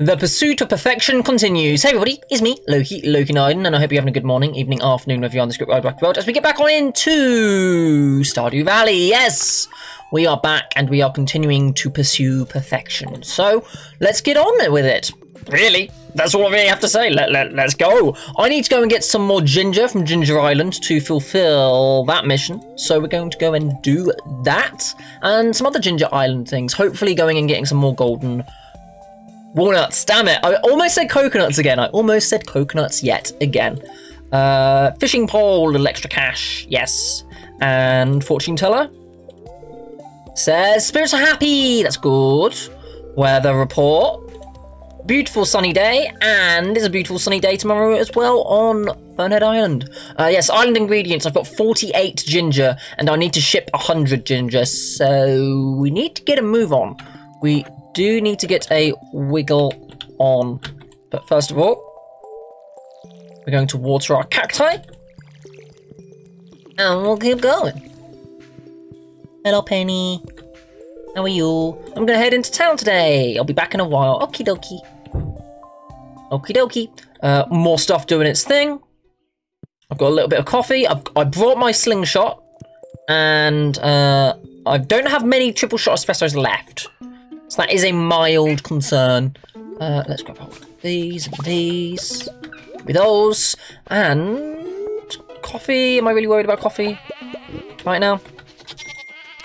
The pursuit of perfection continues. Hey everybody, it's me, Loki Naiden, and I hope you're having a good morning, evening, afternoon, wherever you are on the script ride back world, as we get back on into Stardew Valley. Yes, we are back, and we are continuing to pursue perfection. So, let's get on with it. Really, that's all I really have to say. Let's go. I need to go and get some more ginger from Ginger Island to fulfill that mission. So we're going to go and do that, and some other Ginger Island things. Hopefully going and getting some more golden walnuts, damn it. I almost said coconuts again. Fishing pole, a little extra cash, yes. And fortune teller. Says spirits are happy, that's good. Weather report. Beautiful sunny day, and it's a beautiful sunny day tomorrow as well on Bonehead Island. Yes, island ingredients. I've got 48 ginger, and I need to ship 100 ginger, so we need to get a move on. We do need to get a wiggle on. But first of all, we're going to water our cacti. And we'll keep going. Hello, Penny. How are you? I'm going to head into town today. I'll be back in a while. Okie dokie. Okie dokie. More stuff doing its thing. I've got a little bit of coffee. I brought my slingshot. And I don't have many triple shot espressos left. So that is a mild concern. Let's grab hold of these and these. With those. And coffee. Am I really worried about coffee right now?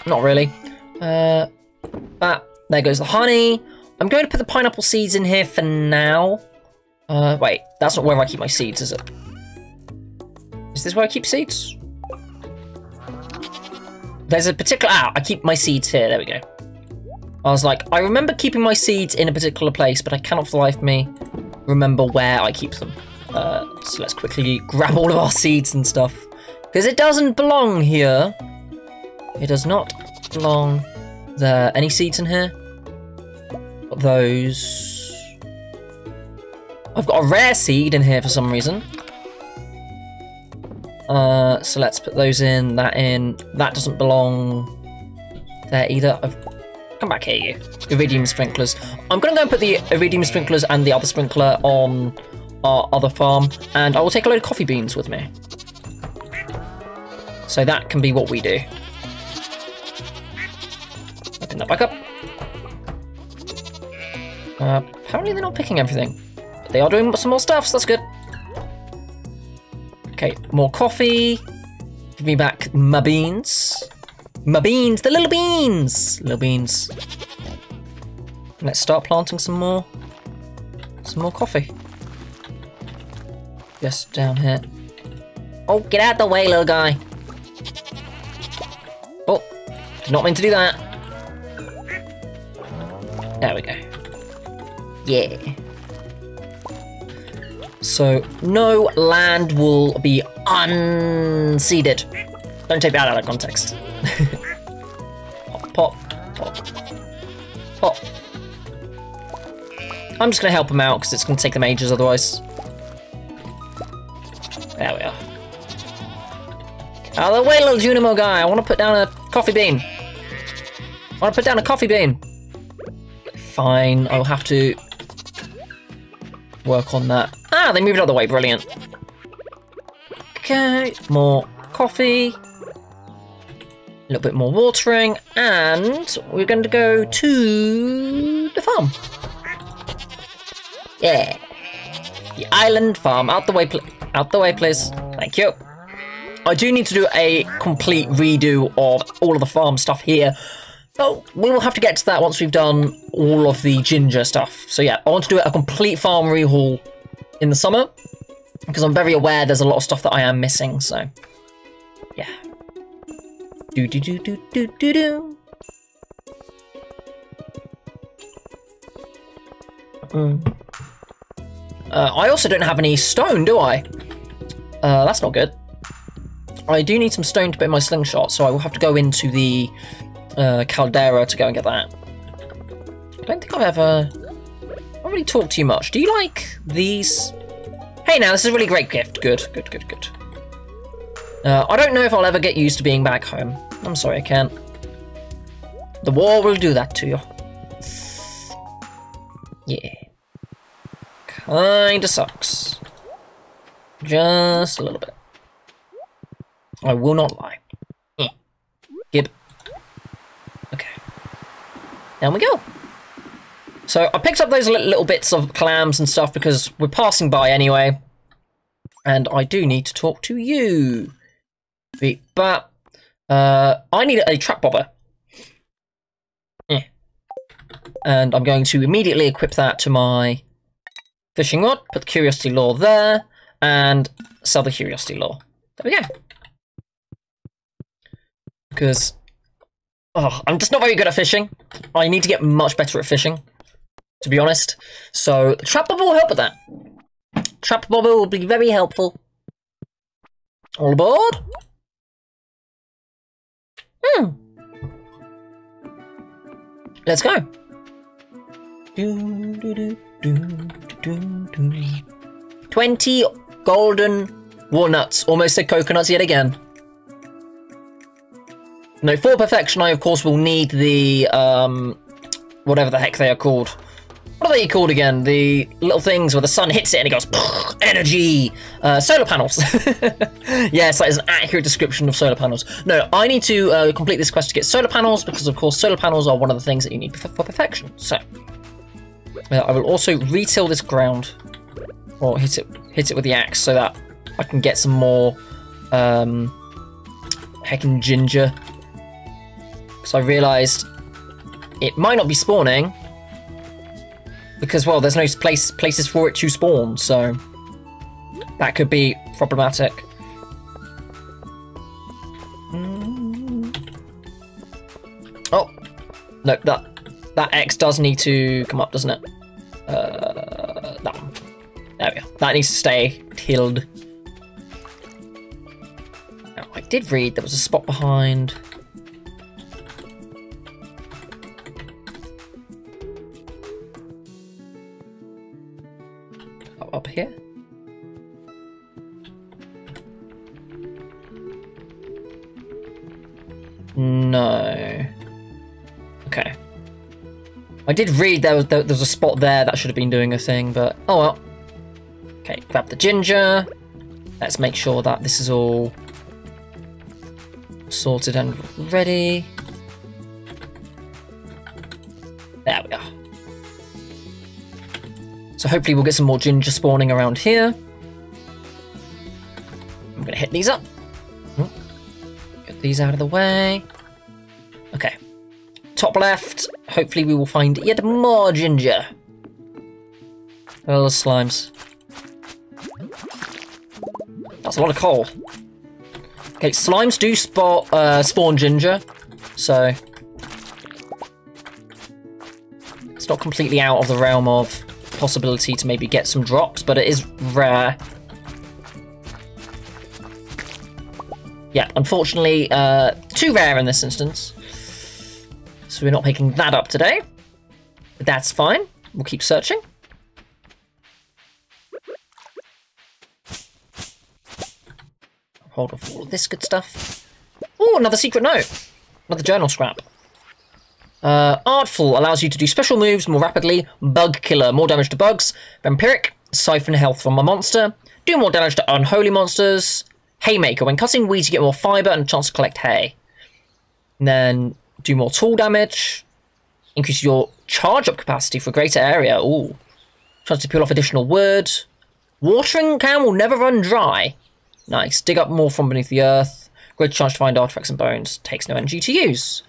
Not really. There goes the honey. I'm going to put the pineapple seeds in here for now. Wait, that's not where I keep my seeds, is it? Is this where I keep seeds? There's a particular... I keep my seeds here. There we go. I was like, I remember keeping my seeds in a particular place, but I cannot for the life of me remember where I keep them. So let's quickly grab all of our seeds and stuff. Because it doesn't belong here. It does not belong there. Any seeds in here? Got those. I've got a rare seed in here for some reason. So let's put those in, that in. That doesn't belong there either. Come back here, you. Iridium sprinklers. I'm going to go and put the iridium sprinklers and the other sprinkler on our other farm, and I will take a load of coffee beans with me. So that can be what we do. Open that back up. Apparently they're not picking everything. But they are doing some more stuff, so that's good. Okay, more coffee. Give me back my beans. My beans, the little beans! Little beans. Let's start planting some more. Some more coffee. Just down here. Oh, get out the way, little guy. Oh, did not mean to do that. There we go. Yeah. So, no land will be unseeded. Don't take that out of context. Pop, pop, pop. I'm just going to help them out because it's going to take them ages otherwise. There we are. Out of the way, little Junimo guy. I want to put down a coffee bean. I want to put down a coffee bean. Fine, I'll have to work on that. Ah, they moved out of the way. Brilliant. Okay, more coffee. A little bit more watering, and we're going to go to the farm. Yeah, the island farm. Out the way, please. Thank you. I do need to do a complete redo of all of the farm stuff here. Oh, we will have to get to that once we've done all of the ginger stuff. So yeah, I want to do a complete farm rehaul in the summer because I'm very aware there's a lot of stuff that I am missing. So yeah. Do-do-do-do-do-do-do. I also don't have any stone, do I? That's not good. I do need some stone to put in my slingshot, so I will have to go into the caldera to go and get that. I don't think I've ever... I don't really talk too much. Do you like these? Hey now, this is a really great gift. Good, good, good, good. I don't know if I'll ever get used to being back home. I'm sorry, I can't. The war will do that to you. Yeah. Kinda sucks. Just a little bit. I will not lie. Gib. Okay. Down we go. So I picked up those little bits of clams and stuff because we're passing by anyway. And I do need to talk to you. But I need a trap bobber. And I'm going to immediately equip that to my fishing rod, put the curiosity lore there, and sell the curiosity lore. There we go. Because I'm just not very good at fishing. I need to get much better at fishing, to be honest. So the trap bobber will help with that. Trap bobber will be very helpful. All aboard? Let's go. Do, do, do, do, do, do. 20 golden walnuts. Almost said coconuts yet again. No, for perfection, I of course will need the whatever the heck they are called. What are they called again? The little things where the sun hits it and it goes energy. Solar panels. Yes, that is an accurate description of solar panels. No, I need to complete this quest to get solar panels because, of course, solar panels are one of the things that you need for perfection. So I will also retail this ground or hit it with the axe so that I can get some more heckin' ginger. Because I realised it might not be spawning. Because, well, there's no places for it to spawn, so that could be problematic. Oh, no, that X does need to come up, doesn't it? That one. There we go. That needs to stay tilled. Now, I did read there was a spot behind. Up here. No. Okay. I did read there was a spot there that should have been doing a thing, but oh well. Okay, grab the ginger. Let's make sure that this is all sorted and ready. There we are. So hopefully we'll get some more ginger spawning around here. I'm going to hit these up. Get these out of the way. Okay. Top left. Hopefully we will find yet more ginger. Oh, those slimes. That's a lot of coal. Okay, slimes do spawn ginger. So it's not completely out of the realm of possibility to maybe get some drops, but it is rare. Yeah, unfortunately, too rare in this instance. So we're not picking that up today. But that's fine. We'll keep searching. Hold off all of this good stuff. Oh, another secret note. Another journal scrap. Artful allows you to do special moves more rapidly. Bug killer, more damage to bugs. Vampiric, siphon health from a monster. Do more damage to unholy monsters. Haymaker, when cutting weeds you get more fibre and a chance to collect hay. And then do more tool damage. Increase your charge up capacity for a greater area. Ooh. Chance to peel off additional wood. Watering can will never run dry. Nice. Dig up more from beneath the earth. Great chance to find artifacts and bones. Takes no energy to use.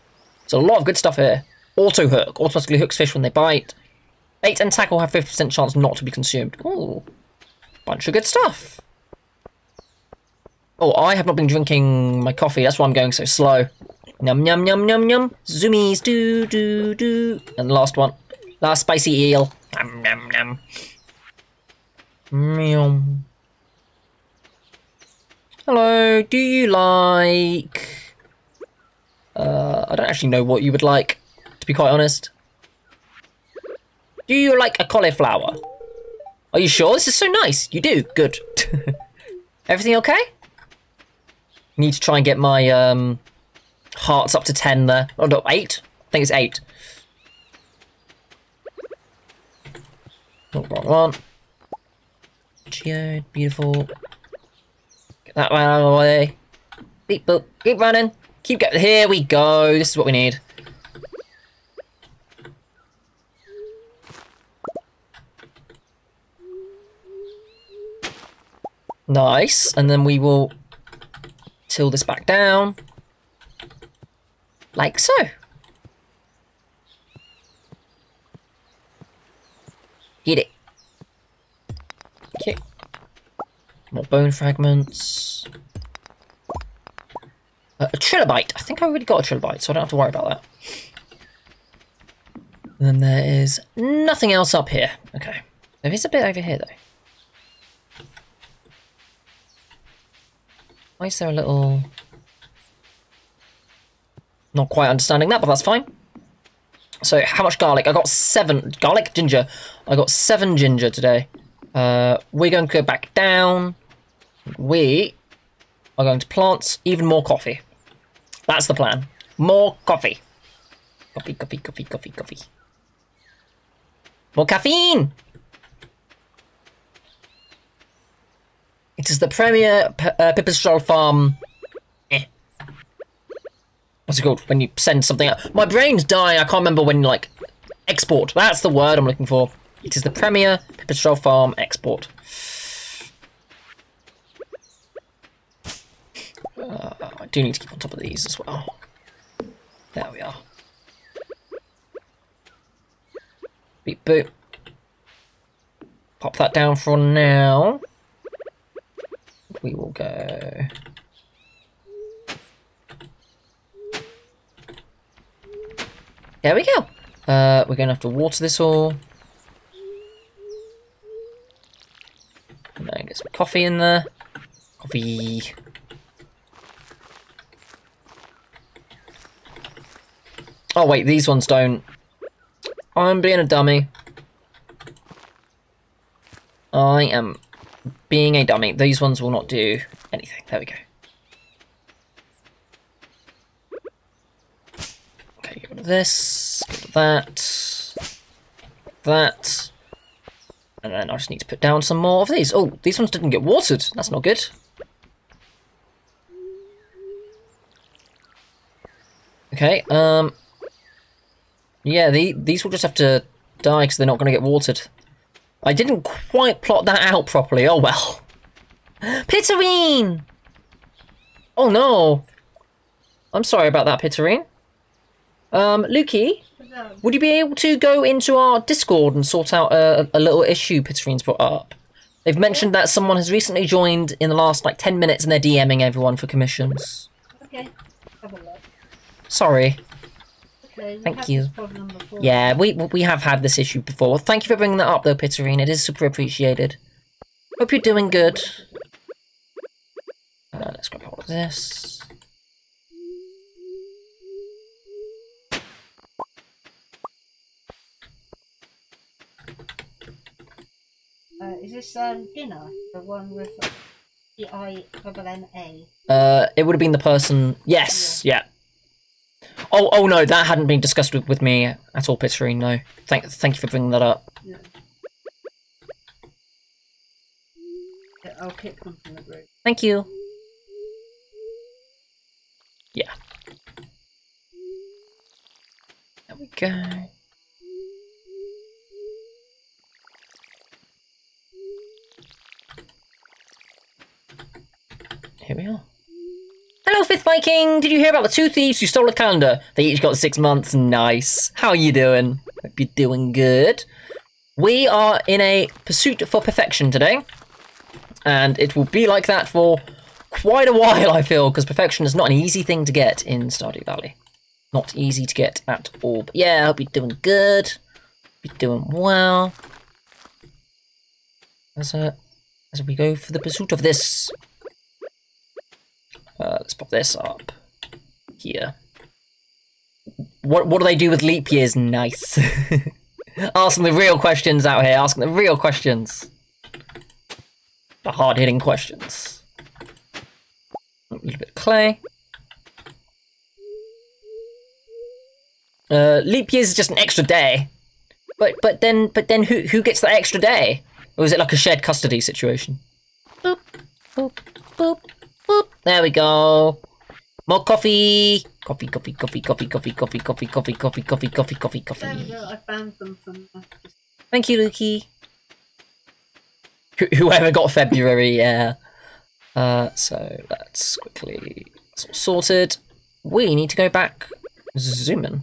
So a lot of good stuff here. Auto hook. Automatically hooks fish when they bite. Bait and tackle have 50% chance not to be consumed. Ooh. Bunch of good stuff. Oh, I have not been drinking my coffee. That's why I'm going so slow. Yum, yum, yum, yum, yum. Zoomies. Do, do, do. And the last one. Last spicy eel. Nom, nom, nom. Meow. Hello. Do you like... I don't actually know what you would like, to be quite honest. Do you like a cauliflower? Are you sure? This is so nice. You do. Good. Everything okay? Need to try and get my hearts up to 10 there. Oh, no, 8? I think it's 8. Oh, wrong one. here. Beautiful. Get that one out of the way. Beep boop. Keep running. Keep going. Here we go. This is what we need. Nice. And then we will till this back down. Like so. Get it. Okay. More bone fragments. A trilobite. I think I already got a trilobite, so I don't have to worry about that. And then there is nothing else up here. Okay. There is a bit over here, though. Why is there a little... Not quite understanding that, but that's fine. So, how much garlic? I got 7. Garlic? Ginger. I got 7 ginger today. We're going to go back down. We are going to plant even more coffee. That's the plan. More coffee. Coffee, coffee, coffee, coffee, coffee. More caffeine! It is the premier pipistrelle farm... What's it called? When you send something out. My brain's dying. I can't remember when, like, export. That's the word I'm looking for. It is the premier pipistrelle farm export. I do need to keep on top of these as well. There we are. Beep boop. Pop that down for now. We will go... There we go. We're going to have to water this all. And then get some coffee in there. Coffee. Oh, wait, these ones don't. I'm being a dummy. I am being a dummy. These ones will not do anything. There we go. This, that, and then I just need to put down some more of these. Oh, these ones didn't get watered. That's not good. Okay, yeah, these will just have to die because they're not going to get watered. I didn't quite plot that out properly. Oh, well. Piterine! Oh, no. I'm sorry about that, Piterine. Lukey, would you be able to go into our Discord and sort out a little issue Piterine's brought up? They've mentioned that someone has recently joined in the last, like, 10 minutes and they're DMing everyone for commissions. Okay, have a look. Sorry. Okay, thank you. Yeah, we have had this issue before. Thank you for bringing that up, though, Piterine. It is super appreciated. Hope you're doing good. Let's grab all of this. Is this dinner? The one with D-I-N-N-A? It would have been the person... Yes, yeah. Oh no, that hadn't been discussed with me at all, Piterine, no. Thank you for bringing that up. Yeah. I'll pick one from the group. Thank you. Yeah. There we go. Here we are. Hello, Fifth Viking! Did you hear about the 2 thieves who stole a calendar? They each got 6 months. Nice. How are you doing? Hope you're doing good. We are in a pursuit for perfection today. And it will be like that for quite a while, I feel, because perfection is not an easy thing to get in Stardew Valley. Not easy to get at all. But yeah, I hope you're doing good. Hope you're doing well. As we go for the pursuit of this... let's pop this up here. What do they do with leap years? Nice. Asking the real questions out here. Asking the real questions. The hard-hitting questions. A little bit of clay. Leap years is just an extra day. But then who gets that extra day? Or is it like a shared custody situation? Boop, boop, boop, boop. There we go. More coffee. Coffee, coffee, coffee, coffee, coffee, coffee, coffee, coffee, coffee, coffee, coffee, coffee, coffee. There we go. I found them from. Thank you, Lukey. Whoever got February, yeah. So that's quickly sorted. We need to go back. Zoom in.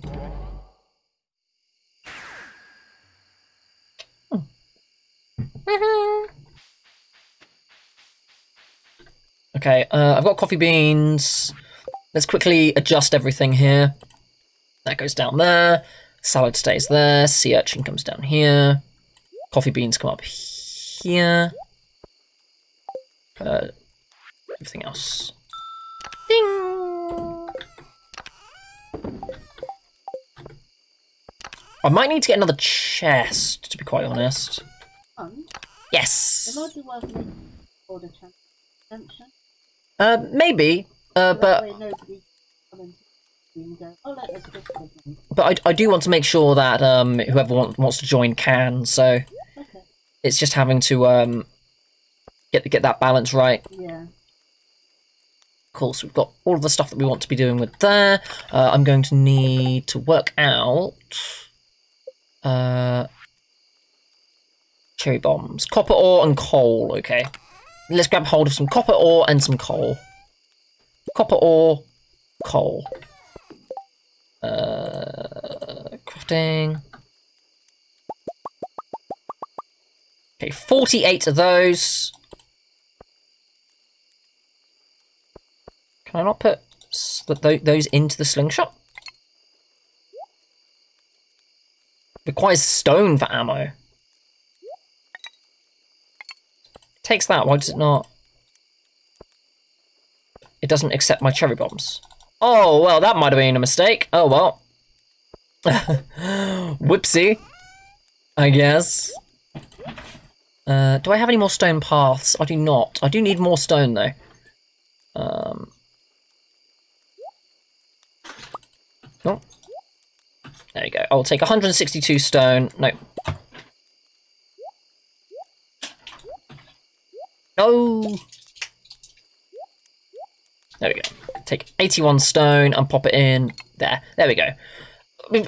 Okay, I've got coffee beans. Let's quickly adjust everything here. That goes down there. Salad stays there. Sea urchin comes down here. Coffee beans come up here. Everything else. Ding! I might need to get another chest, to be quite honest. Yes. Maybe. But I do want to make sure that whoever wants to join can. So okay. It's just having to get that balance right. Yeah. Cool. So we've got all of the stuff that we want to be doing with there. I'm going to need to work out. Cherry bombs. Copper ore and coal, okay. Let's grab hold of some copper ore and some coal. Copper ore, coal. Crafting. Okay, 48 of those. Can I not put those into the slingshot? Requires stone for ammo. Takes that, why does it not? It doesn't accept my cherry bombs. Oh, well, that might have been a mistake. Oh, well. Whoopsie, I guess. Do I have any more stone paths? I do not. I do need more stone, though. Oh. There we go. I'll take 162 stone. No. No! There we go. Take 81 stone and pop it in there. There we go.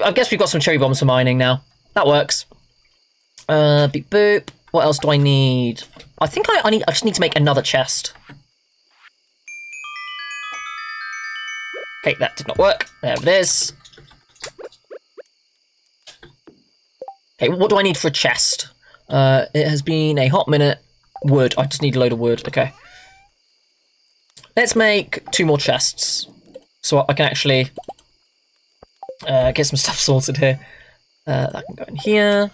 I guess we've got some cherry bombs for mining now. That works. Beep boop. What else do I need? I think I just need to make another chest. Okay, that did not work. There it is. Okay, what do I need for a chest? It has been a hot minute. Wood. I just need a load of wood. Okay. Let's make 2 more chests. So I can actually get some stuff sorted here. That can go in here.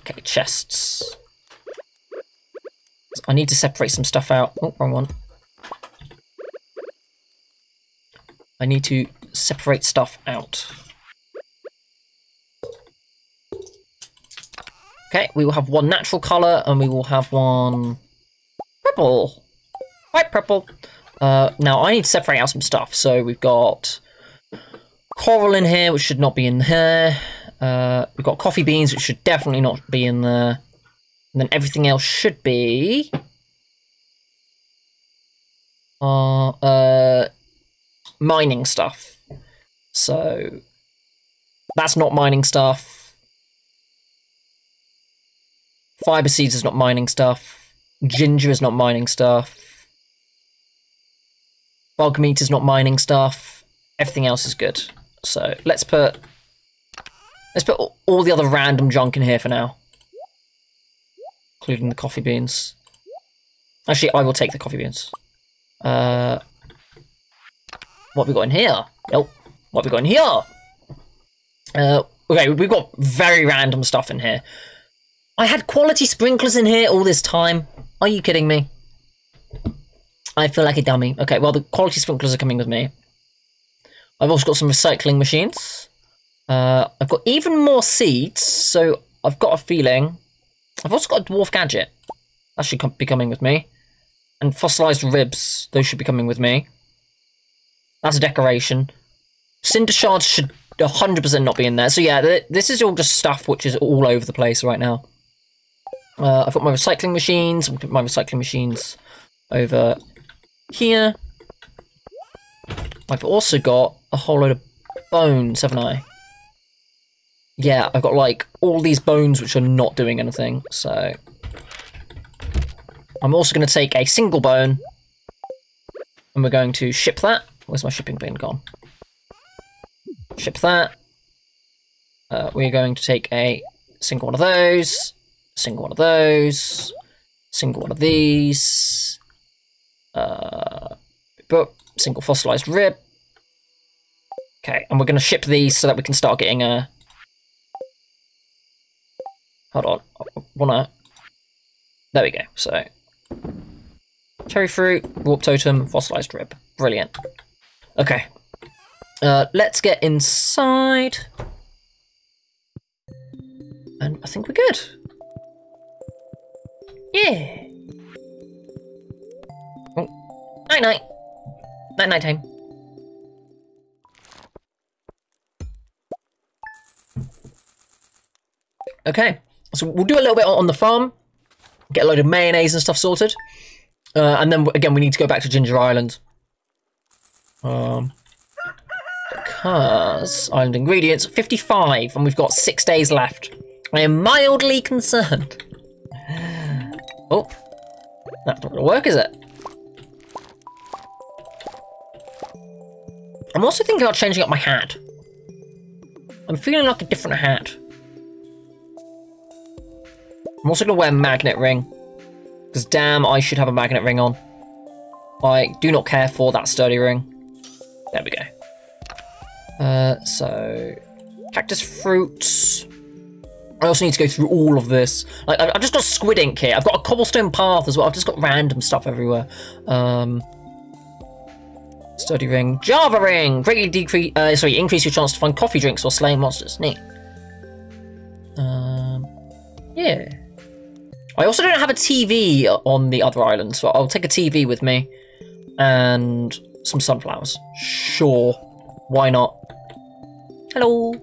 Okay, chests. I need to separate some stuff out. Oh, wrong one. I need to separate stuff out. Okay, we will have one natural colour, and we will have one purple. Quite purple. Now, I need to separate out some stuff. So we've got coral in here, which should not be in here. We've got coffee beans, which should definitely not be in there. And then everything else should be... mining stuff. So that's not mining stuff. Fiber seeds is not mining stuff. Ginger is not mining stuff. Bog meat is not mining stuff. Everything else is good. So let's put all the other random junk in here for now, including the coffee beans. Actually, I will take the coffee beans. What have we got in here? Nope. What have we got in here? Okay, we've got very random stuff in here. I had quality sprinklers in here all this time. Are you kidding me? I feel like a dummy. Okay, well, the quality sprinklers are coming with me. I've also got some recycling machines. I've got even more seeds, so I've got a feeling. I've also got a dwarf gadget. That should be coming with me. And fossilized ribs. Those should be coming with me. That's a decoration. Cinder shards should 100% not be in there. So yeah, this is all just stuff which is all over the place right now. I've got my recycling machines. I'm going to put my recycling machines over here. I've also got a whole load of bones, haven't I? Yeah, I've got like all these bones which are not doing anything, so... I'm also going to take a single bone and we're going to ship that. Where's my shipping bin gone? Ship that. We're going to take a single one of those, single one of those, single one of these, single fossilized rib. Okay, and we're going to ship these so that we can start getting a... Hold on, I wanna... There we go, so... Cherry fruit, warp totem, fossilized rib. Brilliant. Okay. Let's get inside. And I think we're good. Yeah. Oh. Night night. Night night time. Okay. So we'll do a little bit on the farm. Get a load of mayonnaise and stuff sorted. And then, again, we need to go back to Ginger Island. Because... Island ingredients, 55, and we've got 6 days left. I am mildly concerned. Oh. That's not going to work, is it? I'm also thinking about changing up my hat. I'm feeling like a different hat. I'm also going to wear a magnet ring. Because damn, I should have a magnet ring on. I do not care for that sturdy ring. There we go. So... Cactus fruits. I also need to go through all of this. Like, I've just got squid ink here. I've got a cobblestone path as well. I've just got random stuff everywhere. Sturdy ring. Java ring! Greatly decrease... increase your chance to find coffee drinks or slaying monsters. Neat. Yeah. I also don't have a TV on the other island, so I'll take a TV with me and some sunflowers. Sure, why not? Hello.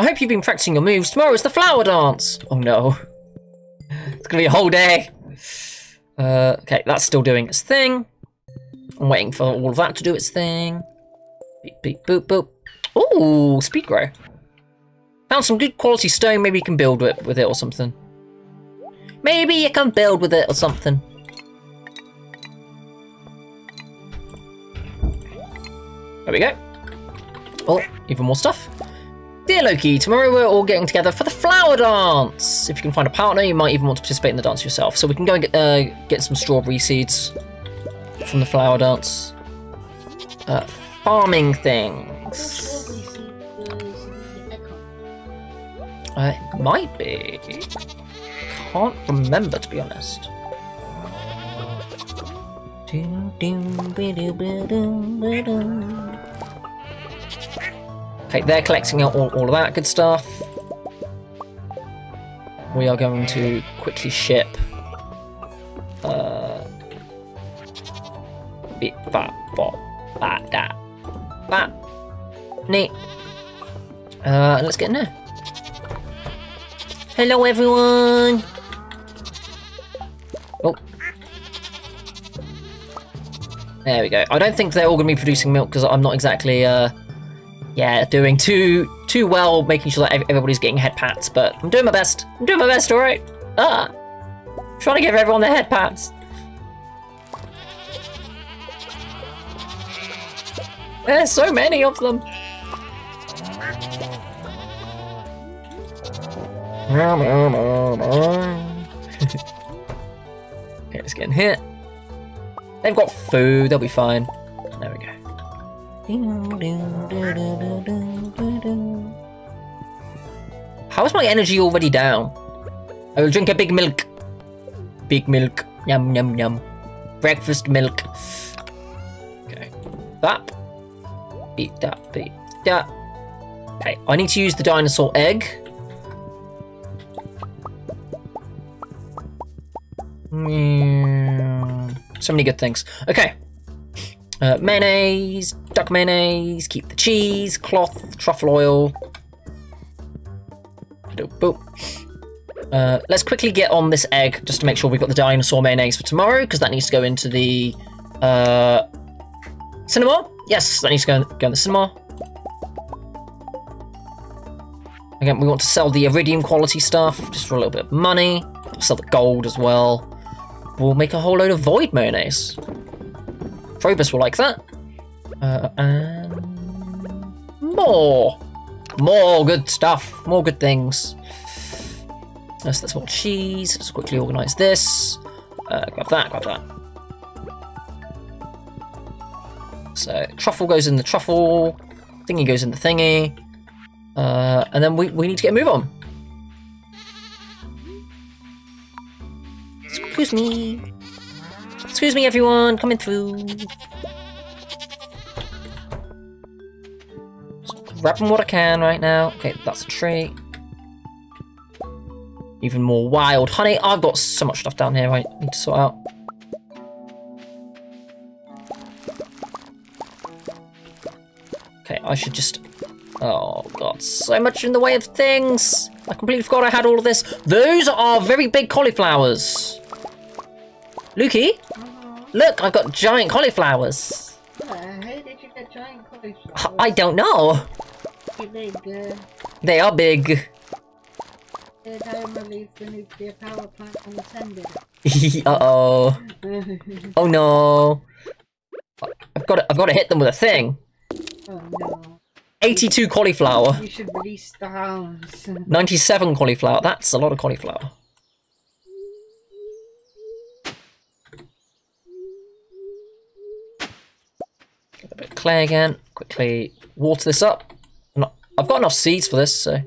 I hope you've been practicing your moves. Tomorrow is the flower dance. Oh no, it's gonna be a whole day. Okay, that's still doing its thing. I'm waiting for all of that to do its thing. Beep beep boop boop. Ooh, speed grow. Found some good quality stone. Maybe you can build with it or something. Maybe you can build with it or something. There we go. Oh, even more stuff. Dear Loki, tomorrow we're all getting together for the flower dance. If you can find a partner, you might even want to participate in the dance yourself. So we can go and get some strawberry seeds from the flower dance. Farming things. It might be. Can't remember, to be honest. Okay, they're collecting out all of that good stuff. We are going to quickly ship bit bat bop bat that bat. Neat. Let's get in there. Hello everyone. Oh. There we go. I don't think they're all going to be producing milk because I'm not exactly, doing too well, making sure that everybody's getting head pats, but I'm doing my best. I'm doing my best, alright? I'm trying to give everyone their head pats. There's so many of them. Okay, it's getting hit. They've got food, they'll be fine. There we go. How is my energy already down? I will drink a big milk. Big milk. Yum, yum, yum. Breakfast milk. Okay. Bap. Beat that, beat that. Okay, I need to use the dinosaur egg. So many good things. Okay. Mayonnaise, duck mayonnaise, keep the cheese, cloth, truffle oil. Boop. Let's quickly get on this egg just to make sure we've got the dinosaur mayonnaise for tomorrow, because that needs to go into the cinema. Yes, that needs to go in the cinema. Again, we want to sell the iridium quality stuff just for a little bit of money. We'll sell the gold as well. We'll make a whole load of void mayonnaise. Krobus will like that. And more. More good stuff. More good things. So that's more cheese. Let's quickly organise this. Grab that, grab that. So truffle goes in the truffle. Thingy goes in the thingy. And then we need to get a move on. Excuse me. Excuse me, everyone. Coming through. Just grabbing what I can right now. Okay, that's a tree. Even more wild honey. I've got so much stuff down here I need to sort out. Okay, I should just... Oh god, so much in the way of things. I completely forgot I had all of this. Those are very big cauliflowers. Lukey, look, I've got giant cauliflowers. How did you get giant cauliflowers? I don't know. They're big. They are big. They're the nuclear power plant on the tender. Uh-oh. Oh no. I've got to hit them with a thing. Oh no. 82 cauliflower. You should release the hounds. 97 cauliflower. That's a lot of cauliflower. Get a bit of clay again. Quickly water this up. I've got enough seeds for this, so.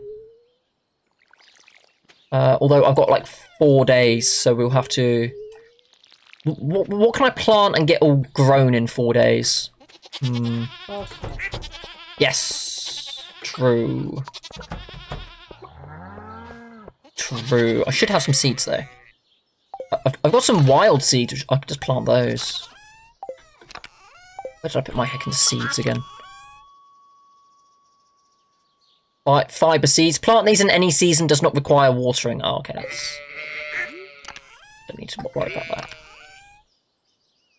Although I've got like 4 days, so we'll have to. What can I plant and get all grown in 4 days? Hmm. Yes, true. True. I should have some seeds though. I've got some wild seeds, which I could just plant those. Where did I put my heckin' seeds again? Fiber seeds. Plant these in any season, does not require watering. Oh, okay, that's... Don't need to worry about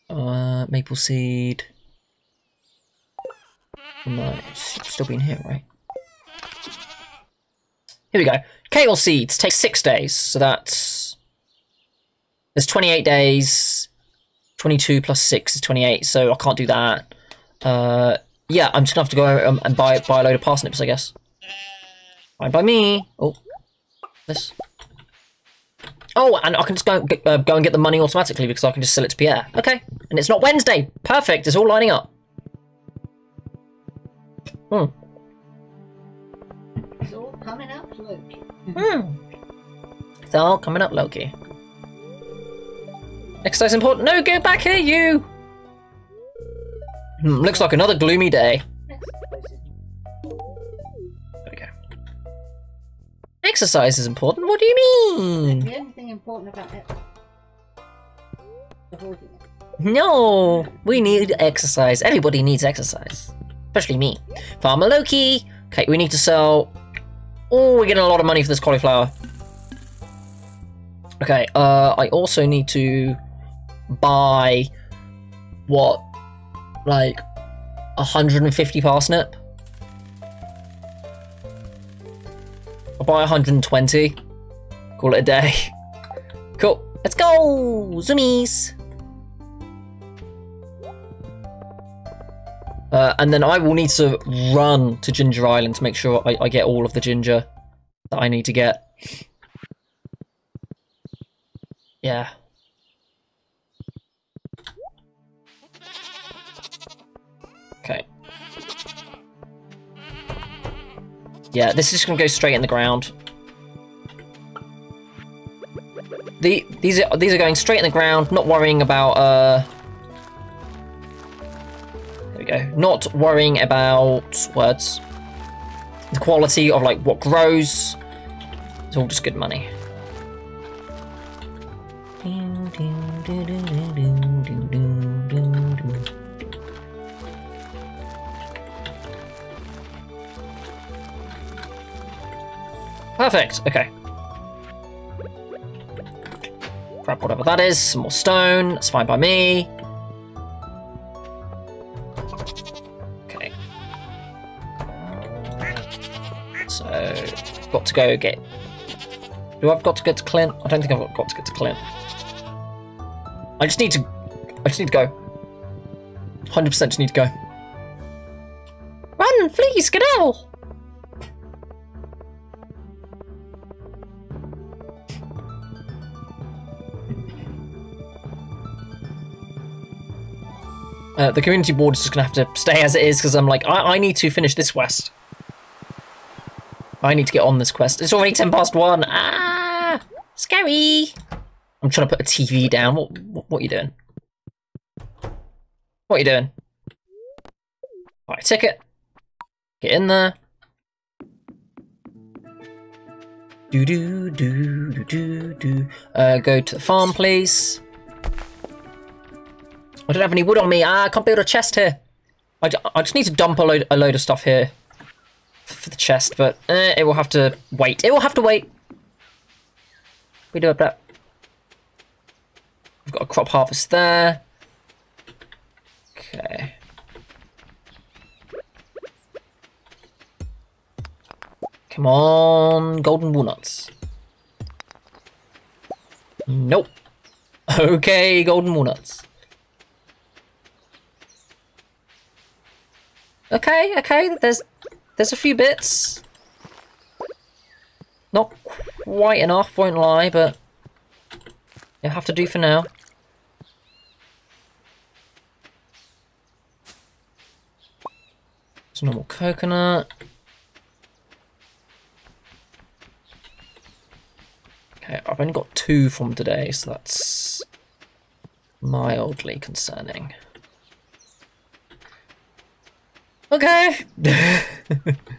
that. Maple seed. No, it's still been here, right? Here we go. Kale seeds take 6 days, so that's... There's 28 days. 22 plus 6 is 28, so I can't do that. Yeah, I'm just gonna have to go and buy a load of parsnips, I guess. Fine by me. Oh, this. Oh, and I can just go and get the money automatically because I can just sell it to Pierre. Okay, and it's not Wednesday. Perfect, it's all lining up. Hmm. It's all coming up, Loki. Hmm. It's all coming up, Loki. Exercise important. No, go back here, you! Hmm, looks like another gloomy day. There we go. Exercise is important? What do you mean? The only thing important about it. No! We need exercise. Everybody needs exercise. Especially me. Farmer Loki! Okay, we need to sell... Oh, we're getting a lot of money for this cauliflower. Okay, I also need to buy... What? Like... 150 parsnip? I'll buy 120. Call it a day. Cool. Let's go! Zoomies! And then I will need to run to Ginger Island to make sure I get all of the ginger that I need to get. Yeah. Okay. Yeah, this is going to go straight in the ground. These are going straight in the ground, not worrying about... Not worrying about words. The quality of like what grows. It's all just good money. Perfect. Okay. Grab whatever that is, some more stone, that's fine by me. Okay. So, got to go get... Do I've got to go to Clint? I don't think I've got to get to Clint. I just need to go. 100% just need to go. Run, flee, skedaddle! The community board is just going to have to stay as it is, because I'm like, I need to finish this quest. I need to get on this quest. It's already 1:10. Ah! Scary! I'm trying to put a TV down. What are you doing? What are you doing? Alright, ticket. Get in there. Do-do-do-do-do-do. Go to the farm, please. I don't have any wood on me. Ah, I can't build a chest here. I just need to dump a load of stuff here for the chest, but it will have to wait. It will have to wait. We do that. We've got a crop harvest there. Okay. Come on, golden walnuts. Nope. Okay, golden walnuts. Okay, okay, there's a few bits. Not quite enough, won't lie, but it'll have to do for now. It's a normal coconut. Okay, I've only got 2 from today, so that's mildly concerning. Okay.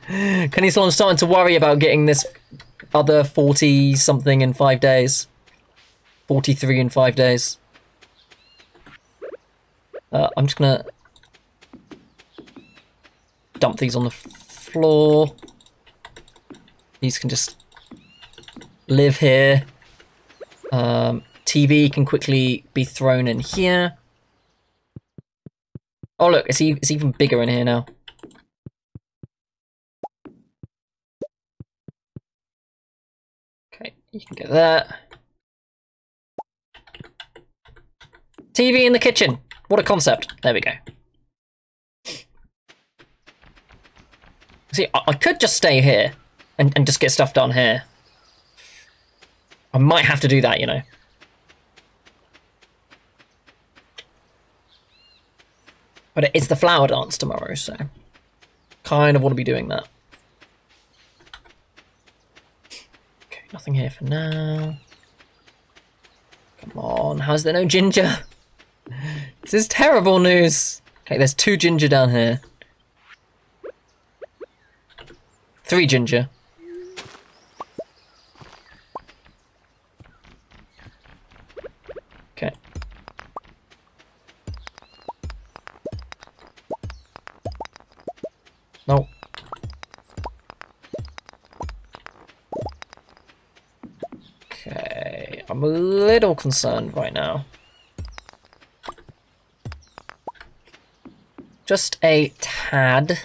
Can you tell I'm starting to worry about getting this other 40 something in 5 days? 43 in 5 days. I'm just gonna dump these on the floor. These can just live here. TV can quickly be thrown in here. Oh look, it's even bigger in here now. Okay, you can get that. TV in the kitchen. What a concept. There we go. See, I could just stay here and just get stuff done here. I might have to do that, you know. But it's the flower dance tomorrow, so kind of want to be doing that. Okay, nothing here for now. Come on, how's there no ginger? This is terrible news. Okay, there's 2 ginger down here. 3 ginger. Okay. No. Okay, I'm a little concerned right now. Just a tad.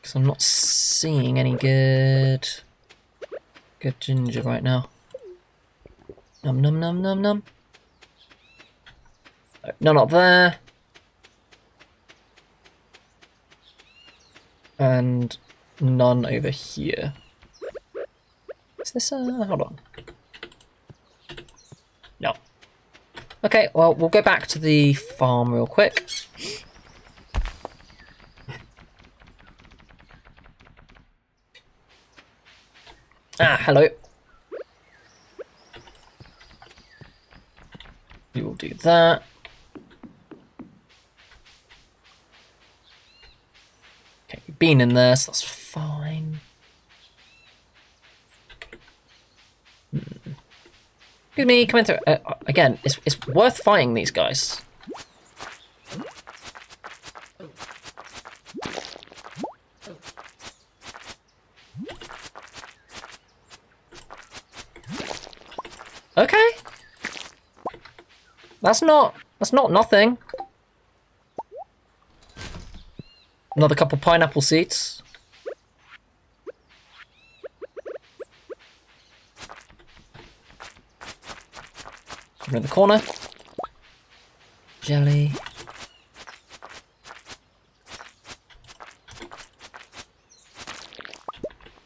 Because I'm not seeing any good ginger right now. Num num num num num. None up there. And none over here. Is this hold on. No. Okay, well, we'll go back to the farm real quick. Ah, hello. We will do that. Been in there, so that's fine. Excuse me, come in through. Again, it's worth fighting these guys. Okay. That's not nothing. Another couple pineapple seeds. Over in the corner. Jelly.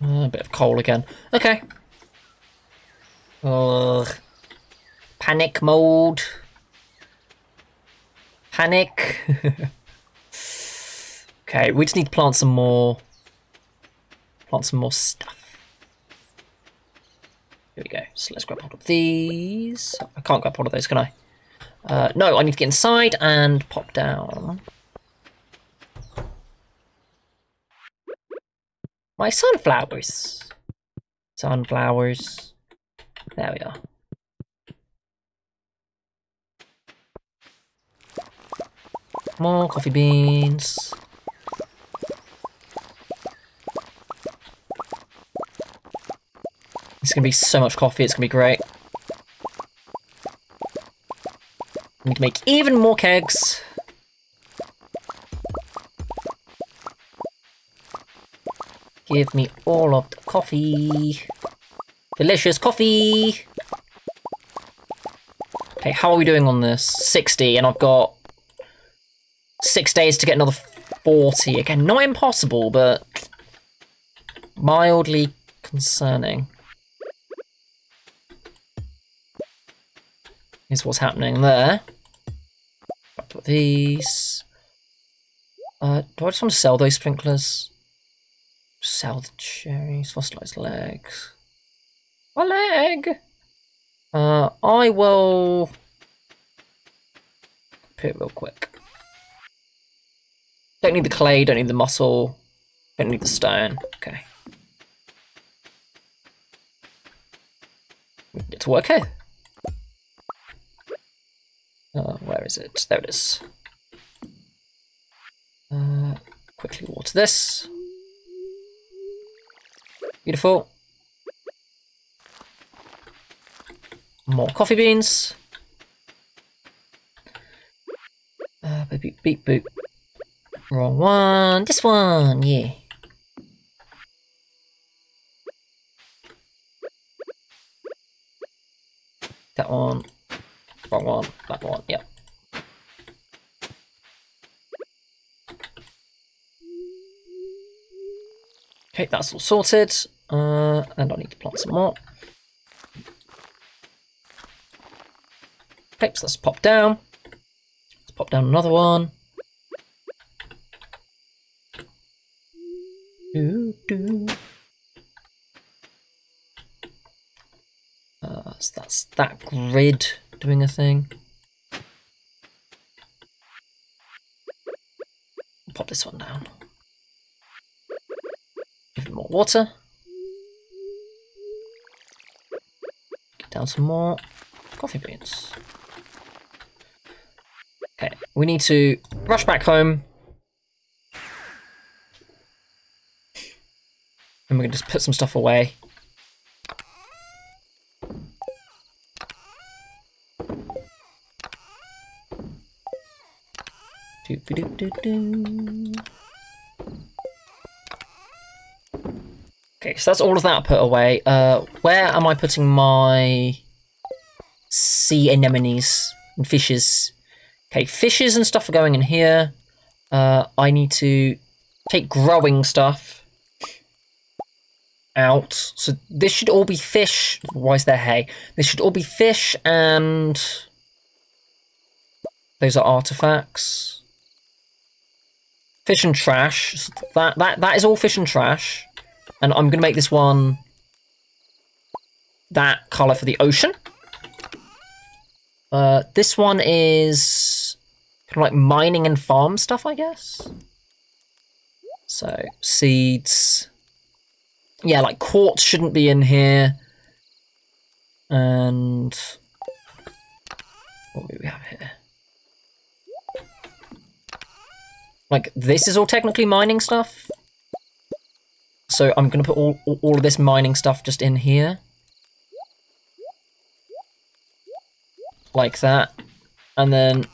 A bit of coal again. Okay. Ugh. Panic mode. Panic. Okay, we just need to plant some more stuff. Here we go. So let's grab hold of these. I can't grab hold of those, can I? No, I need to get inside and pop down. My sunflowers. Sunflowers. There we are. More coffee beans. It's gonna be so much coffee, it's gonna be great. I need to make even more kegs. Give me all of the coffee. Delicious coffee! Okay, how are we doing on this? 60, and I've got 6 days to get another 40. Again, not impossible, but mildly concerning. Is what's happening there. Put these. Do I just want to sell those sprinklers? Sell the cherries, fossilized legs. My leg! I will put it real quick. Don't need the clay, don't need the muscle, don't need the stone. Okay. We can get to work here. Where is it? There it is. Quickly water this. Beautiful. More coffee beans. Beep, beep, boop. Wrong one. This one, yeah. That one. Wrong one. That one, yep. Okay, that's all sorted. And I need to plant some more. Okay, so let's pop down. Let's pop down another one. So that's that grid doing a thing. Pop this one down. Give it more water. Get down some more coffee beans. Okay, we need to rush back home. And we're gonna just put some stuff away. Okay, so that's all of that put away. Where am I putting my sea anemones and fishes? Okay, fishes and stuff are going in here. I need to take growing stuff out. So this should all be fish. Why is there hay? This should all be fish, and those are artifacts. Fish and trash. So that is all fish and trash. And I'm gonna make this one that colour for the ocean. This one is kind of like mining and farm stuff, I guess. So seeds. Yeah, like quartz shouldn't be in here. And what do we have here? Like this is all technically mining stuff. So I'm gonna put all of this mining stuff just in here. like that. And then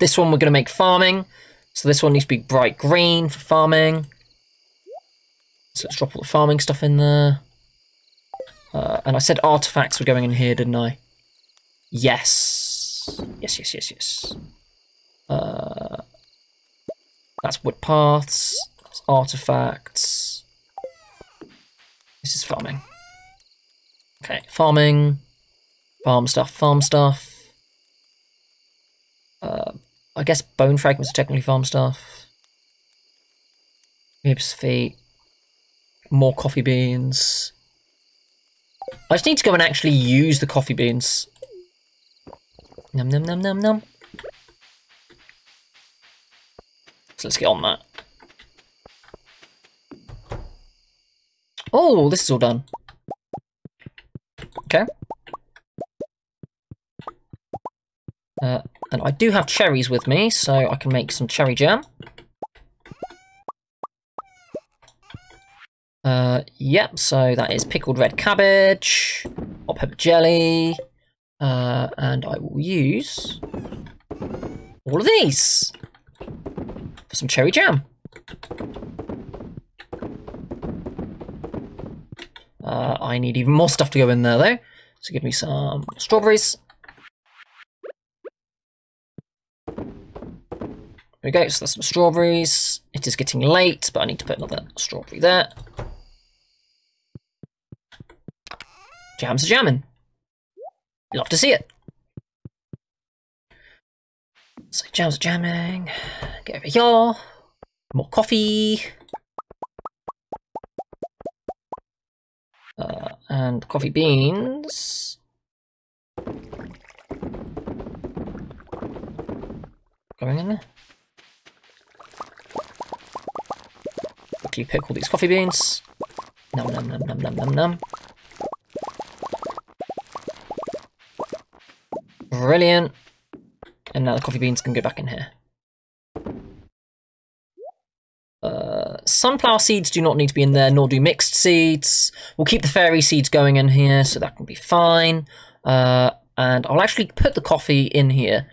this one we're going to make farming. So this one needs to be bright green for farming. So let's drop all the farming stuff in there. And I said artifacts were going in here, didn't I? Yes. Yes, yes, yes, yes. That's wood paths. That's artifacts. This is farming. Okay, farming. Farm stuff, farm stuff. I guess bone fragments are technically farm stuff. Ribs, feet. More coffee beans. I just need to go and actually use the coffee beans. Nom nom nom nom nom. So let's get on that. Oh, this is all done. Okay. And I do have cherries with me, so I can make some cherry jam. Yep, so that is pickled red cabbage, hot pepper jelly, and I will use all of these for some cherry jam. I need even more stuff to go in there though, so give me some strawberries. There we go, so that's some strawberries. It is getting late, but I need to put another strawberry there. Jams are jamming. Love to see it. So jams are jamming. Get over here. More coffee. And coffee beans. Going in there. Quickly pick all these coffee beans. Nom nom nom nom nom nom nom. Brilliant. And now the coffee beans can go back in here. Sunflower seeds do not need to be in there, nor do mixed seeds. We'll keep the fairy seeds going in here, so that can be fine. And I'll actually put the coffee in here.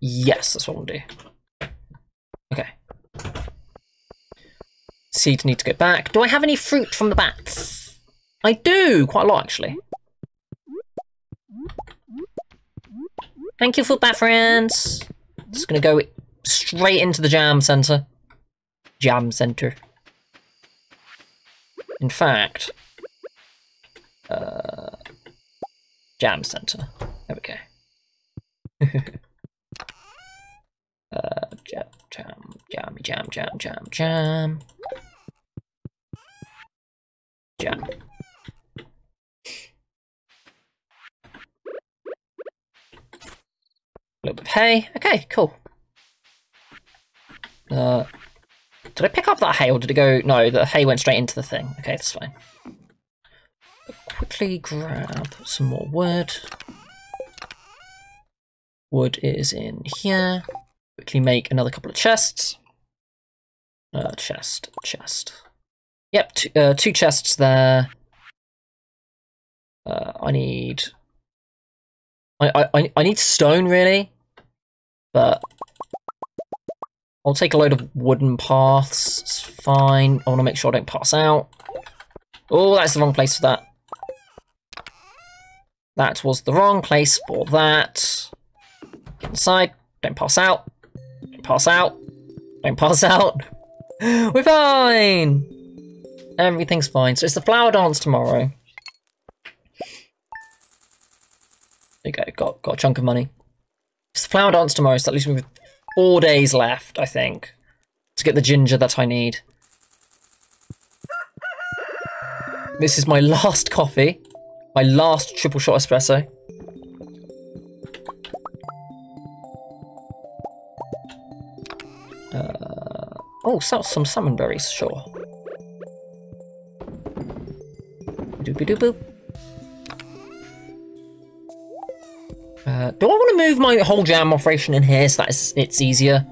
Yes, that's what we'll do. Okay. Seeds need to go back. Do I have any fruit from the bats? I do, quite a lot actually. Thank you for that, friends. It's gonna go straight into the jam center. Jam center. In fact, jam center. There we go. Jam. A little bit of hay. Okay, cool. Did I pick up that hay or did it go? No, the hay went straight into the thing. Okay, that's fine. I'll quickly grab some more wood. Wood is in here. Quickly make another couple of chests. Chest. Yep, two chests there. I need stone really. But I'll take a load of wooden paths, it's fine. I want to make sure I don't pass out. Oh, that's the wrong place for that. That was the wrong place for that. Get inside, don't pass out. Don't pass out. Don't pass out. We're fine. Everything's fine. So it's the flower dance tomorrow. There you go, got a chunk of money. It's the flower dance tomorrow, so that leaves me with 4 days left, I think, to get the ginger that I need. This is my last coffee, my last triple shot espresso. Oh, some salmon berries, sure. Doobie-doo-boop. Do I want to move my whole jam operation in here so that it's easier?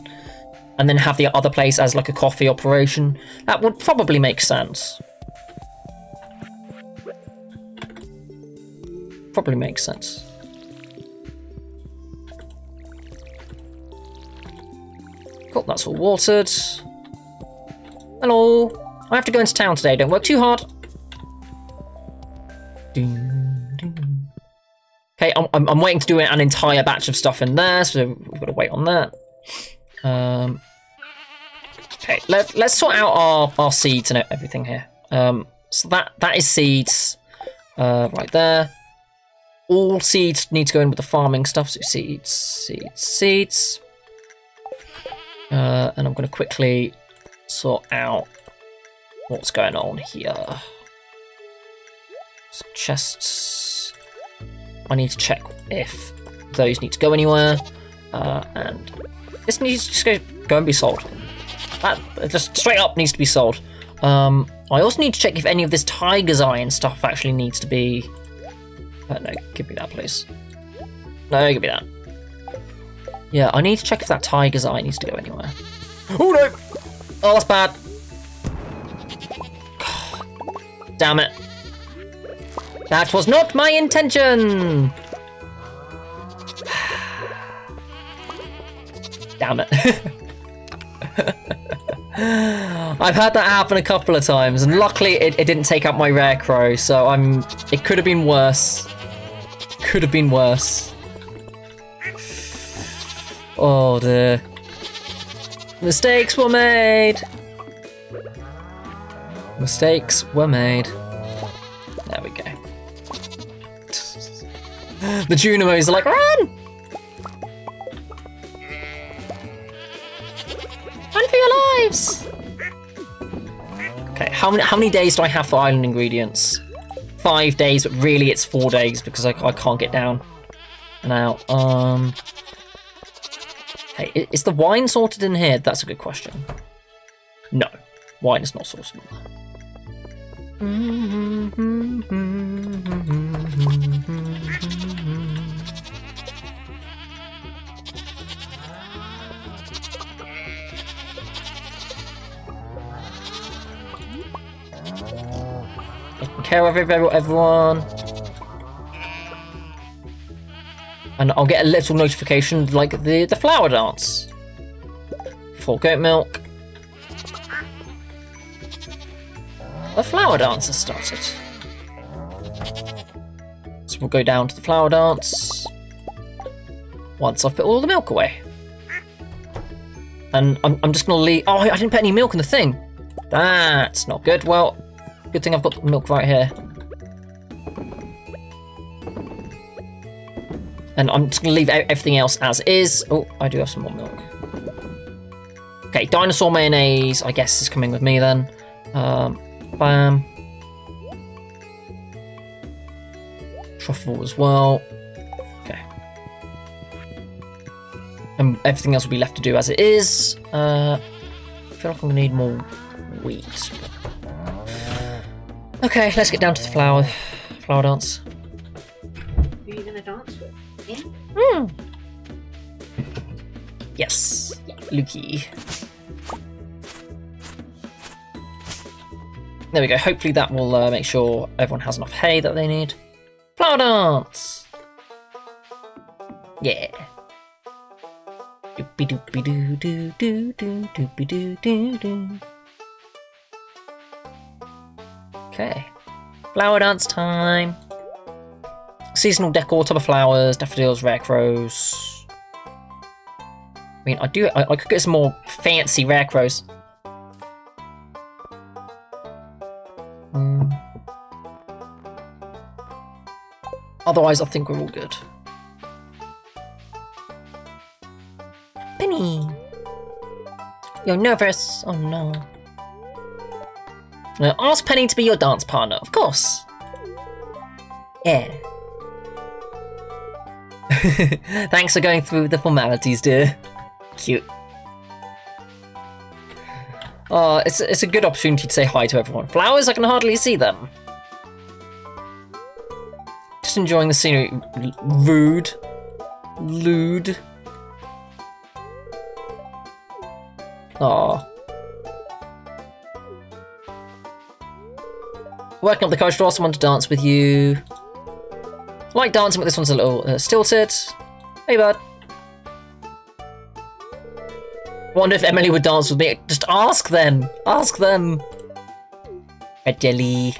And then have the other place as like a coffee operation? That would probably make sense. probably makes sense. Cool, that's all watered. Hello! I have to go into town today, don't work too hard. Ding, ding. Okay, I'm waiting to do an entire batch of stuff in there, so we've got to wait on that. Okay, let's sort out our seeds and everything here. So that is seeds right there. All seeds need to go in with the farming stuff, so seeds. And I'm going to quickly sort out what's going on here. So chests. I need to check if those need to go anywhere. And this needs to just go and be sold. That just straight up needs to be sold. I also need to check if any of this tiger's eye and stuff actually needs to be... no, give me that, please. No, give me that. Yeah, I need to check if that tiger's eye needs to go anywhere. Oh, no! Oh, that's bad. Damn it. That was not my intention! Damn it. I've had that happen a couple of times, and luckily it didn't take out my rare crow, so it could have been worse. Could have been worse. Oh dear. Mistakes were made! Mistakes were made. There we go. The Junimos are like, run! Okay, how many days do I have for island ingredients? 5 days, but really it's 4 days because I can't get down and out. Hey, is the wine sorted in here? That's a good question. No, wine is not sorted in there. Care of everyone, and I'll get a little notification like the flower dance. Full goat milk. The flower dance has started, so we'll go down to the flower dance once I've put all the milk away. And I'm just gonna leave. Oh, I didn't put any milk in the thing. That's not good. Well. Good thing I've got the milk right here. And I'm just going to leave everything else as is. Oh, I do have some more milk. Okay, dinosaur mayonnaise, I guess, is coming with me then. Bam. Truffle as well. Okay. And everything else will be left to do as it is. I feel like I'm going to need more wheat. Okay, let's get down to the flower dance. Who are you gonna dance with? Him? Mm. Yes, Lukey. There we go. Hopefully that will make sure everyone has enough hay that they need. Flower dance. Yeah. Doopy doopy doo doo doo doo doopy doo doo doo. Okay, flower dance time. Seasonal decor, tub of flowers, daffodils, rare crows. I mean, I could get some more fancy rare crows. Otherwise, I think we're all good. Penny, you're nervous. Oh no. Now, ask Penny to be your dance partner, of course. Yeah. Thanks for going through the formalities, dear. Cute. Oh, it's a good opportunity to say hi to everyone. Flowers, I can hardly see them. Just enjoying the scenery. Rude. Lewd. Aww. Working up the courage to ask someone to dance with you. I like dancing, but this one's a little stilted. Hey, bud. Wonder if Emily would dance with me. Just ask then. Ask them. Jelly.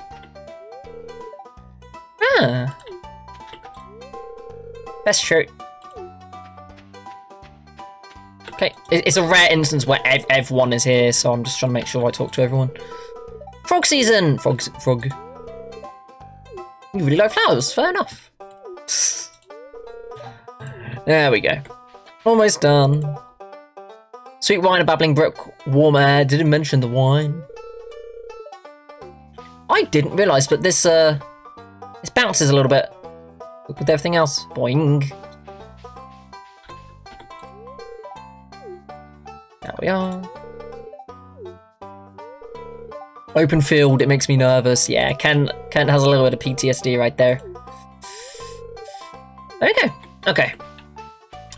Ah. Best shirt. Okay, it's a rare instance where everyone is here, so I'm just trying to make sure I talk to everyone. Frog season! Frog. You really like flowers, fair enough. There we go. Almost done. Sweet wine, a babbling brook, warm air. Didn't mention the wine. I didn't realise, but this this bounces a little bit. Look with everything else. Boing. There we are. Open field, it makes me nervous. Yeah, Kent has a little bit of PTSD right there. There we go. Okay.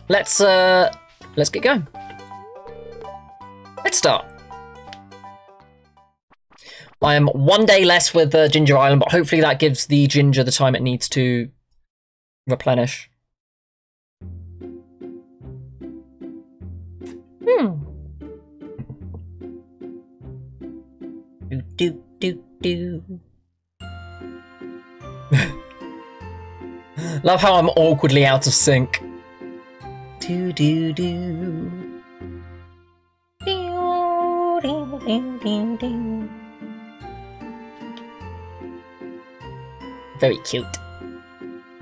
Let's get going. Let's start. I am one day less with Ginger Island, but hopefully that gives the Ginger the time it needs to replenish. Do do do. Love how I'm awkwardly out of sync. Do do do. Do do do do do. Very cute.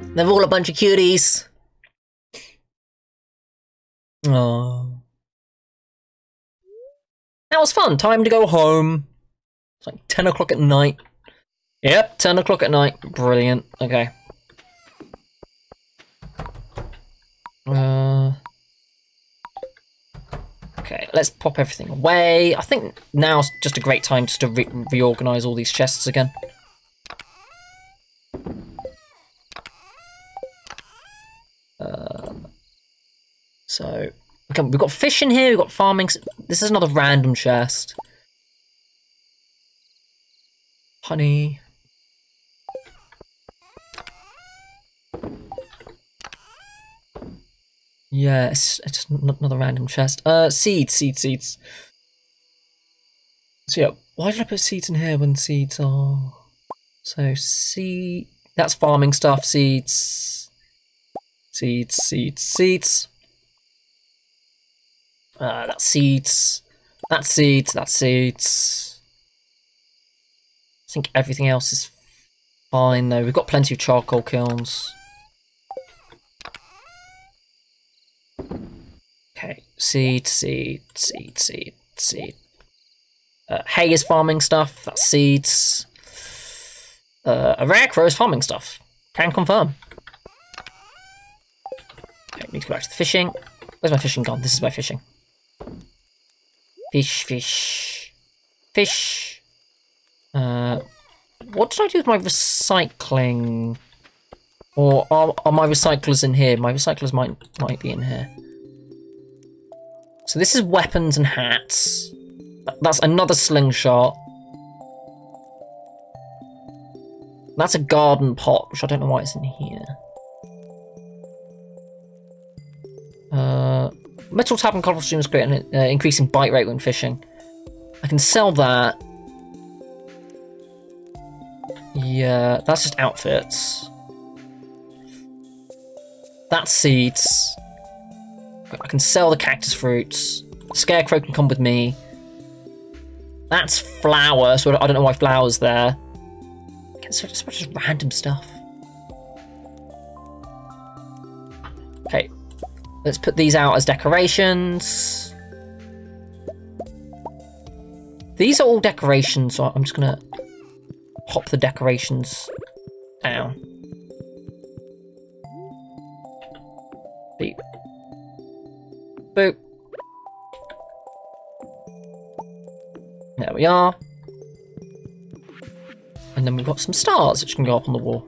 They're all a bunch of cuties. Oh, that was fun. Time to go home. It's like 10 o'clock at night. Yep, 10 o'clock at night. Brilliant. Okay. Okay, let's pop everything away. I think now's just a great time just to reorganize all these chests again. So, okay, we've got fish in here, we've got farming. This is another random chest. Honey. Yeah, it's another random chest. Seeds. So yeah, why did I put seeds in here when seeds are... So, seed... That's farming stuff, seeds. That's seeds. I think everything else is fine though. We've got plenty of charcoal kilns. Okay, seed. Hay is farming stuff, that's seeds. A rare crow is farming stuff. Can confirm. Okay, need to go back to the fishing. Where's my fishing gone? This is my fishing. Fish. What did I do with my recycling? Or are my recyclers in here? My recyclers might be in here. So this is weapons and hats. That's another slingshot. That's a garden pot, which I don't know why it's in here. Metal tap and colorful stream is great and increasing bite rate when fishing. I can sell that. Yeah, that's just outfits. That's seeds. I can sell the cactus fruits. Scarecrow can come with me. That's flour, so I don't know why flour's there. So just random stuff. Okay. Let's put these out as decorations. These are all decorations, so I'm just gonna pop the decorations down. Beep. Boop. There we are. And then we've got some stars which can go up on the wall.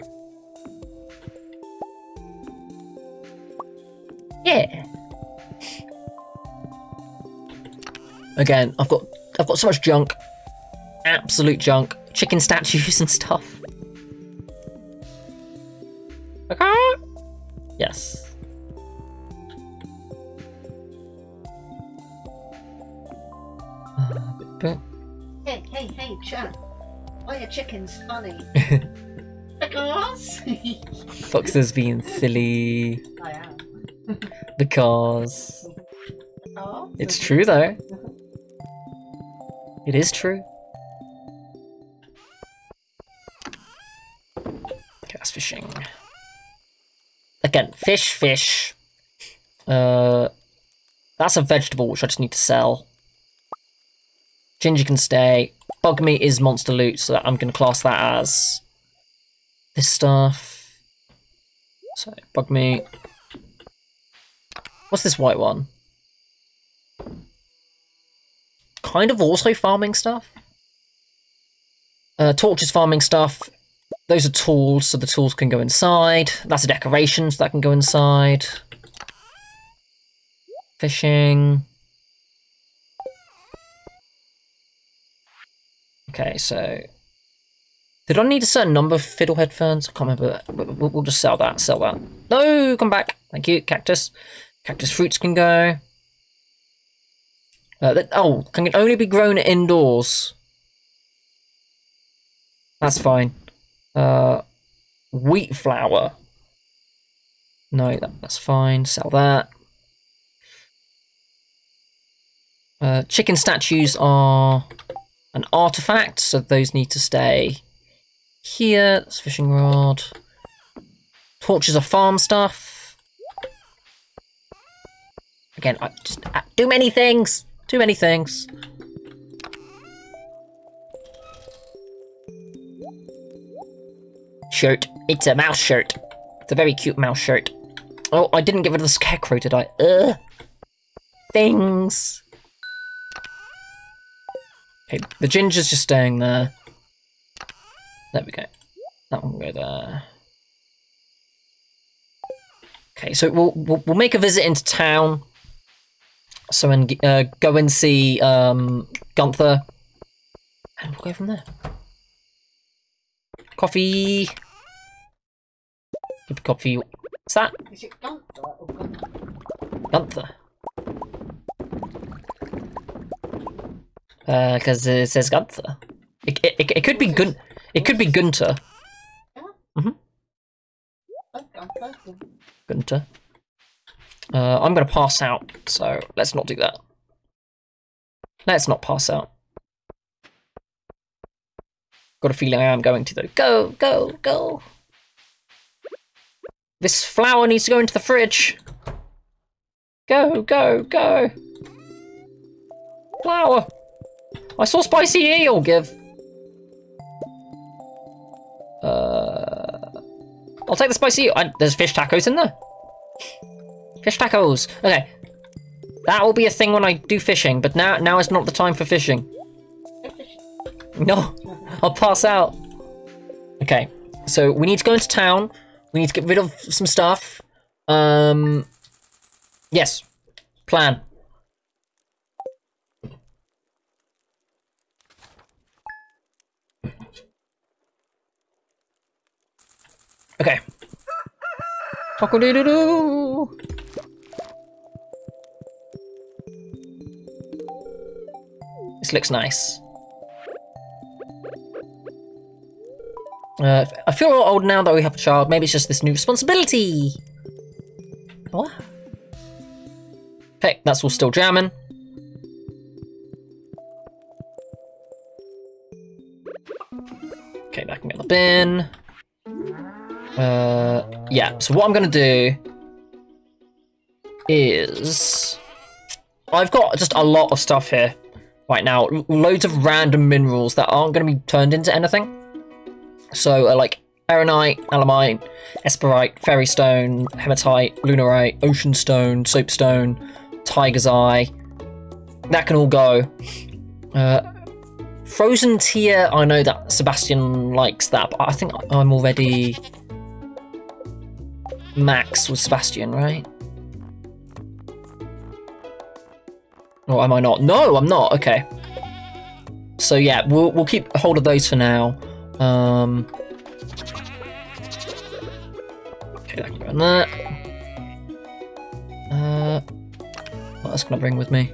Yeah. Again, I've got so much junk. Absolute junk. Chicken statues and stuff. Okay. Hey, Chad. Why are chickens funny? Because? Foxes being silly. I am. Because. Oh. It's true though. It is true. Cast fishing. Again, fish. That's a vegetable which I just need to sell. Ginger can stay. Bug meat is monster loot, so I'm going to class that as this stuff. So, bug meat. What's this white one? Kind of also farming stuff. Torches, farming stuff. Those are tools, so the tools can go inside. That's a decoration, so that can go inside. Fishing. Okay, so... did I need a certain number of fiddlehead ferns? I can't remember. We'll just sell that, No, come back. Thank you. Cactus. Cactus fruits can go. Can it only be grown indoors? That's fine. Wheat flour. No, that's fine. Sell that. Chicken statues are an artifact, so those need to stay here. That's fishing rod. Torches are farm stuff. Again, I just too many things. Too many things. Shirt. It's a mouse shirt. It's a very cute mouse shirt. Oh, I didn't get rid of the scarecrow, did I? Ugh. Things. Okay, the ginger's just staying there. There we go. That one can go there. Okay, so we'll make a visit into town. So and go and see Gunther, and we'll go from there. Coffee. Good coffee. What's that? Is it Gunther or Gunther? Gunther. Because it says Gunther. It could be Gun. It could be Günther. Günther. I'm gonna pass out, so let's not do that. Let's not pass out. Got a feeling I am going to though. Go. This flour needs to go into the fridge. Go. Flour. I saw spicy eel give. I'll take the spicy eel. There's fish tacos in there. Fish tacos. Okay. That will be a thing when I do fishing, but now is not the time for fishing. No. I'll pass out. Okay. So we need to go into town. We need to get rid of some stuff. Yes. Plan. Okay. Taco doo doo doo. This looks nice. I feel a lot older now that we have a child. Maybe it's just this new responsibility. What? Okay, that's all still jamming. Okay, that can get in the bin. Yeah, so what I'm gonna do is I've got just a lot of stuff here right now. Loads of random minerals that aren't gonna be turned into anything. So like aeronite, alamite, esperite, ferrystone, hematite, lunarite, ocean stone, soapstone, tiger's eye. That can all go. Frozen tier, I know that Sebastian likes that, but I think I'm already max with Sebastian, right? Or am I not? No, I'm not. Okay. So yeah, we'll keep hold of those for now. Okay, I can go on that. What else can I bring with me?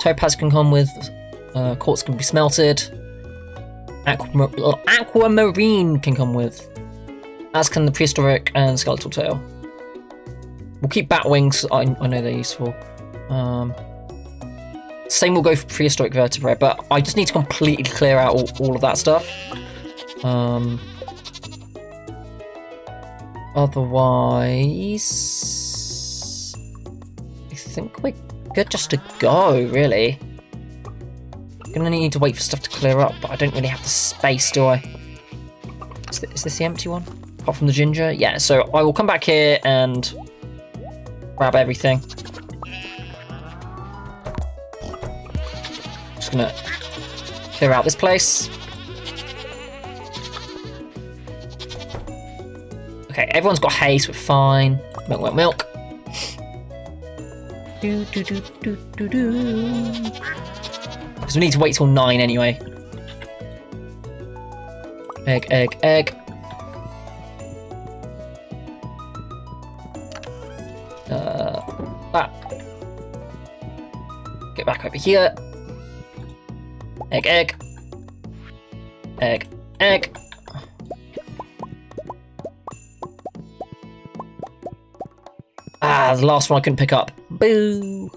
Topaz can come with, quartz can be smelted, aquamarine can come with, as can the prehistoric and skeletal tail. We'll keep bat wings, I know they're useful. Same will go for prehistoric vertebrae, but I just need to completely clear out all of that stuff. Otherwise, I think we're good just to go, really. I'm gonna need to wait for stuff to clear up, but I don't really have the space, do I? Is this the empty one? Apart from the ginger? Yeah, so I will come back here and grab everything. Just gonna clear out this place. Okay, everyone's got hay, so we're fine. Milk, milk, milk. Because we need to wait till 9 anyway. Egg, egg, egg. That. Get back over here. Egg, egg. Egg, egg. Ah, the last one I couldn't pick up. Boo!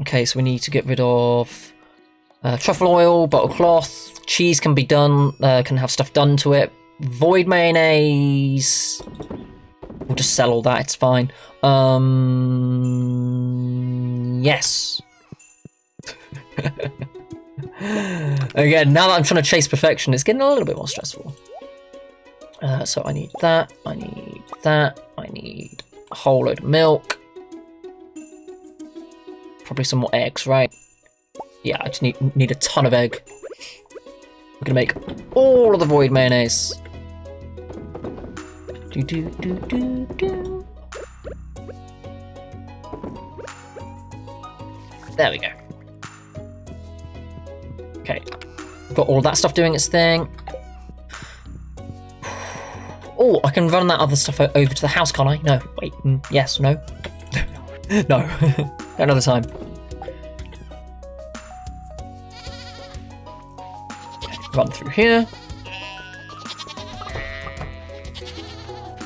Okay, so we need to get rid of truffle oil, bottle cloth. Cheese can be done, can have stuff done to it. Void mayonnaise. We'll just sell all that, it's fine. Yes. Again, now that I'm trying to chase perfection, it's getting a little bit more stressful. So I need that, I need that, I need a whole load of milk. Probably some more eggs, right? Yeah, I just need a ton of egg. We're gonna make all of the void mayonnaise. Do do do do do. There we go. Okay, got all that stuff doing its thing. Oh, I can run that other stuff over to the house, can't I? No, wait, yes, no. No, another time. Okay, run through here.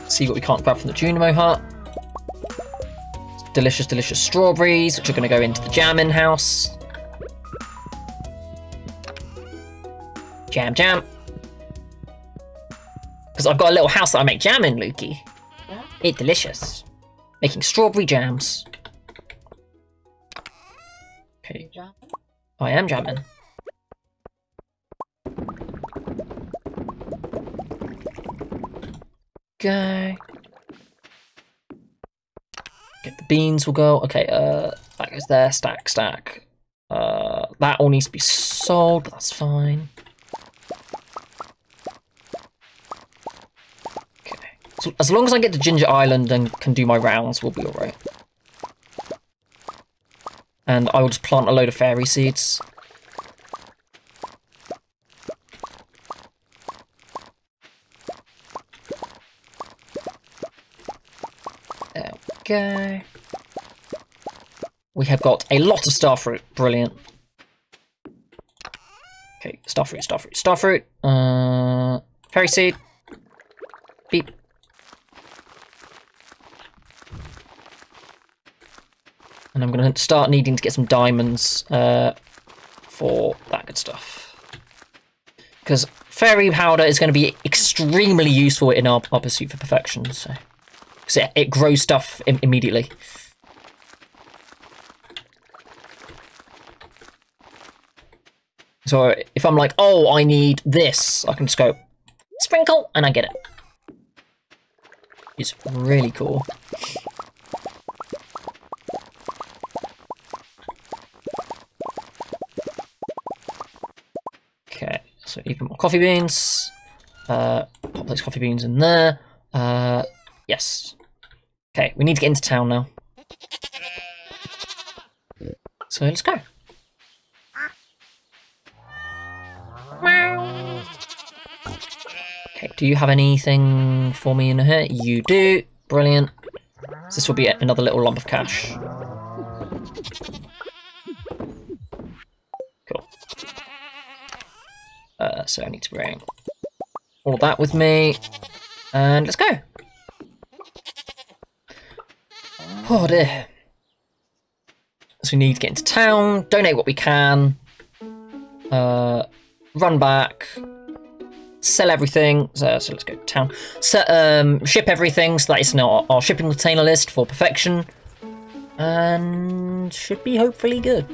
See what we can't grab from the Junimo hut. Delicious, delicious strawberries, which are gonna go into the jam-in house. Jam, jam. Because I've got a little house that I make jam in, Lukey. It's delicious. Making strawberry jams. Okay. I am jamming. Go. Get the beans will go. Okay, that goes there. Stack, stack. That all needs to be sold, but that's fine. So as long as I get to Ginger Island and can do my rounds, we'll be alright. And I will just plant a load of fairy seeds. There we go. We have got a lot of starfruit. Brilliant. Okay, starfruit, starfruit, starfruit. Fairy seed. Beep. And I'm going to start needing to get some diamonds for that good stuff. Because fairy powder is going to be extremely useful in our pursuit for perfection. So, because it grows stuff immediately. So if I'm like, oh, I need this, I can just go sprinkle and I get it. It's really cool. So even more coffee beans, pop those coffee beans in there, yes. Okay, we need to get into town now. So let's go. Okay, do you have anything for me in here? You do, brilliant. So this will be another little lump of cash. So I need to bring all of that with me. And let's go. Oh dear. So we need to get into town, donate what we can, run back, sell everything. So let's go to town. So, ship everything so that it's in our shipping container list for perfection. And should be hopefully good.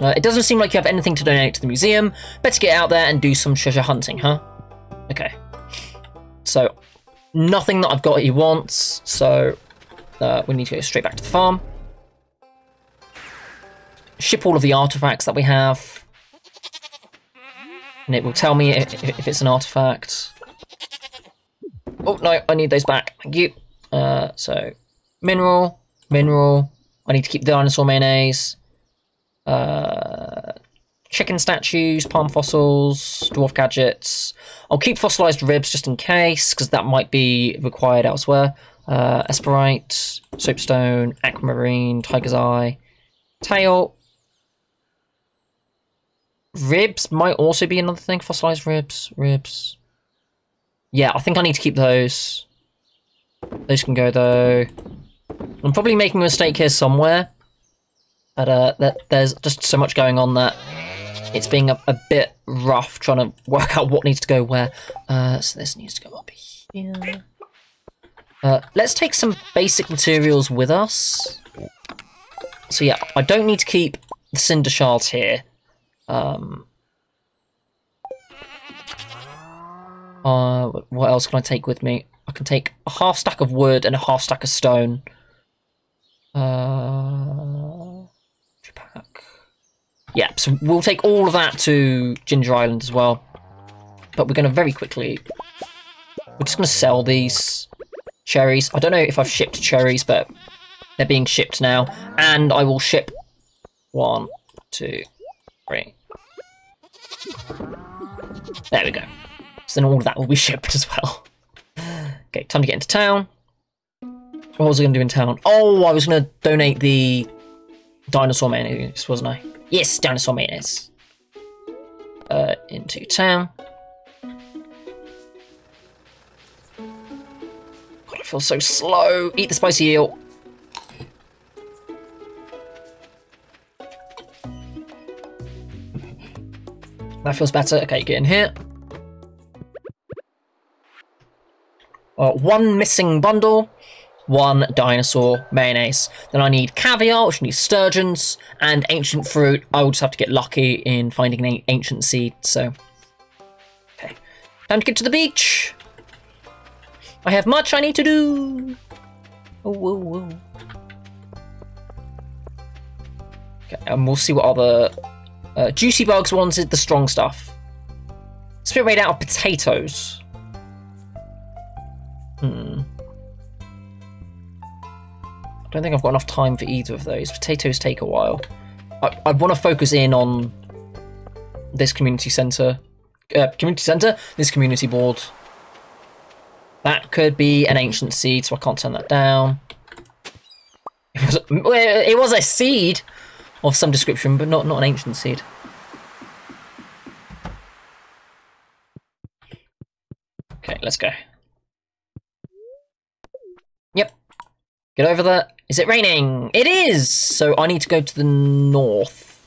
It doesn't seem like you have anything to donate to the museum. Better get out there and do some treasure hunting, huh? Okay. So, nothing that I've got he wants, so we need to go straight back to the farm. Ship all of the artifacts that we have. And it will tell me if it's an artifact. Oh, no, I need those back. Thank you. So, mineral. I need to keep the dinosaur mayonnaise. Chicken statues, palm fossils, dwarf gadgets. I'll keep fossilized ribs just in case, because that might be required elsewhere. Esperite, soapstone, aquamarine, tiger's eye, tail. Ribs might also be another thing. Fossilized ribs. Yeah, I think I need to keep those. Those can go though. I'm probably making a mistake here somewhere. But there's just so much going on that it's being a bit rough trying to work out what needs to go where. So this needs to go up here. Let's take some basic materials with us. So yeah, I don't need to keep the cinder shards here. What else can I take with me? I can take a half stack of wood and a half stack of stone. Yeah, so we'll take all of that to Ginger Island as well. But we're going to very quickly... We're just going to sell these cherries. I don't know if I've shipped cherries, but they're being shipped now. And I will ship 1, 2, 3. There we go. So then all of that will be shipped as well. Okay, time to get into town. What was I going to do in town? Oh, I was going to donate the dinosaur mayonnaise, wasn't I? Yes, dinosaur mayonnaise. Into town. God, I feel so slow. Eat the spicy eel. That feels better. Okay, get in here. One missing bundle. 1 dinosaur mayonnaise. Then I need caviar, which needs sturgeons, and ancient fruit. I will just have to get lucky in finding an ancient seed, so... Okay. Time to get to the beach! I have much I need to do! Oh. Okay, and we'll see what other... Juicy Bugs wanted the strong stuff. It's a bit made out of potatoes. I don't think I've got enough time for either of those. Potatoes take a while. I want to focus in on this community centre, this community board. That could be an ancient seed, so I can't turn that down. It was a seed of some description, but not an ancient seed. Okay, let's go. Yep. Get over there. Is it raining? It is! So I need to go to the north.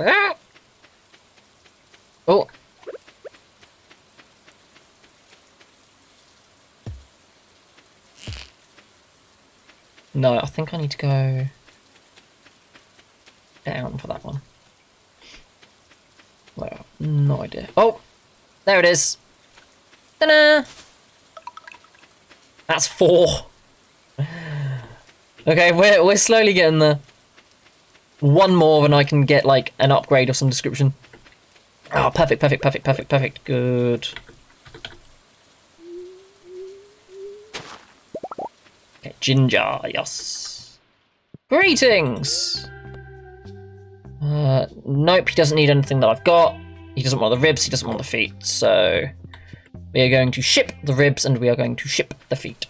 Ah! Oh. No, I think I need to go down for that one. Well, no idea. Oh! There it is. Ta-da! That's 4. Okay, we're slowly getting there. 1 more and I can get, like, an upgrade of some description. Oh, perfect. Good. Okay, Ginger, yes. Greetings! Nope, he doesn't need anything that I've got. He doesn't want the ribs, he doesn't want the feet, so... We are going to ship the ribs and we are going to ship the feet.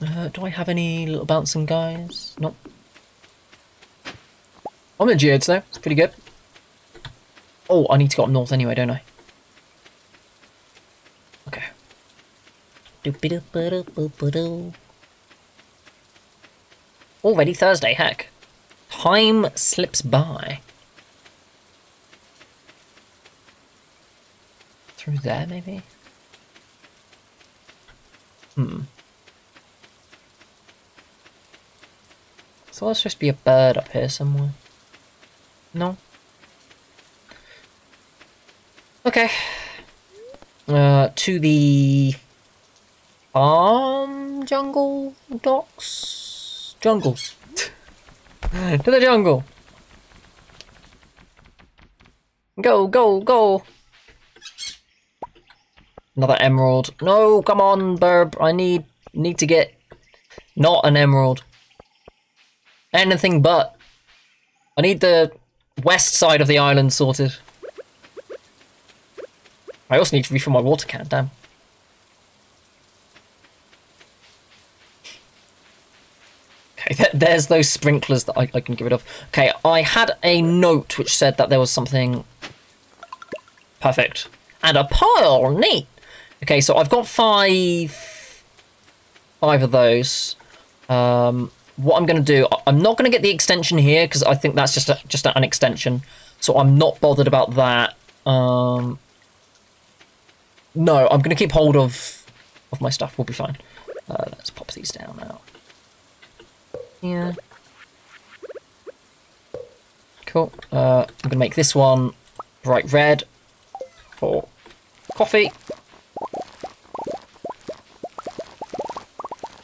Do I have any little bouncing guys? Nope. I'm in Geodes though, it's pretty good. Oh, I need to go up north anyway, don't I? Okay. Already Thursday, heck. Time slips by. Through there, maybe? Hmm. So there's supposed to be a bird up here somewhere. No? Okay. To the... jungle? Docks? Jungles. To the jungle! Go, go, go! Another emerald. No, come on, burb. I need to get... Not an emerald. Anything but. I need the west side of the island sorted. I also need to refill my water can, damn. Okay, there's those sprinklers that I can get rid of. Okay, I had a note which said that there was something... Perfect. And a pile! Neat! Okay, so I've got five of those. What I'm going to do, I'm not going to get the extension here because I think that's just an extension. So I'm not bothered about that. No, I'm going to keep hold of my stuff. We'll be fine. Let's pop these down now. Yeah. Cool. I'm going to make this one bright red for coffee.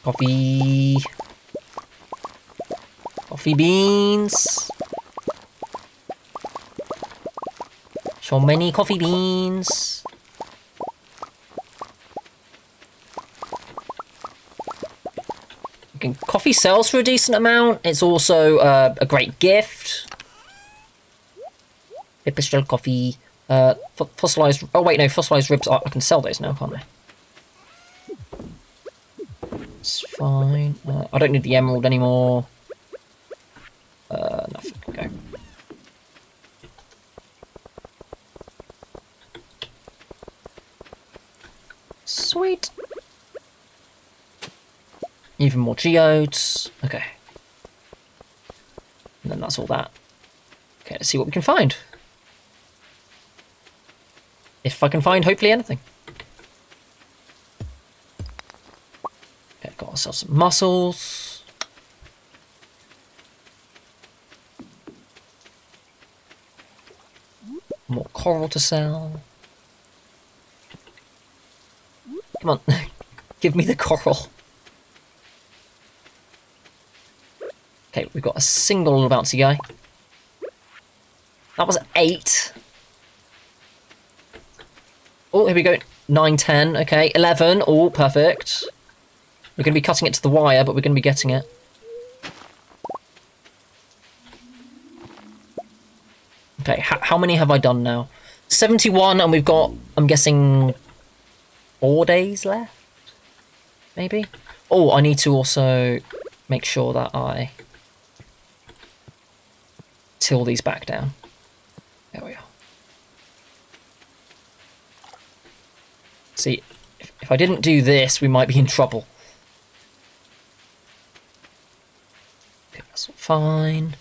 Coffee. Coffee beans. So many coffee beans. Coffee sells for a decent amount. It's also a great gift. Pipistrel coffee. Fossilized. Oh wait, no, fossilized ribs. I can sell those now, can't I? It's fine. I don't need the emerald anymore. Nothing. Okay. Sweet. Even more geodes. Okay. And then that's all that. Okay, let's see what we can find. If I can find, hopefully, anything. Okay, got ourselves some mussels. More coral to sell. Come on, give me the coral. Okay, we've got a single little bouncy guy. That was 8. Oh, here we go. 9, 10. Okay, 11. Oh, perfect. We're going to be cutting it to the wire, but we're going to be getting it. Okay, how many have I done now? 71, and we've got, I'm guessing, 4 days left? Maybe? Oh, I need to also make sure that I... till these back down. There we are. See, if I didn't do this, we might be in trouble. Okay, that's fine.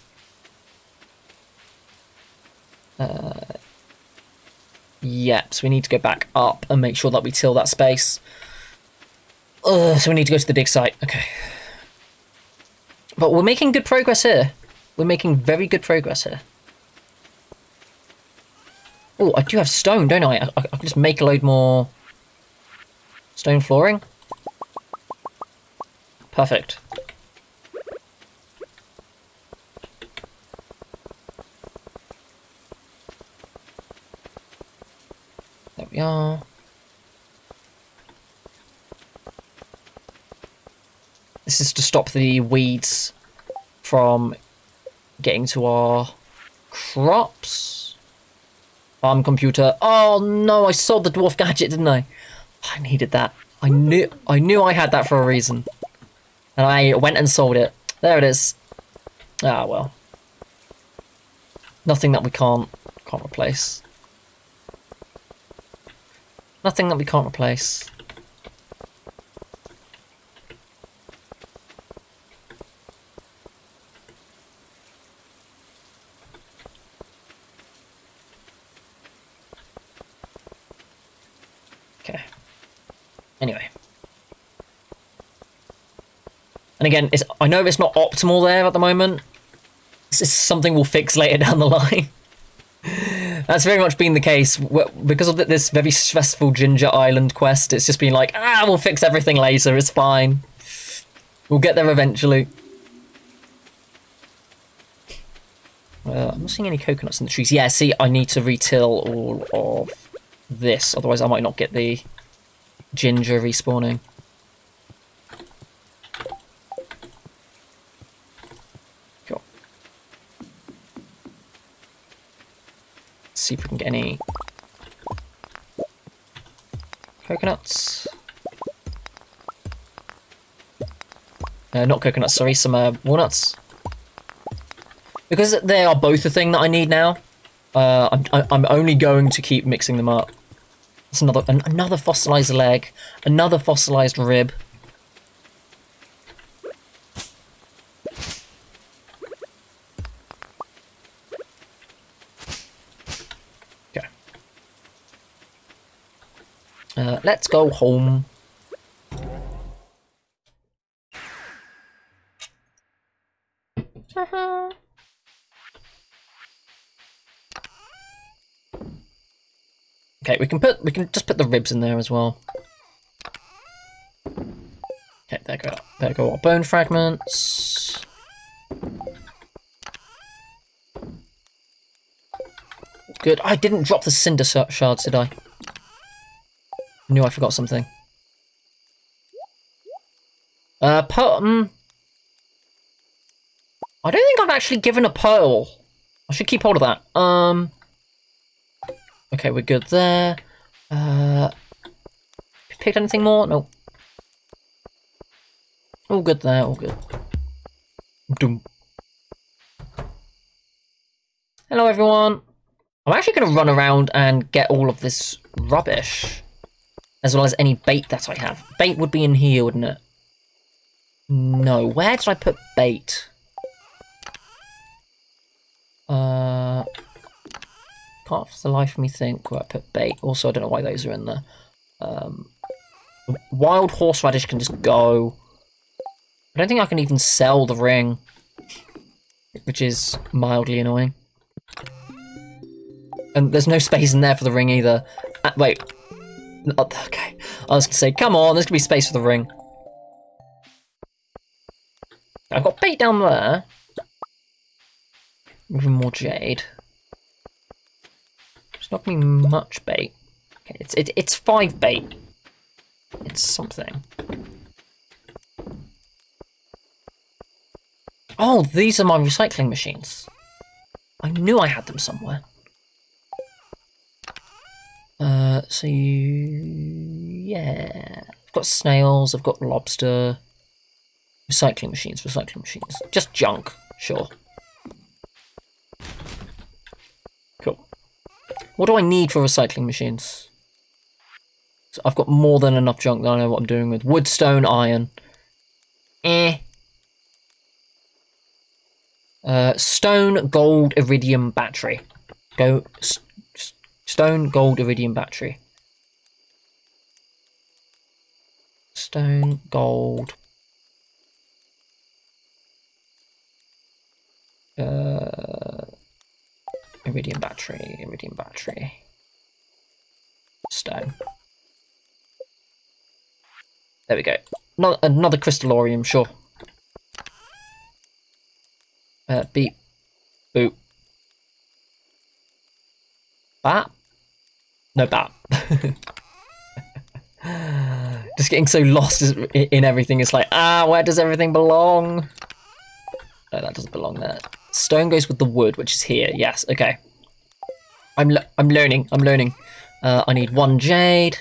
Yep, so we need to go back up and make sure that we till that space. Ugh, so we need to go to the dig site. Okay. But we're making good progress here. We're making very good progress here. Oh, I do have stone, don't I? I can just make a load more stone flooring. Perfect. There we are. This is to stop the weeds from getting to our crops. Farm computer. Oh no, I sold the dwarf gadget, didn't I? I needed that. I knew I had that for a reason. and I went and sold it. There it is. Ah, well. Nothing that we can't replace. Nothing that we can't replace. Okay. Anyway. And again, I know it's not optimal there at the moment. This is something we'll fix later down the line. That's very much been the case. Because of this very stressful Ginger Island quest, it's just been like, we'll fix everything later, it's fine. We'll get there eventually. I'm not seeing any coconuts in the trees. Yeah, see, I need to retill all of this, otherwise I might not get the ginger respawning. See if we can get any coconuts. Not coconuts, sorry, some walnuts. Because they are both a thing that I need now. I'm only going to keep mixing them up. That's another fossilized leg, another fossilized rib. Let's go home. Okay, we can just put the ribs in there as well. Okay, there go our bone fragments. Good. I didn't drop the cinder shards, did I? I knew I forgot something. I don't think I've actually given a pearl. I should keep hold of that. Okay, we're good there. Picked anything more? No. All good there, all good. Doom. Hello, everyone. I'm actually going to run around and get all of this rubbish, as well as any bait that I have. Bait would be in here, wouldn't it? No, where did I put bait? Can't for the life of me think where I put bait. Also, I don't know why those are in there. Wild horseradish can just go. I don't think I can even sell the ring, which is mildly annoying. And there's no space in there for the ring either. Wait. Okay, I was gonna say, come on, there's gonna be space for the ring. I've got bait down there. Even more jade. It's not gonna be much bait. Okay, it's 5 bait. It's something. Oh, these are my recycling machines. I knew I had them somewhere. So yeah, I've got snails, I've got lobster, recycling machines, just junk, sure. Cool. What do I need for recycling machines? So I've got more than enough junk that I know what I'm doing with. Wood, stone, iron. Stone, gold, iridium, battery. Stone, gold, iridium, battery. Stone, gold. Iridium battery. Stone. There we go. Another crystallorium, sure. Beep. Boop. Bat? No, bat. Just getting so lost in everything. It's like, where does everything belong? No, that doesn't belong there. Stone goes with the wood, which is here. Yes, okay. I'm learning. I need 1 jade.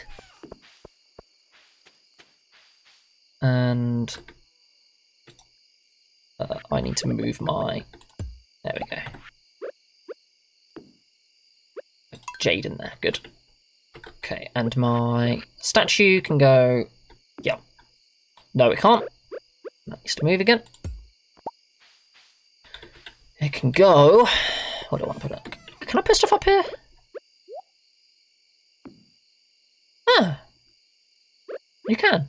And I need to move my... There we go. Jade in there, good. Okay, and my statue can go... Yeah. No, it can't. That needs to move again. It can go... What do I want to put up? Can I put stuff up here? Ah! You can.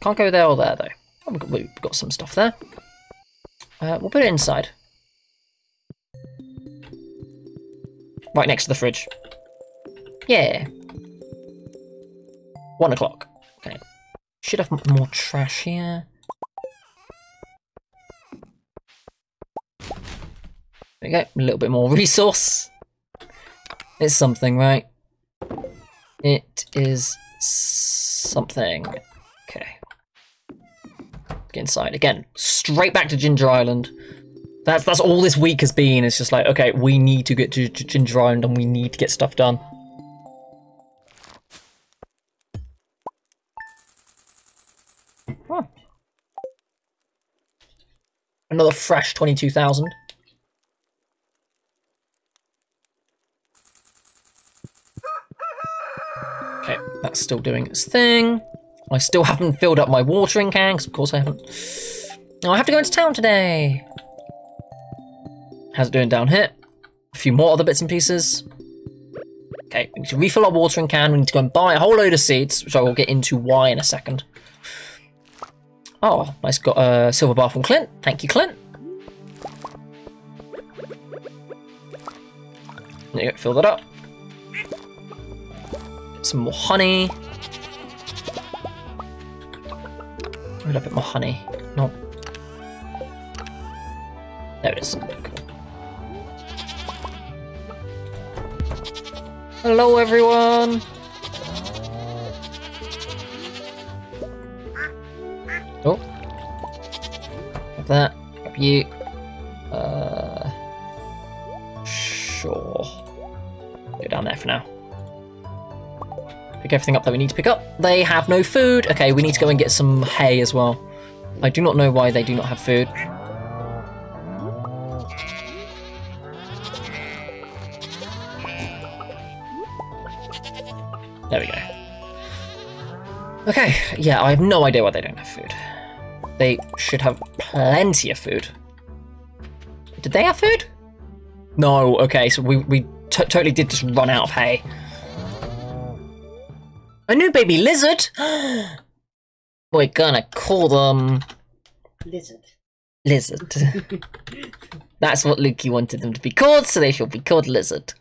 Can't go there or there, though. Oh, we've got some stuff there. We'll put it inside. Right next to the fridge. Yeah. 1 o'clock. Okay. Should have more trash here. There we go. A little bit more resource. It's something, right? It is something. Okay. Get inside again. Straight back to Ginger Island. That's all this week has been. It's just like, okay, we need to get to Ginger Island and we need to get stuff done. Huh. Another fresh 22,000. Okay, that's still doing its thing. I still haven't filled up my watering can, because of course I haven't. Now I have to go into town today. How's it doing down here? A few more other bits and pieces. Okay, we need to refill our watering can. We need to go and buy a whole load of seeds, which I will get into why in a second. Oh, nice, got a silver bar from Clint. Thank you, Clint. There you go, fill that up. Get some more honey. A little bit more honey. No. There it is. Hello, everyone. Oh. Grab that. Grab you. Sure. Go down there for now. Pick everything up that we need to pick up. They have no food. Okay, we need to go and get some hay as well. I do not know why they do not have food. There we go. Okay, yeah, I have no idea why they don't have food. They should have plenty of food. Did they have food? No, okay, so we totally did just run out of hay. A new baby lizard! We're gonna call them... Lizard. Lizard. That's what Lukey wanted them to be called, so they shall be called Lizard.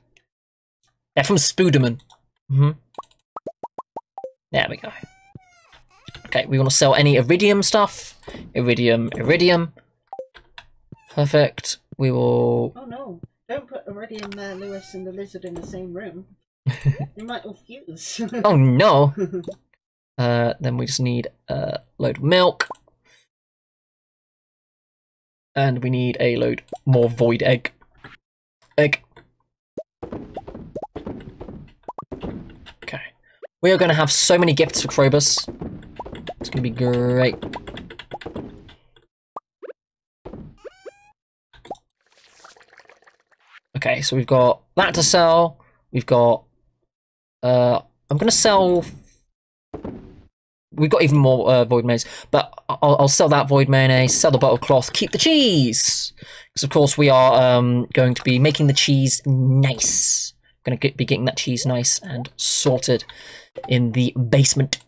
They're from Spooderman. Mm-hmm. There we go. Okay, we want to sell any iridium stuff. Iridium, iridium. Perfect. We will... Oh no, don't put iridium there, Lewis, and the lizard in the same room. You might all fuse. Oh no! Then we just need a load of milk. And we need a load more void egg. Egg. Okay. We are going to have so many gifts for Krobus. It's going to be great. Okay, so we've got that to sell. We've got... I'm going to sell... We've got even more void mayonnaise, but I'll sell that void mayonnaise, sell the buttercloth, keep the cheese! Because of course we are going to be making the cheese nice. I'm going to be getting that cheese nice and sorted in the basement.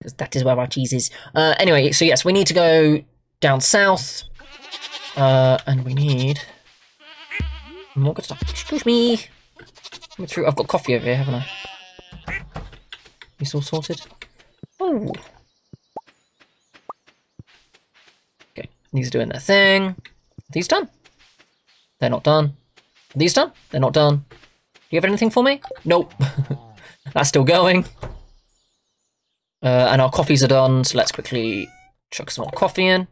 Because that is where our cheese is. Anyway, so yes, we need to go down south. And we need... more good stuff. Excuse me. I've got coffee over here, haven't I? It's all sorted. Oh. Okay, these are doing their thing. Are these done? They're not done. Are these done? They're not done. Do you have anything for me? Nope. That's still going. And our coffees are done, so let's quickly chuck some more coffee in.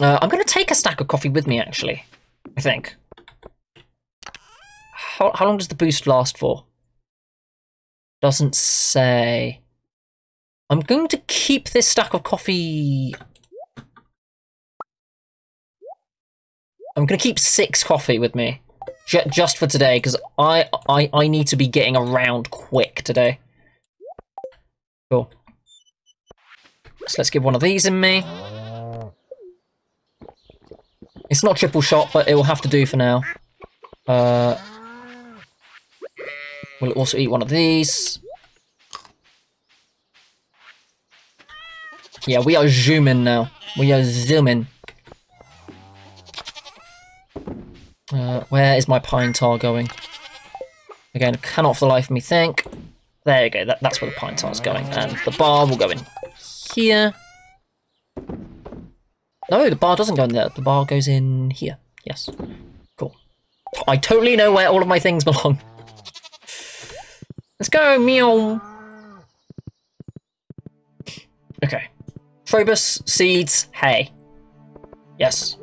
I'm going to take a stack of coffee with me, actually, I think. How long does the boost last for? Doesn't say. I'm going to keep this stack of coffee. I'm going to keep 6 coffee with me. Just for today, because I need to be getting around quick today. Cool. So let's give one of these in me. It's not triple shot, but it will have to do for now. We'll also eat one of these. Yeah, we are zooming now. We are zooming. Where is my pine tar going? Again, cannot for the life of me think. There you go, that's where the pine tar's going. And the bar will go in here. No, the bar doesn't go in there. The bar goes in here. Yes. Cool. I totally know where all of my things belong. Let's go, meow. Okay. Krobus, seeds, hay. Yes.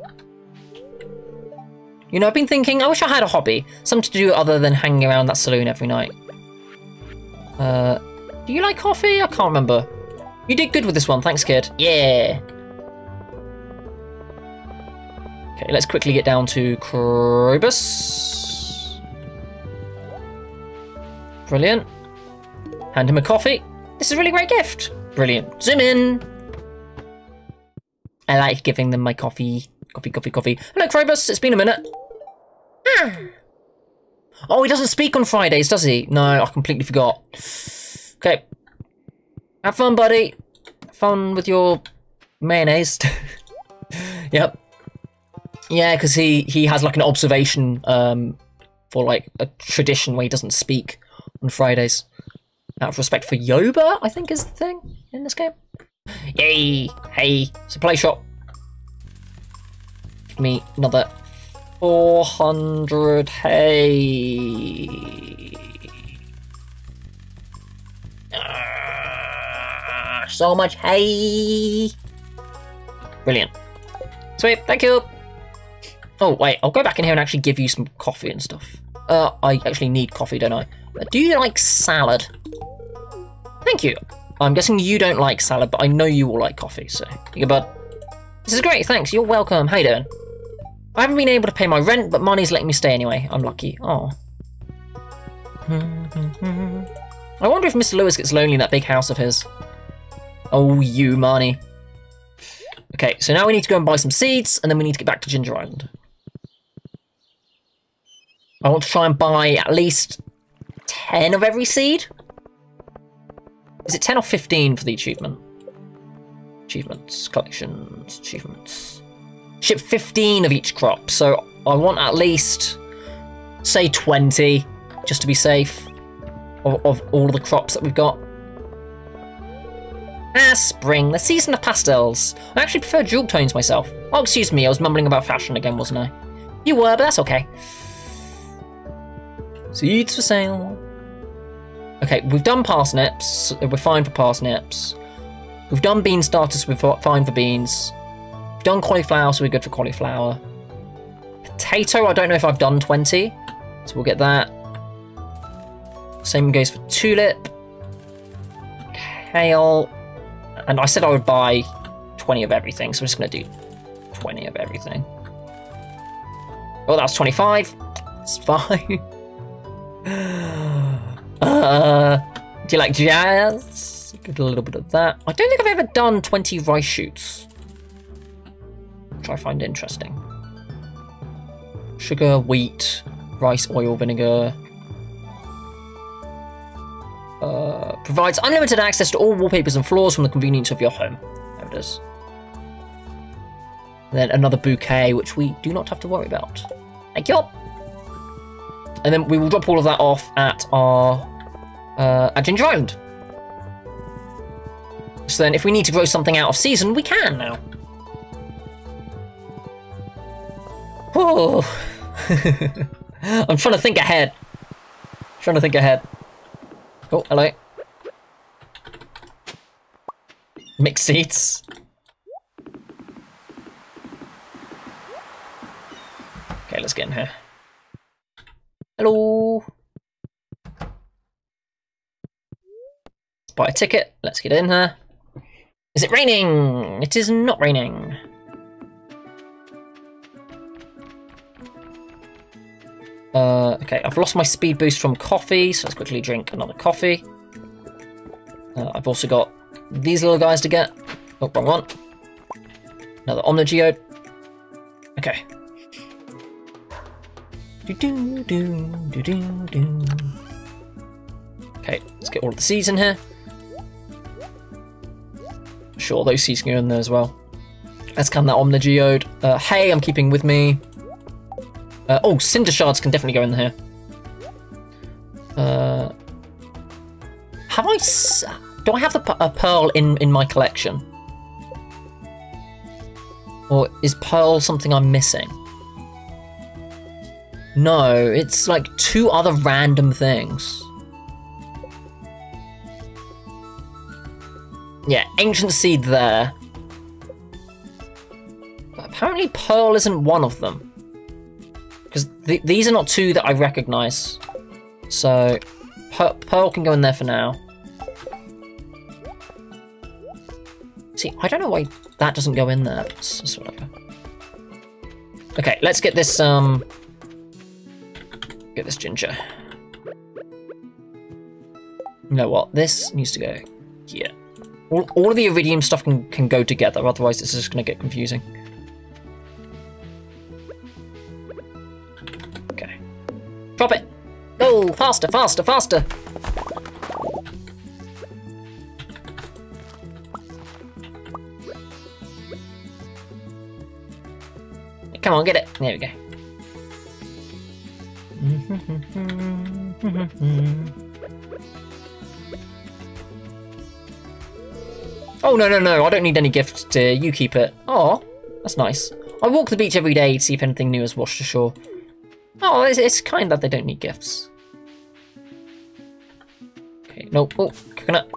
You know, I've been thinking, I wish I had a hobby. Something to do other than hanging around that saloon every night. Do you like coffee? I can't remember. You did good with this one, thanks kid. Yeah! Okay, let's quickly get down to Krobus. Brilliant. Hand him a coffee. This is a really great gift. Brilliant. Zoom in! I like giving them my coffee. Coffee, coffee, coffee. Hello, Krobus. It's been a minute. Ah. Oh, he doesn't speak on Fridays, does he? No, I completely forgot. Okay. Have fun, buddy. Have fun with your mayonnaise. Yep. Yeah, because he has like an observation for like a tradition where he doesn't speak on Fridays. Out of respect for Yoba, I think is the thing in this game. Yay! Hey, supply shop. Me another 400 hay. So much hay. Brilliant. Sweet, thank you. Oh wait, I'll go back in here and actually give you some coffee and stuff. I actually need coffee, don't I? Do you like salad? Thank you. I'm guessing you don't like salad, but I know you all like coffee, so think about. This is great, thanks. You're welcome. How you doing? I haven't been able to pay my rent, but Marnie's letting me stay anyway. I'm lucky. Oh. I wonder if Mr. Lewis gets lonely in that big house of his. Oh, you, Marnie. Okay, so now we need to go and buy some seeds, and then we need to get back to Ginger Island. I want to try and buy at least 10 of every seed. Is it 10 or 15 for the achievement? Achievements, collections, achievements. Ship 15 of each crop, so I want at least, say 20, just to be safe, of all the crops that we've got. Ah, spring, the season of pastels. I actually prefer jewel tones myself. Oh, excuse me, I was mumbling about fashion again, wasn't I? You were, but that's okay. Seeds for sale. Okay, we've done parsnips, we're fine for parsnips. We've done bean starters, so we're fine for beans. We've done cauliflower, so we're good for cauliflower. Potato, I don't know if I've done 20, so we'll get that. Same goes for tulip. Kale. And I said I would buy 20 of everything, so I'm just going to do 20 of everything. Oh, that was 25. It's fine. Do you like jazz? Get a little bit of that. I don't think I've ever done 20 rice shoots, which I find interesting. Sugar, wheat, rice, oil, vinegar. Provides unlimited access to all wallpapers and floors from the convenience of your home. There it is. And then another bouquet, which we do not have to worry about. Thank you. And then we will drop all of that off at our at Ginger Island. So then if we need to grow something out of season, we can now. Oh. I'm trying to think ahead. Oh, hello. Mixed seeds. let's get in here. Hello. Let's buy a ticket. Let's get in here. Is it raining? It is not raining. Okay, I've lost my speed boost from coffee, so let's quickly drink another coffee. I've also got these little guys to get. Oh, wrong one. Another Omnigeode. Okay. Okay, let's get all of the seeds in here. Sure, those seeds can go in there as well. Let's can that Omnigeode. Hey, I'm keeping with me. Oh, Cinder Shards can definitely go in here. Do I have a Pearl in my collection? Or is Pearl something I'm missing? No, it's like two other random things. Yeah, Ancient Seed there. But apparently Pearl isn't one of them. Because these are not two that I recognise. So, Pearl can go in there for now. See, I don't know why that doesn't go in there. It's just whatever. Okay, let's get this ginger. You know what? This needs to go here. All of the iridium stuff can go together, otherwise this is just going to get confusing. Drop it! Go! Faster, faster, faster! Come on, get it! There we go. Oh, no, no, no, I don't need any gifts, dear. You keep it. Aw, that's nice. I walk the beach every day to see if anything new is washed ashore. Oh, it's kind that they don't need gifts. Okay, no, oh, coconut.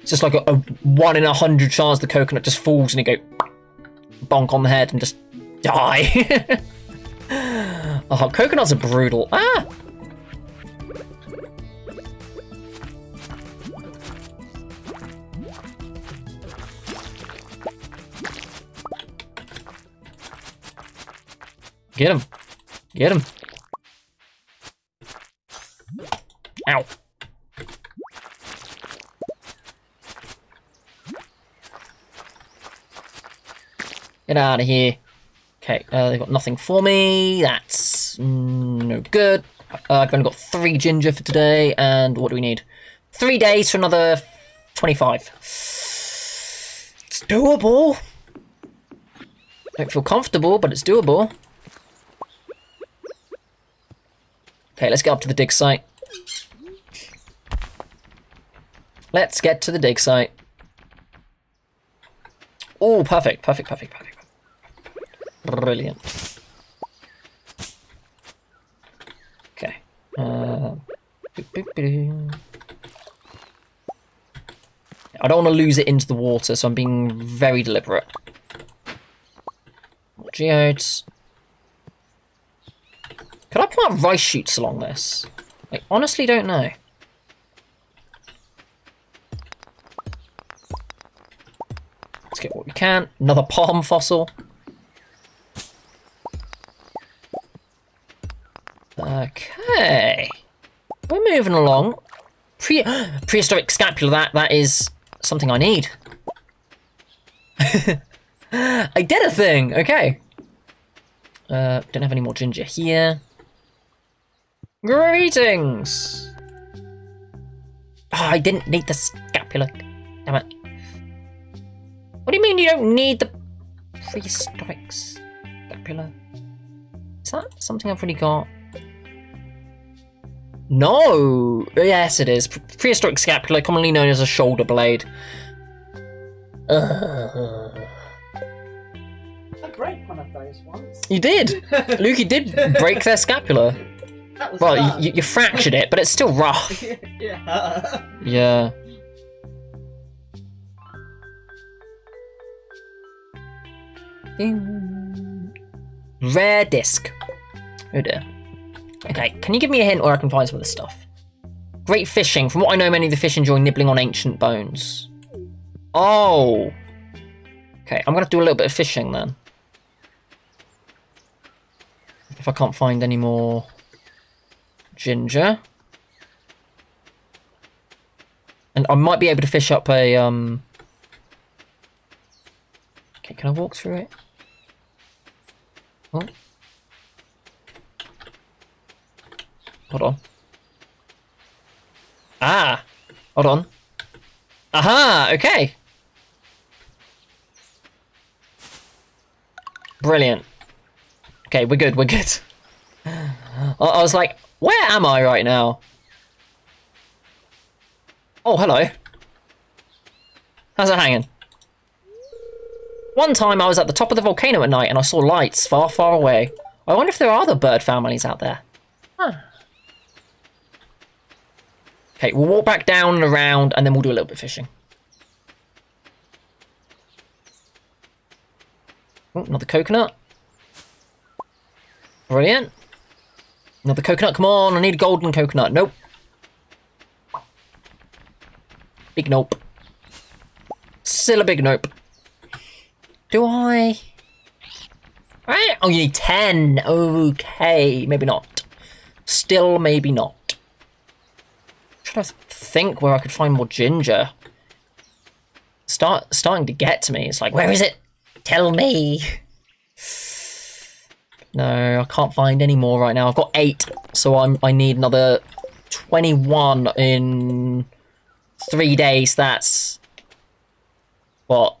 It's just like a 1 in 100 chance the coconut just falls and you go bonk on the head and just die. Oh, coconuts are brutal. Ah! Get him. Get him. Ow. Get out of here. Okay, they've got nothing for me. That's no good. I've only got 3 ginger for today. And what do we need? 3 days for another 25. It's doable. Don't feel comfortable, but it's doable. Okay, let's get up to the dig site. Let's get to the dig site. Oh, perfect, perfect, perfect, perfect. Brilliant. Okay. I don't want to lose it into the water, so I'm being very deliberate. Geodes. Could I plant rice shoots along this? I honestly don't know. Let's get what we can. Another palm fossil. Okay. We're moving along. Prehistoric scapula, that is something I need. I did a thing, okay. Don't have any more ginger here. Greetings! Oh, I didn't need the scapula. Damn it. What do you mean you don't need the prehistoric scapula? Is that something I've already got? No! Yes, it is. Prehistoric scapula, commonly known as a shoulder blade. I broke one of those once. You did! Lukey did break their scapula. Well, you fractured it, but it's still rough. Yeah. Yeah. Ding. Rare disc. Oh dear. Okay, can you give me a hint or I can find some of this stuff? Great fishing. From what I know, many of the fish enjoy nibbling on ancient bones. Oh. Okay, I'm gonna have to do a little bit of fishing then. If I can't find any more ginger. And I might be able to fish up a, Okay, can I walk through it? Oh. Hold on. Ah! Hold on. Aha! Okay! Brilliant. Okay, we're good, we're good. I was like, where am I right now? Oh, hello. How's it hanging? One time I was at the top of the volcano at night and I saw lights far, far away. I wonder if there are other bird families out there. Huh. Okay, we'll walk back down and around and then we'll do a little bit of fishing. Oh, another coconut. Brilliant. Another coconut, come on, I need a golden coconut. Nope. Big nope. Still a big nope. Do I? Right? Oh, you need 10. Okay, maybe not. Still, maybe not. Trying to think where I could find more ginger. Starting to get to me. It's like, where is it? Tell me. No, I can't find any more right now. I've got 8, so I need another 21 in 3 days, that's what,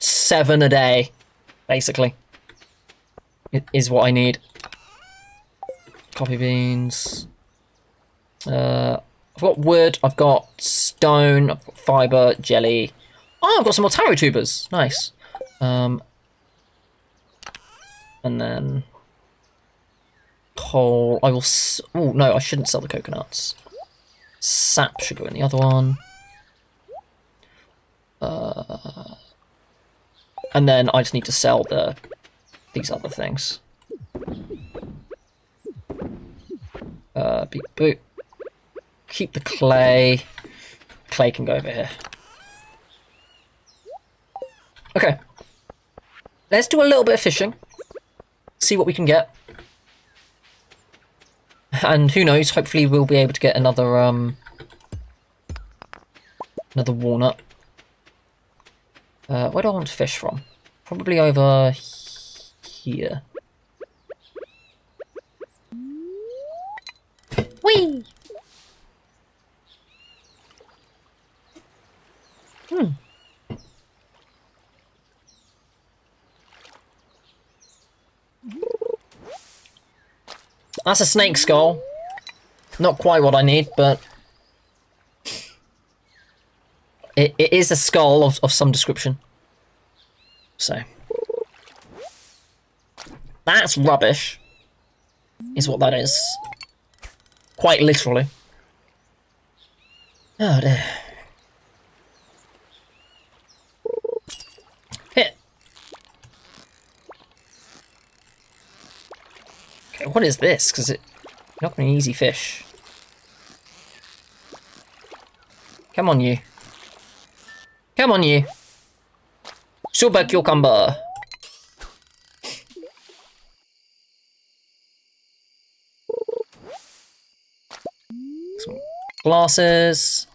7 a day basically is what I need. Coffee beans, I've got wood, I've got stone, I've got fiber, jelly. Oh, I've got some more taro tubers, nice. And then coal. I will oh no, I shouldn't sell the coconuts. Sap should go in the other one. And then I just need to sell these other things. Beep boop. Keep the clay. Clay can go over here. Okay. Let's do a little bit of fishing. See what we can get. And who knows, hopefully we'll be able to get another, another walnut. Where do I want to fish from? Probably over here. Whee! Hmm. That's a snake skull. Not quite what I need, but... It is a skull of some description. So... That's rubbish. Is what that is. Quite literally. Oh dear. Hit. Okay, what is this? Because it's not an easy fish. Come on, you. Come on, you. Super cucumber. Some glasses.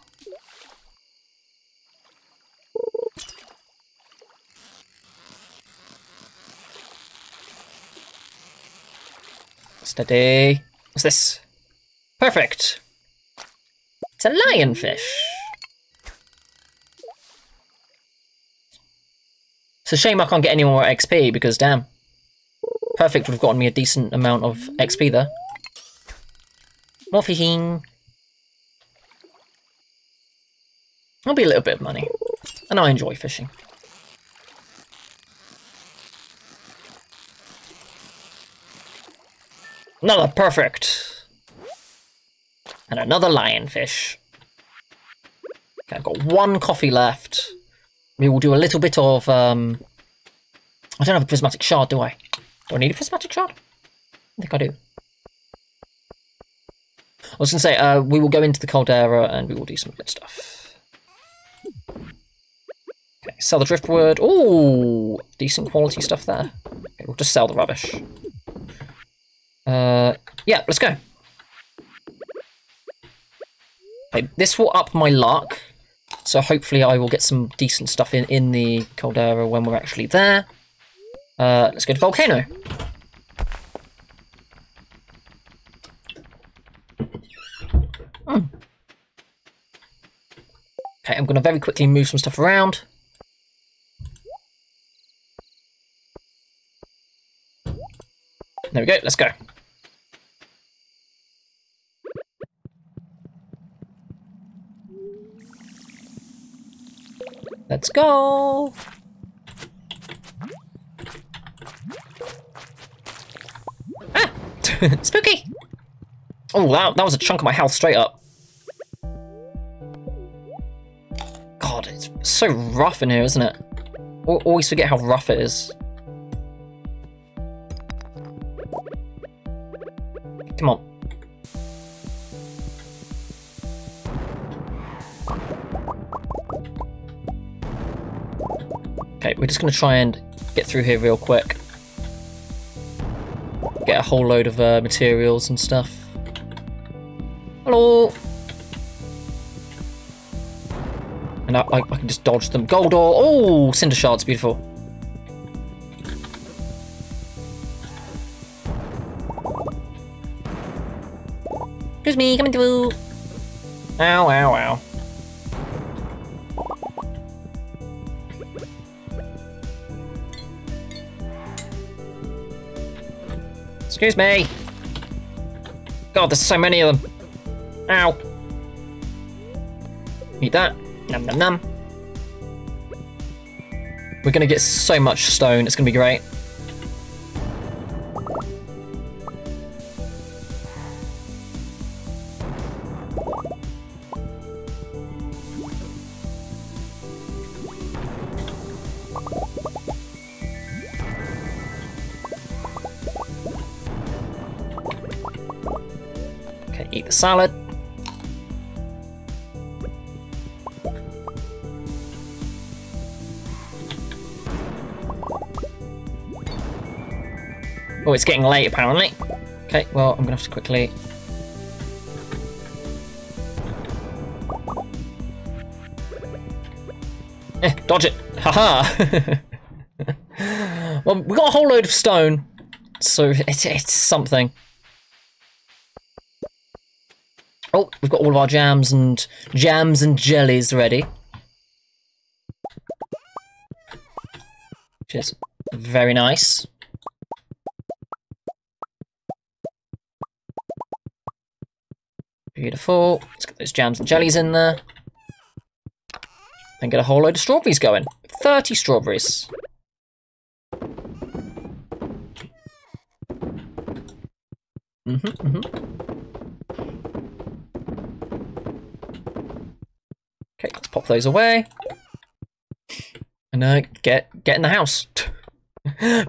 Steady. What's this? Perfect. It's a lionfish. It's a shame I can't get any more XP, because damn. Perfect would have gotten me a decent amount of XP there. More fishing. That'll be a little bit of money. And I enjoy fishing. Another perfect. And another lionfish. Okay, I've got 1 coffee left. We will do a little bit of, I don't have a prismatic shard, do I? Do I need a prismatic shard? I think I do. I was going to say, we will go into the caldera and we will do some good stuff. Okay, sell the driftwood. Ooh, decent quality stuff there. Okay, we'll just sell the rubbish. Yeah, let's go. Okay, this will up my luck. So hopefully I will get some decent stuff in the caldera when we're actually there. Let's go to Volcano. Okay, I'm going to very quickly move some stuff around. There we go, let's go. Let's go! Ah! Spooky! Oh, that was a chunk of my health straight up. God, it's so rough in here, isn't it? Always forget how rough it is. Come on. Okay, we're just going to try and get through here real quick. Get a whole load of materials and stuff. Hello! And I can just dodge them. Gold ore! Oh! Cinder shards, beautiful. Excuse me, coming through! Ow, ow, ow. Excuse me! God, there's so many of them. Ow. Eat that. Nom nom nom. We're gonna get so much stone, it's gonna be great. Eat the salad. Oh, it's getting late apparently. Okay, well, I'm gonna have to quickly. Dodge it! Haha! Well, we got a whole load of stone, so it's something. Oh, we've got all of our jams and jellies ready. Which is very nice. Beautiful. Let's get those jams and jellies in there. And get a whole load of strawberries going. 30 strawberries. Okay, let's pop those away. And get in the house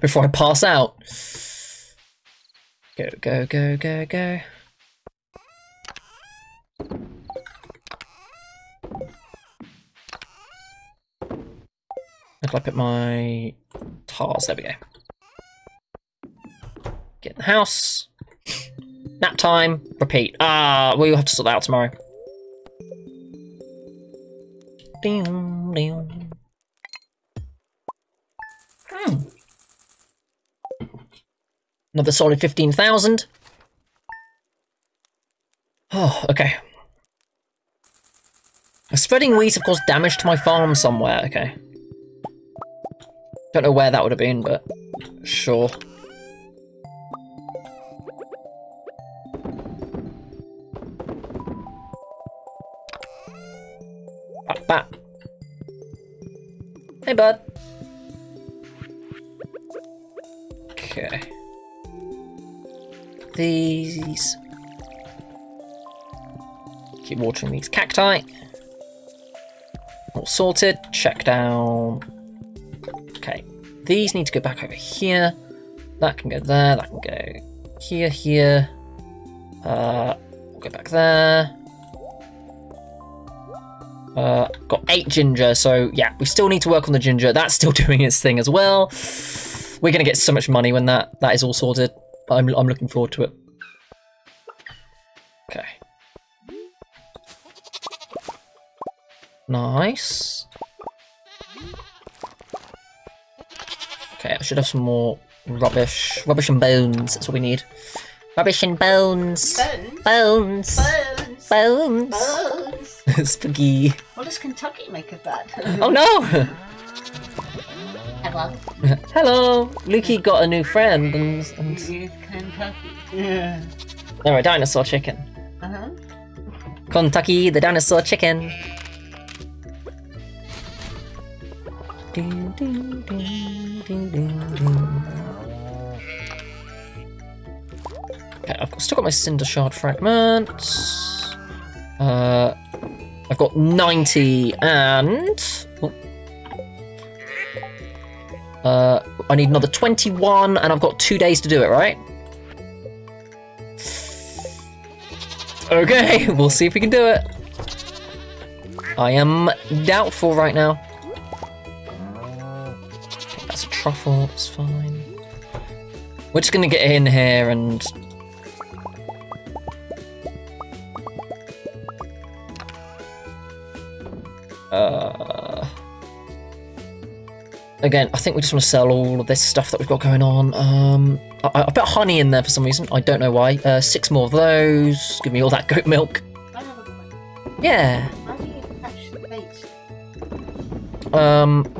before I pass out. Go, go, go, go, go. I'd like to put my tiles. There we go. Get in the house. Nap time. Repeat. Ah, we'll have to sort that out tomorrow. Another solid 15,000. Oh, okay. A spreading wheat have caused damage to my farm somewhere. Okay. Don't know where that would have been, but sure. Bat. Hey, bud. Okay. These. Keep watering these cacti. All sorted. Check down. Okay. These need to go back over here. That can go there, that can go here, here. We'll go back there. Got 8 ginger, so yeah, we still need to work on the ginger. That's still doing its thing as well. We're going to get so much money when that is all sorted. I'm looking forward to it. Okay. Nice. Okay, I should have some more rubbish. Rubbish and bones, that's what we need. Rubbish and bones. Bones. Bones. Bones. Bones. Bones. Spooky. What does Kentucky make of that? Oh no! Hello. Hello. Lukey got a new friend and... Kentucky. Yeah. They're a dinosaur chicken. Uh-huh. Kentucky, the dinosaur chicken. Ding, ding, ding, ding, ding, ding. Okay, I've still got my cinder shard fragments. I've got 90 and... Oh. I need another 21 and I've got 2 days to do it, right? Okay, we'll see if we can do it. I am doubtful right now. That's a truffle, it's fine. We're just gonna get in here and... Again, I think we just want to sell all of this stuff that we've got going on. I put honey in there for some reason. I don't know why. 6 more of those. Give me all that goat milk. I have a point. Yeah. How do you catch the bait?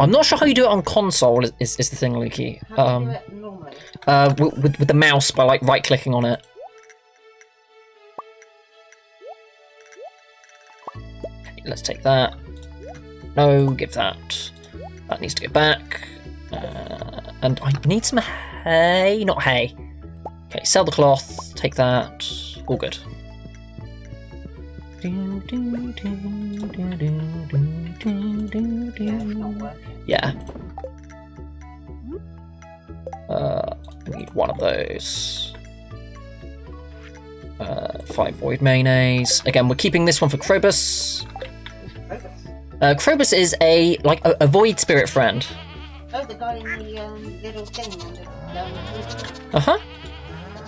I'm not sure how you do it on console. Is the thing, Lukey? How do you do it normally? With the mouse by like right-clicking on it. Let's take that. No, give that. That needs to go back. And I need some hay. Not hay. Okay, sell the cloth. Take that. All good. Yeah. I need one of those. 5 void mayonnaise. Again, we're keeping this one for Krobus. Krobus is a void spirit friend. Oh, the guy in the little thing. Uh-huh. I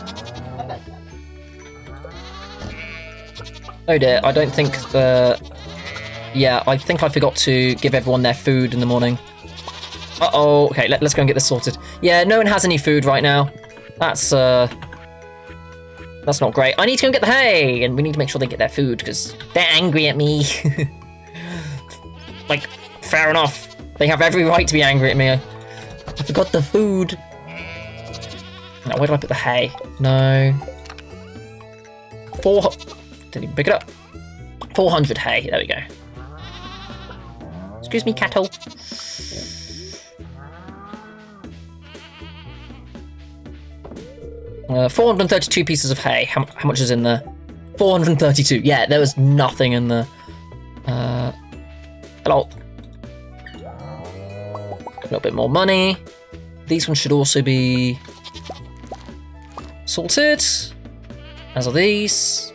like that. Oh dear, I don't think the... Yeah, I think I forgot to give everyone their food in the morning. Uh-oh, okay, let's go and get this sorted. Yeah, no one has any food right now. That's not great. I need to go and get the hay! And we need to make sure they get their food, because they're angry at me. Like, fair enough. They have every right to be angry at me. I forgot the food. Now, where do I put the hay? No. 4... Didn't even pick it up. 400 hay. There we go. Excuse me, cattle. Uh, 432 pieces of hay. How much is in there? 432. Yeah, there was nothing in there. Hello. A little bit more money. These ones should also be sorted, as are these.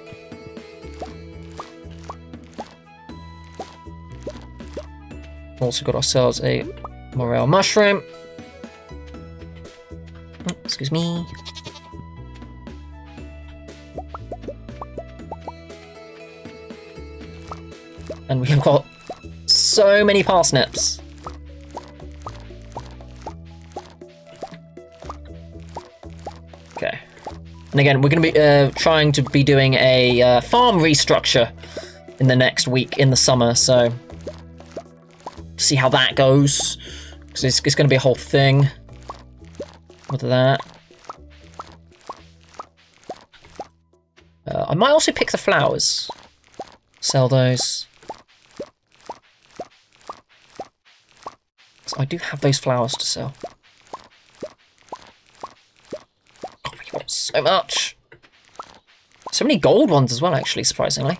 Also got ourselves a morel mushroom. Oh, excuse me. And we have got so many parsnips. Okay. And again, we're going to be trying to be doing a farm restructure in the next week in the summer, so see how that goes. Because it's going to be a whole thing with that. I might also pick the flowers. Sell those. I do have those flowers to sell. God, we got so much. So many gold ones as well, actually, surprisingly.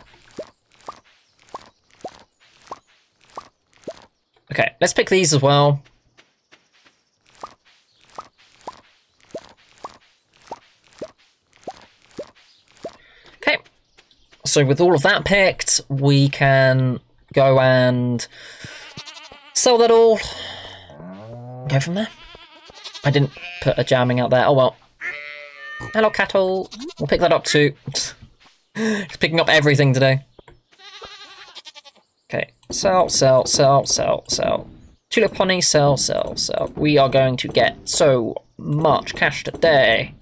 Okay, let's pick these as well. So with all of that picked, we can go and sell that all. Go from there. I didn't put a jamming out there. Oh, well. Hello, cattle. We'll pick that up too. It's picking up everything today. Okay. Sell, sell, sell, sell, sell. Tulip pony, sell, sell, sell. We are going to get so much cash today.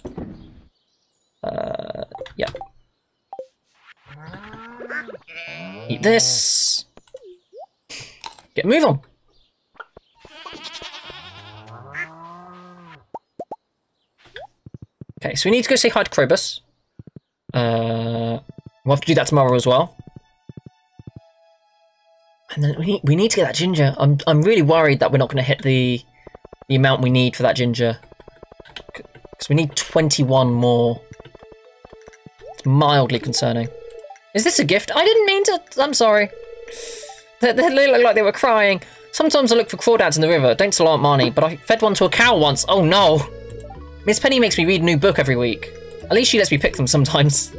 Yeah. Eat this. Get a move on. Okay, so we need to go say hi to Krobus. We'll have to do that tomorrow as well. And then we need to get that ginger. I'm really worried that we're not going to hit the amount we need for that ginger. Because we need 21 more. It's mildly concerning. Is this a gift? I didn't mean to. I'm sorry. They look like they were crying. Sometimes I look for crawdads in the river. Don't tell Aunt Marnie, but I fed one to a cow once. Oh no. Miss Penny makes me read a new book every week. At least she lets me pick them sometimes.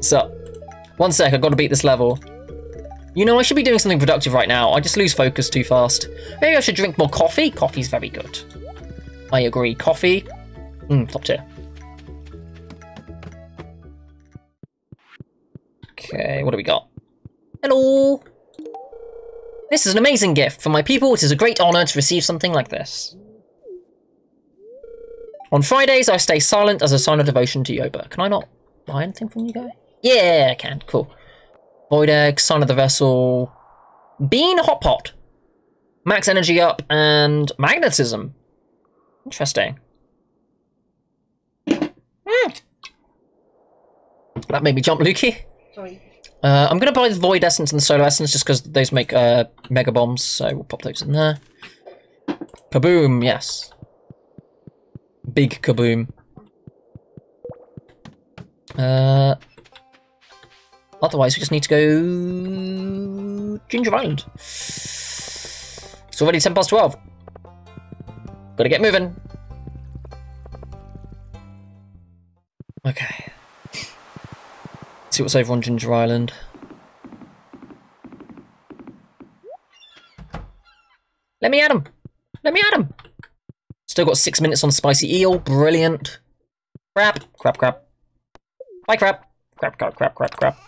So, one sec, I've got to beat this level. You know, I should be doing something productive right now. I just lose focus too fast. Maybe I should drink more coffee. Coffee's very good. I agree. Coffee. Top tier. Okay, what do we got? Hello! This is an amazing gift. For my people, it is a great honor to receive something like this. On Fridays, I stay silent as a sign of devotion to Yoba. Can I not buy anything from you guys? Yeah, I can. Cool. Void egg, sign of the vessel. Bean hot pot. Max energy up and magnetism. Interesting. That made me jump, Lukey. Sorry. I'm going to buy the Void Essence and the Solar Essence just because those make Mega Bombs, so we'll pop those in there. Kaboom, yes. Big kaboom. Otherwise, we just need to go... Ginger Island. It's already 10 past 12. Gotta get moving. Okay. See what's over on Ginger Island. Let me at him! Let me at him! Still got 6 minutes on spicy eel. Brilliant. Crap. Crap, crap. Bye, crap. Crap, crap, crap, crap, crap.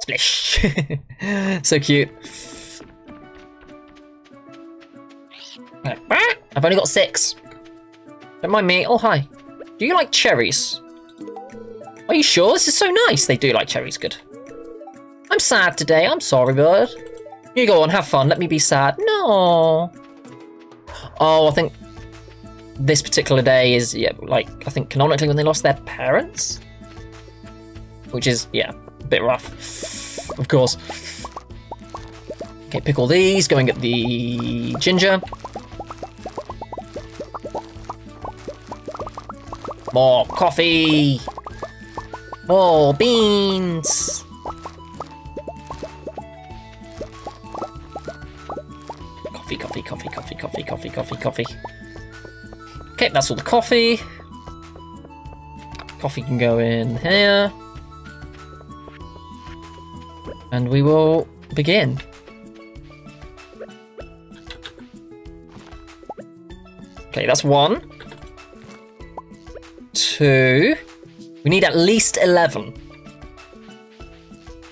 Splish. So cute. I've only got 6. Don't mind me. Oh, hi. Do you like cherries? Are you sure? This is so nice. They do like cherries, good. I'm sad today. I'm sorry, bird. You go on, have fun. Let me be sad. No. Oh, I think this particular day is, yeah, like, I think canonically when they lost their parents. Which is, yeah, a bit rough. Of course. Okay, pick all these. Go and get the ginger. More coffee. More beans! Coffee, coffee, coffee, coffee, coffee, coffee, coffee, coffee. Okay, that's all the coffee. Coffee can go in here. And we will begin. Okay, that's 1. 2... We need at least 11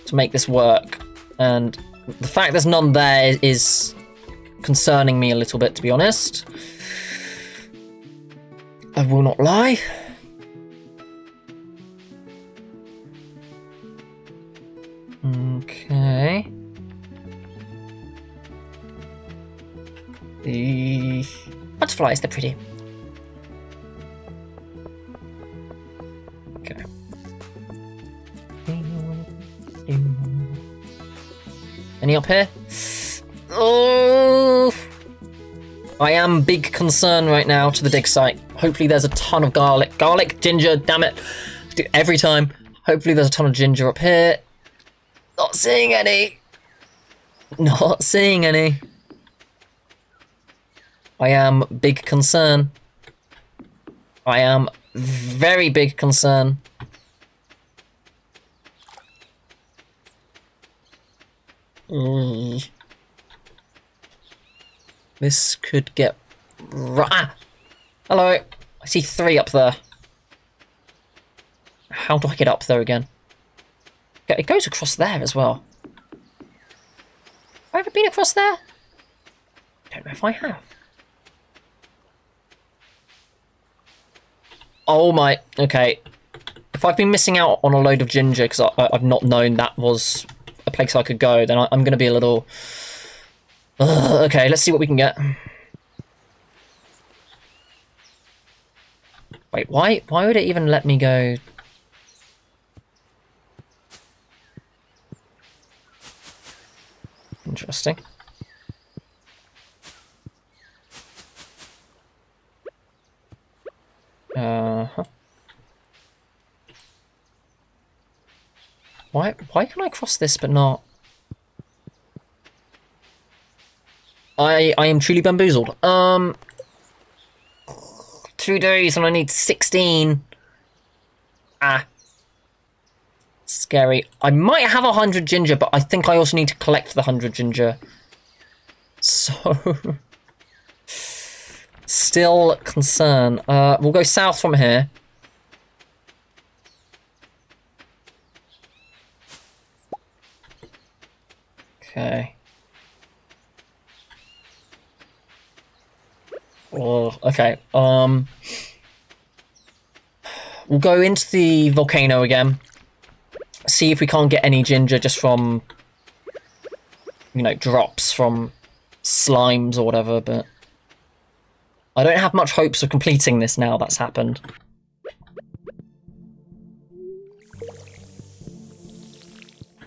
to make this work, and the fact there's none there is concerning me a little bit, to be honest. I will not lie. Okay. The butterflies, they're pretty. Any up here? Oh, I am big concern right now to the dig site. Hopefully there's a ton of garlic. Garlic, ginger, damn it. Do every time. Hopefully there's a ton of ginger up here. Not seeing any. Not seeing any. I am big concern. I am very big concern. Mm. This could get... Ah! Hello! I see three up there. How do I get up there again? It goes across there as well. Have I ever been across there? I don't know if I have. Oh my... Okay. If I've been missing out on a load of ginger because I've not known that was a place I could go, then I'm going to be a little... okay, let's see what we can get. Wait, why would it even let me go... Interesting. Uh-huh. Why can I cross this but not? I am truly bamboozled. 2 days and I need 16. Ah. Scary. I might have 100 ginger, but I think I also need to collect the 100 ginger. So still concern. We'll go south from here. Okay. Oh, okay. We'll go into the volcano again. See if we can't get any ginger just from, you know, drops from slimes or whatever, but I don't have much hopes of completing this now that's happened.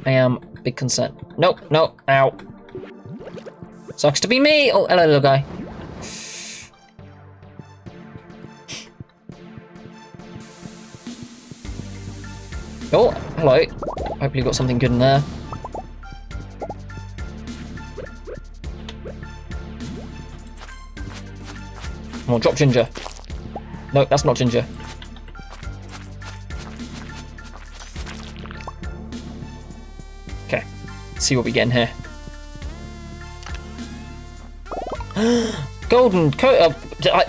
I am big concern. Nope, nope, ow. Sucks to be me! Oh, hello, little guy. Oh, hello. Hopefully you got something good in there. Come on, drop ginger. No, that's not ginger. Okay, let's see what we get in here. Golden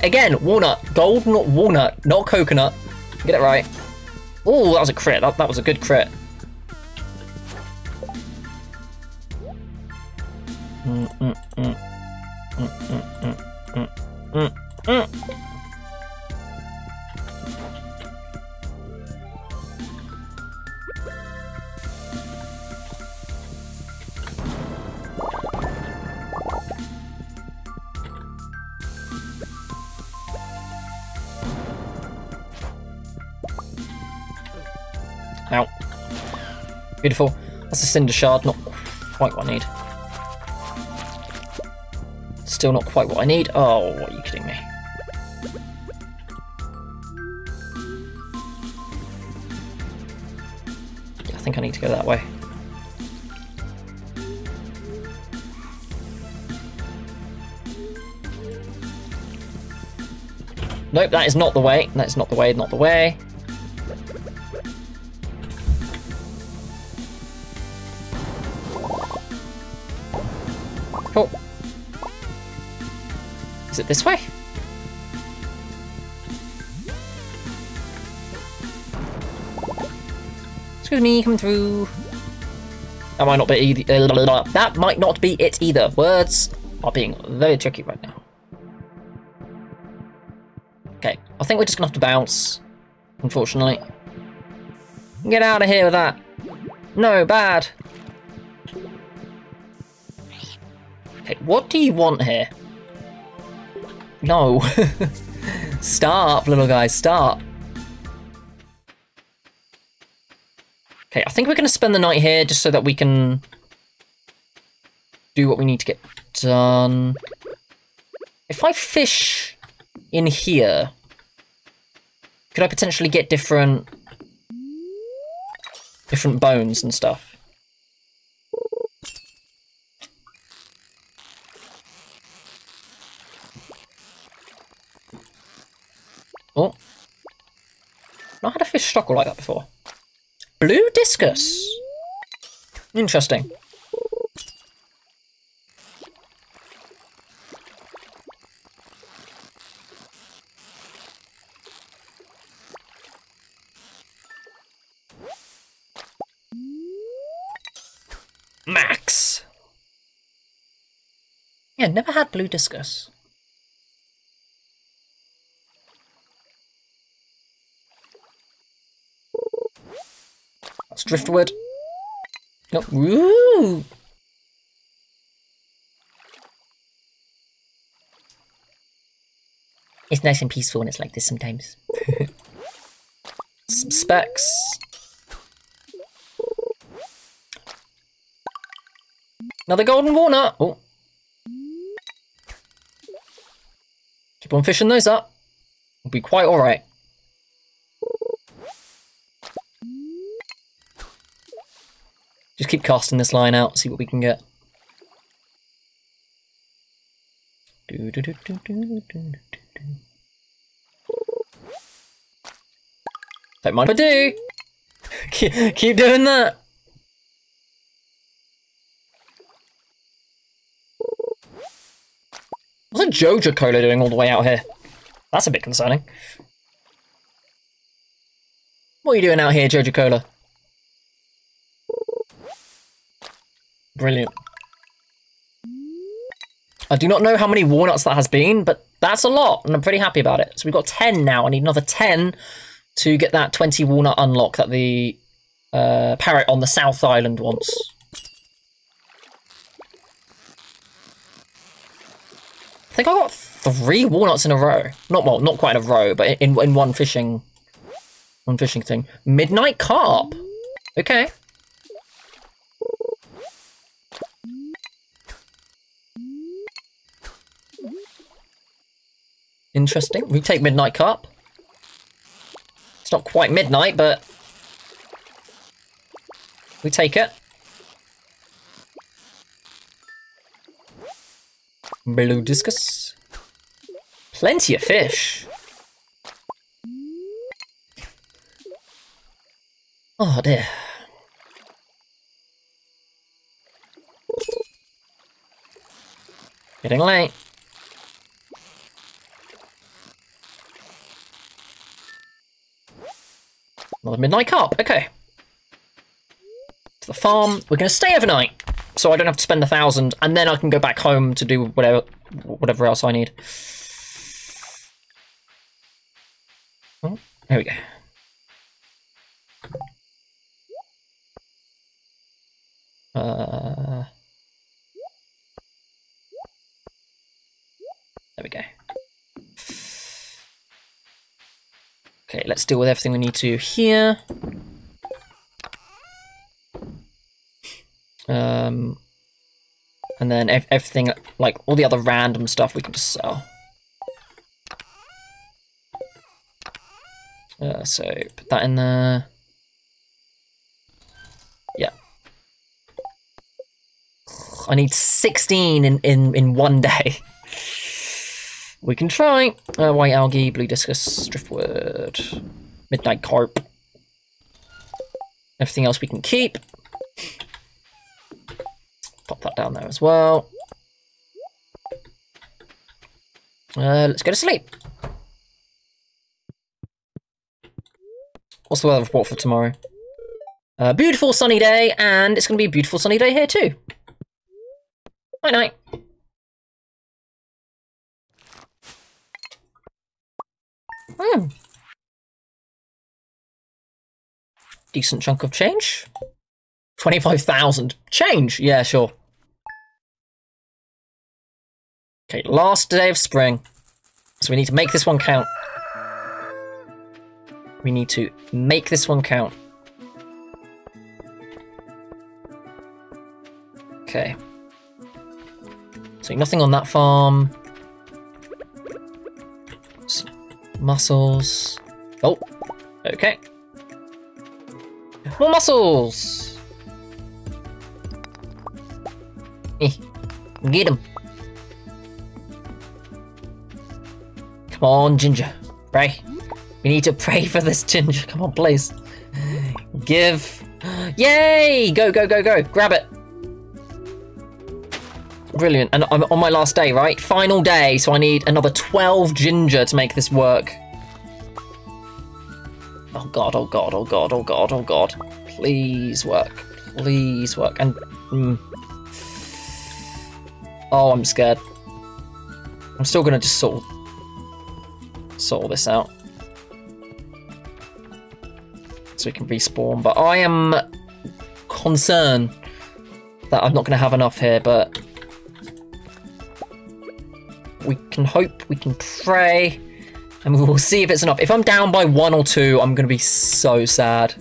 again, walnut. Golden walnut, not coconut. Get it right. Oh, that was a crit. That was a good crit. Beautiful. That's a cinder shard, not quite what I need. Still not quite what I need. Oh, what are you kidding me? I think I need to go that way. Nope, that is not the way. That's not the way, not the way. Oh. Is it this way? Excuse me, coming through. That might not be either. That might not be it either. Words are being very tricky right now. Okay, I think we're just gonna have to bounce, unfortunately. Get out of here with that. No, bad. Okay, what do you want here? No. Stop, little guy, stop. Okay, I think we're going to spend the night here just so that we can do what we need to get done. If I fish in here, could I potentially get different bones and stuff? Oh, I had a fish struggle like that before. Blue discus. Interesting. max. Yeah, never had blue discus. That's driftwood. No, ooh. It's nice and peaceful when it's like this sometimes. Some specs. Another golden walnut. Oh. Keep on fishing those up. We'll be quite alright. Just keep casting this line out, see what we can get. Don't mind if I do. Keep doing that. What's a Joja Cola doing all the way out here? That's a bit concerning. What are you doing out here, Joja Cola? Brilliant. I do not know how many walnuts that has been, but that's a lot, and I'm pretty happy about it. So we've got 10 now. I need another 10 to get that 20 walnut unlock that the parrot on the South Island wants. I think I got 3 walnuts in a row. Not, well, not quite in a row, but in one fishing thing. Midnight carp. Okay. Interesting. We take midnight carp. It's not quite midnight, but we take it. Blue discus. Plenty of fish. Oh dear. Getting late. Another midnight carp. Okay. To the farm. We're going to stay overnight, so I don't have to spend 1,000, and then I can go back home to do whatever else I need. Oh, there we go. There we go. Okay, let's deal with everything we need to here. And then everything, like all the other random stuff, we can just sell. So put that in there. Yeah. I need 16 in one day. We can try. White algae, blue discus, driftwood, midnight carp. Everything else we can keep. Pop that down there as well. Let's go to sleep. What's the weather report for tomorrow? Beautiful sunny day, and it's going to be a beautiful sunny day here too. Night night. Hmm. Decent chunk of change. 25,000. Change! Yeah, sure. Okay, last day of spring. So we need to make this one count. We need to make this one count. Okay. So nothing on that farm. Some mussels. Oh, okay. More mussels! Get him. Come on, Ginger. Pray. We need to pray for this Ginger. Come on, please. Give. Yay! Go, go, go, go. Grab it. Brilliant. And I'm on my last day, right? Final day, so I need another 12 Ginger to make this work. Oh, God, oh, God, oh, God, oh, God, oh, God. Please work. Please work. And Oh, I'm scared. I'm still gonna just sort all this out so we can respawn, but I am concerned that I'm not gonna have enough here, but we can hope, we can pray, and we will see if it's enough. If I'm down by 1 or 2, I'm gonna be so sad.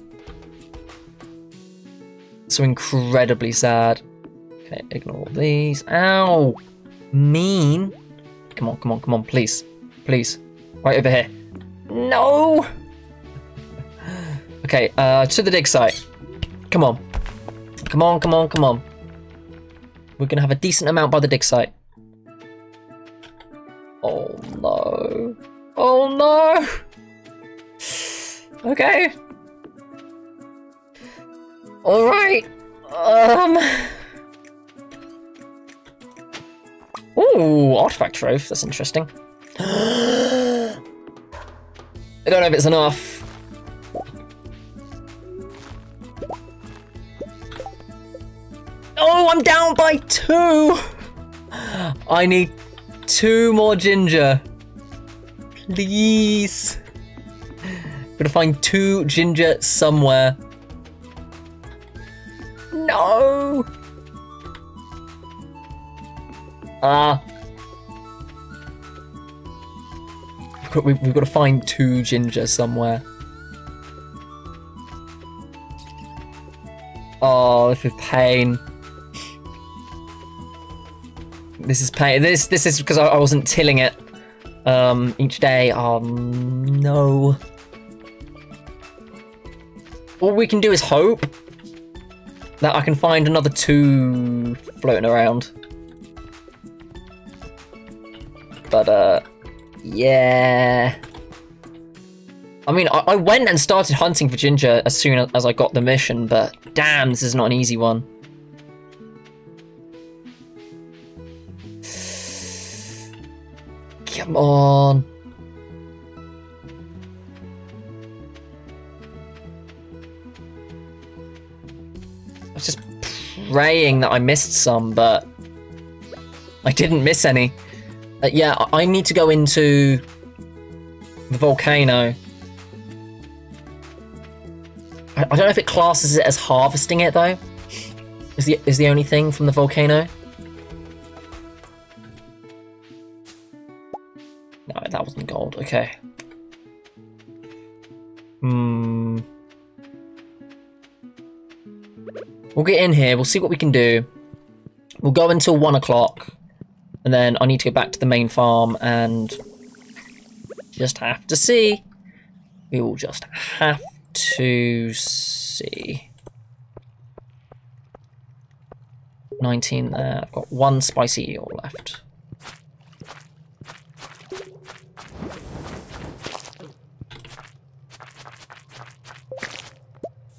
So incredibly sad. Okay, ignore these. Ow! Mean. Come on, come on, come on, please. Please. Right over here. No! Okay, to the dig site. Come on. Come on, come on, come on. We're gonna have a decent amount by the dig site. Oh no. Oh no! Okay. Alright. Ooh, artifact trove. That's interesting. I don't know if it's enough. Oh, I'm down by 2. I need 2 more ginger. Please. I'm gonna find 2 ginger somewhere. No. Ah. We've got to find 2 ginger somewhere. Oh, this is pain. This is pain. This is because I wasn't tilling it each day. Oh no. All we can do is hope that I can find another 2 floating around. But yeah. I mean, I went and started hunting for ginger as soon as I got the mission, but damn, this is not an easy one. Come on. I was just praying that I missed some, but I didn't miss any. Yeah, I need to go into the volcano. I don't know if it classes it as harvesting it, though. Is the only thing from the volcano. No, that wasn't gold. Okay. Hmm. We'll get in here. We'll see what we can do. We'll go until 1 o'clock. And then I need to go back to the main farm and just have to see. We will just have to see. 19 there. I've got 1 spicy eel left.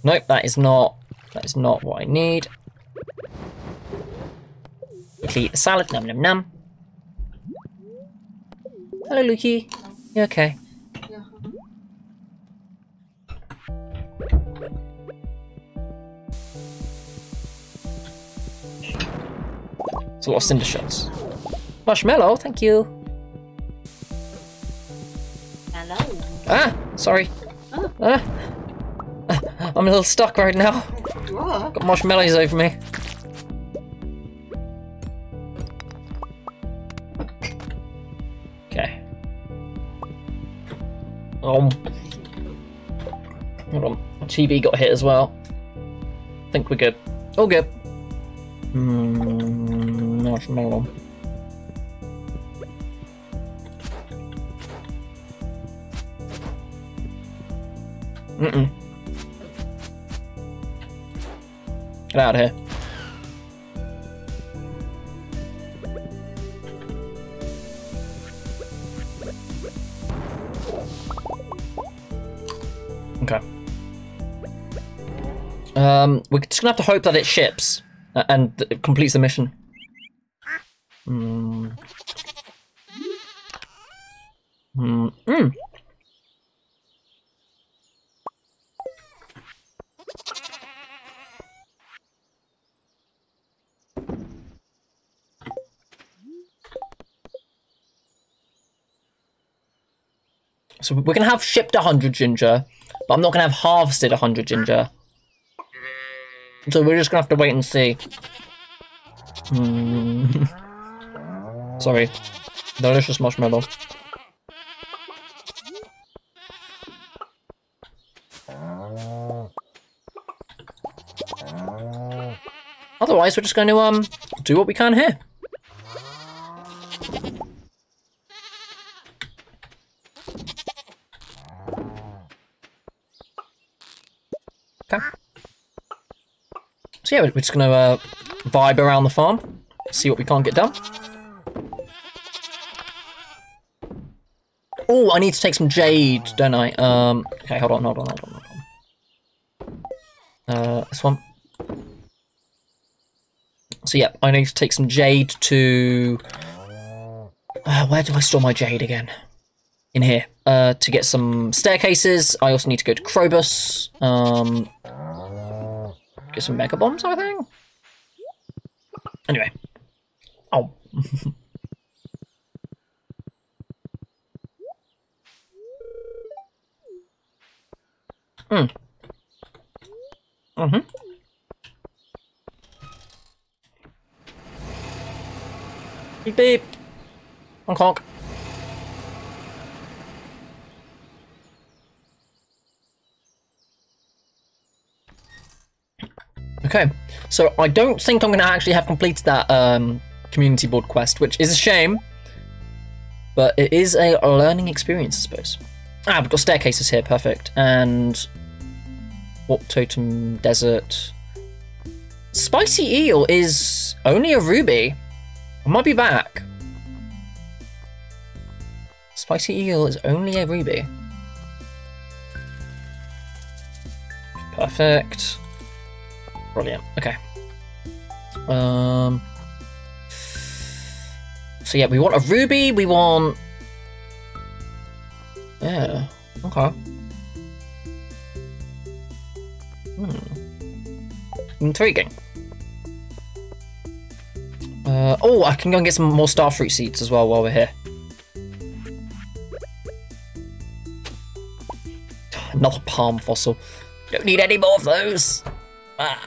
Nope, that is not what I need. Eat the salad. Nom nom nom. Hello, Lukey. You okay? Yeah. It's a lot of cinder shots. Marshmallow, thank you. Hello. Ah, sorry. Oh. I'm a little stuck right now. What? Got marshmallows over me. Okay. Hold on. Our TV got hit as well. I think we're good. All good. Marshmallow. Mm-mm. Get out of here. Okay. We're just gonna have to hope that it ships and it completes the mission. Mm. Mm. Mm. So we're going to have shipped 100 ginger, but I'm not going to have harvested 100 ginger. So we're just going to have to wait and see. Sorry. Delicious marshmallow. Otherwise, we're just going to do what we can here. Okay. So yeah, we're just going to vibe around the farm, see what we can't get done. Oh, I need to take some jade, don't I? Okay, hold on. This one. So yeah, I need to take some jade to... where do I store my jade again? In here. To get some staircases. I also need to go to Krobus. Get some mega bombs, I think? Anyway. Oh. Beep beep. Honk honk. Okay, so I don't think I'm going to actually have completed that community board quest, which is a shame. But it is a learning experience, I suppose. Ah, we've got staircases here, perfect. And... Warp Totem Desert. Spicy Eel is only a ruby. I might be back. Spicy Eel is only a ruby. Perfect. Brilliant. Okay. So yeah, we want a ruby. We want... Yeah. Okay. Intriguing. Oh, I can go and get some more starfruit seeds as well while we're here. Another palm fossil. Don't need any more of those. Ah.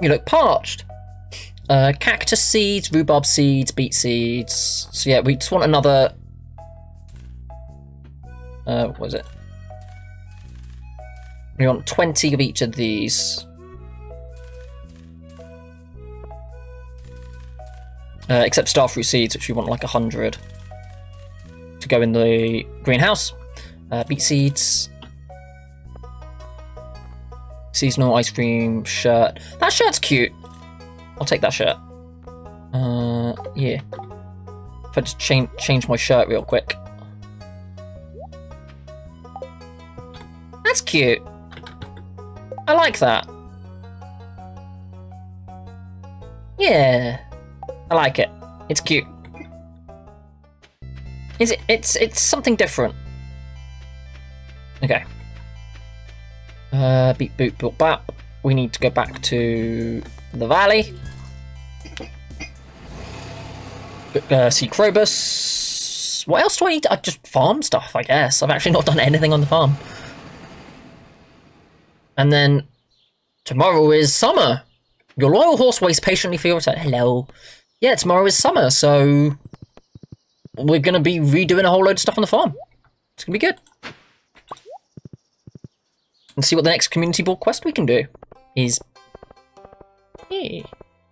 You look parched. Cactus seeds, rhubarb seeds, beet seeds. So yeah, we just want another... what was it? We want 20 of each of these. Except starfruit seeds, which we want like 100 to go in the greenhouse. Beet seeds. Seasonal ice cream shirt. That shirt's cute. I'll take that shirt. Yeah. If I just change my shirt real quick. That's cute. I like that. Yeah. I like it. It's cute. It's something different. Okay. Beep boop boop bap. We need to go back to the valley. See Krobus. What else do I need? I just farm stuff, I guess. I've actually not done anything on the farm. And then tomorrow is summer. Your loyal horse waits patiently for your return. Hello. Yeah, tomorrow is summer, so we're going to be redoing a whole load of stuff on the farm. It's going to be good. And see what the next community board quest we can do is. Yeah.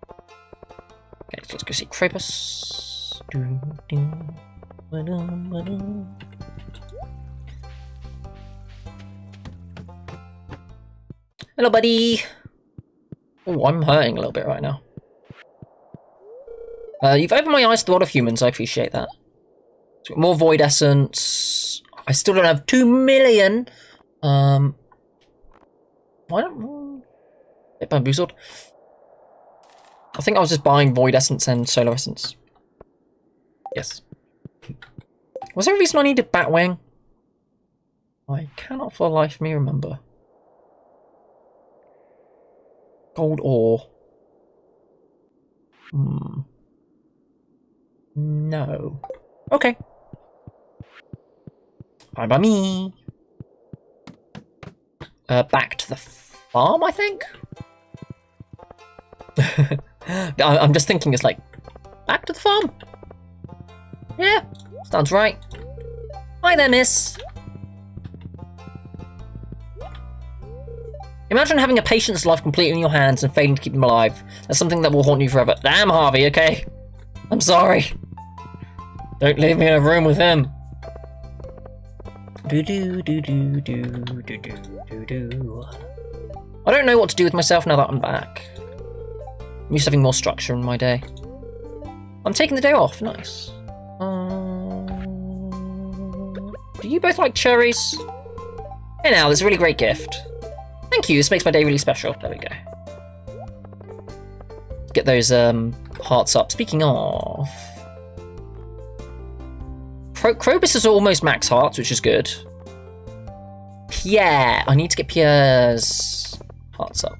Okay, so let's go see Krabus. Hello, buddy. Oh, I'm hurting a little bit right now. You've opened my eyes to the world of humans, I appreciate that. So more void essence. I still don't have 2 million. Why don't I get bamboozled? I think I was just buying void essence and solar essence. Yes. Was there a reason I needed Batwing? I cannot for the life of me remember. Gold ore. No. Okay. Fine by me. Back to the farm, I think? I'm just thinking it's like, back to the farm? Yeah, sounds right. Hi there, miss. Imagine having a patient's life completely in your hands and failing to keep them alive. That's something that will haunt you forever. Damn, Harvey, okay? I'm sorry. Don't leave me in a room with him. I don't know what to do with myself now that I'm back. I'm used to having more structure in my day. I'm taking the day off, nice. Do you both like cherries? Hey now, that's a really great gift. Thank you, this makes my day really special. There we go. Let's get those hearts up. Speaking of... Krobus is almost max hearts, which is good. Pierre! I need to get Pierre's hearts up.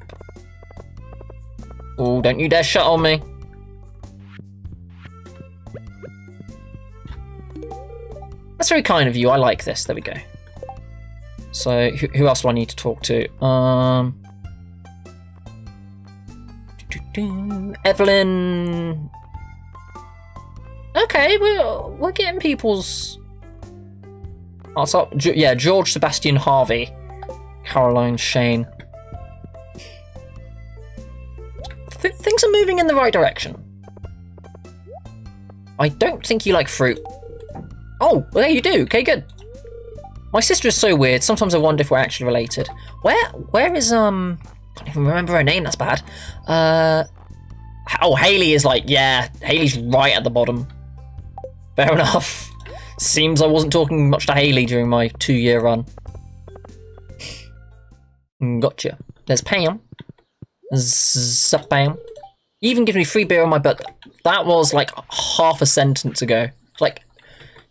Oh, don't you dare shut on me. That's very kind of you, I like this. There we go. So, who else do I need to talk to? Evelyn. Okay, we're getting people's hearts up. Yeah, George, Sebastian, Harvey, Caroline, Shane. Things are moving in the right direction. I don't think you like fruit. Oh, well, there you do. Okay, good. My sister is so weird. Sometimes I wonder if we're actually related. Where is I can't even remember her name. That's bad. Oh, Hayley is like, yeah. Hayley's right at the bottom. Fair enough. Seems I wasn't talking much to Hayley during my 2-year run. Gotcha. There's Pam. Pam. You even give me free beer on my butt. That was like half a sentence ago. Like.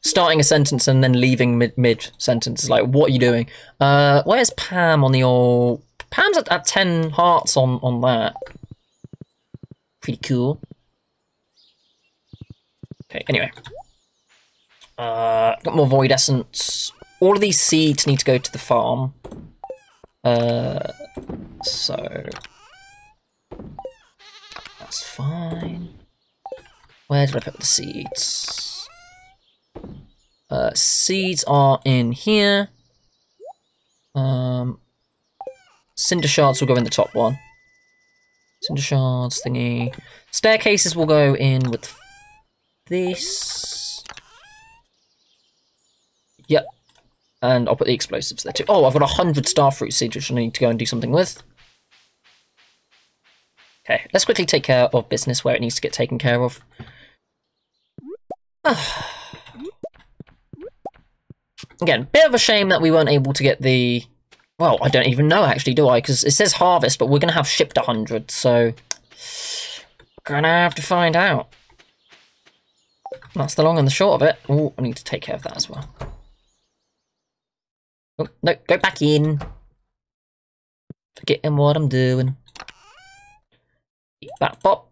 Starting a sentence and then leaving mid-sentence is like, what are you doing? Where's Pam on the old... Pam's at 10 hearts on that. Pretty cool. Okay, anyway. Got more void essence. All of these seeds need to go to the farm. So... That's fine. Where did I put the seeds? Seeds are in here. Cinder shards will go in the top one. Cinder shards thingy. Staircases will go in with this. Yep. And I'll put the explosives there too. Oh, I've got 100 starfruit seeds, which I need to go and do something with. Okay, let's quickly take care of business where it needs to get taken care of. Again, bit of a shame that we weren't able to get the... Well, I don't even know, actually, do I? Because it says harvest, but we're going to have shipped 100, so... Going to have to find out. That's the long and the short of it. Oh, I need to take care of that as well. Oh, no, go back in. Forgetting what I'm doing. Back pop.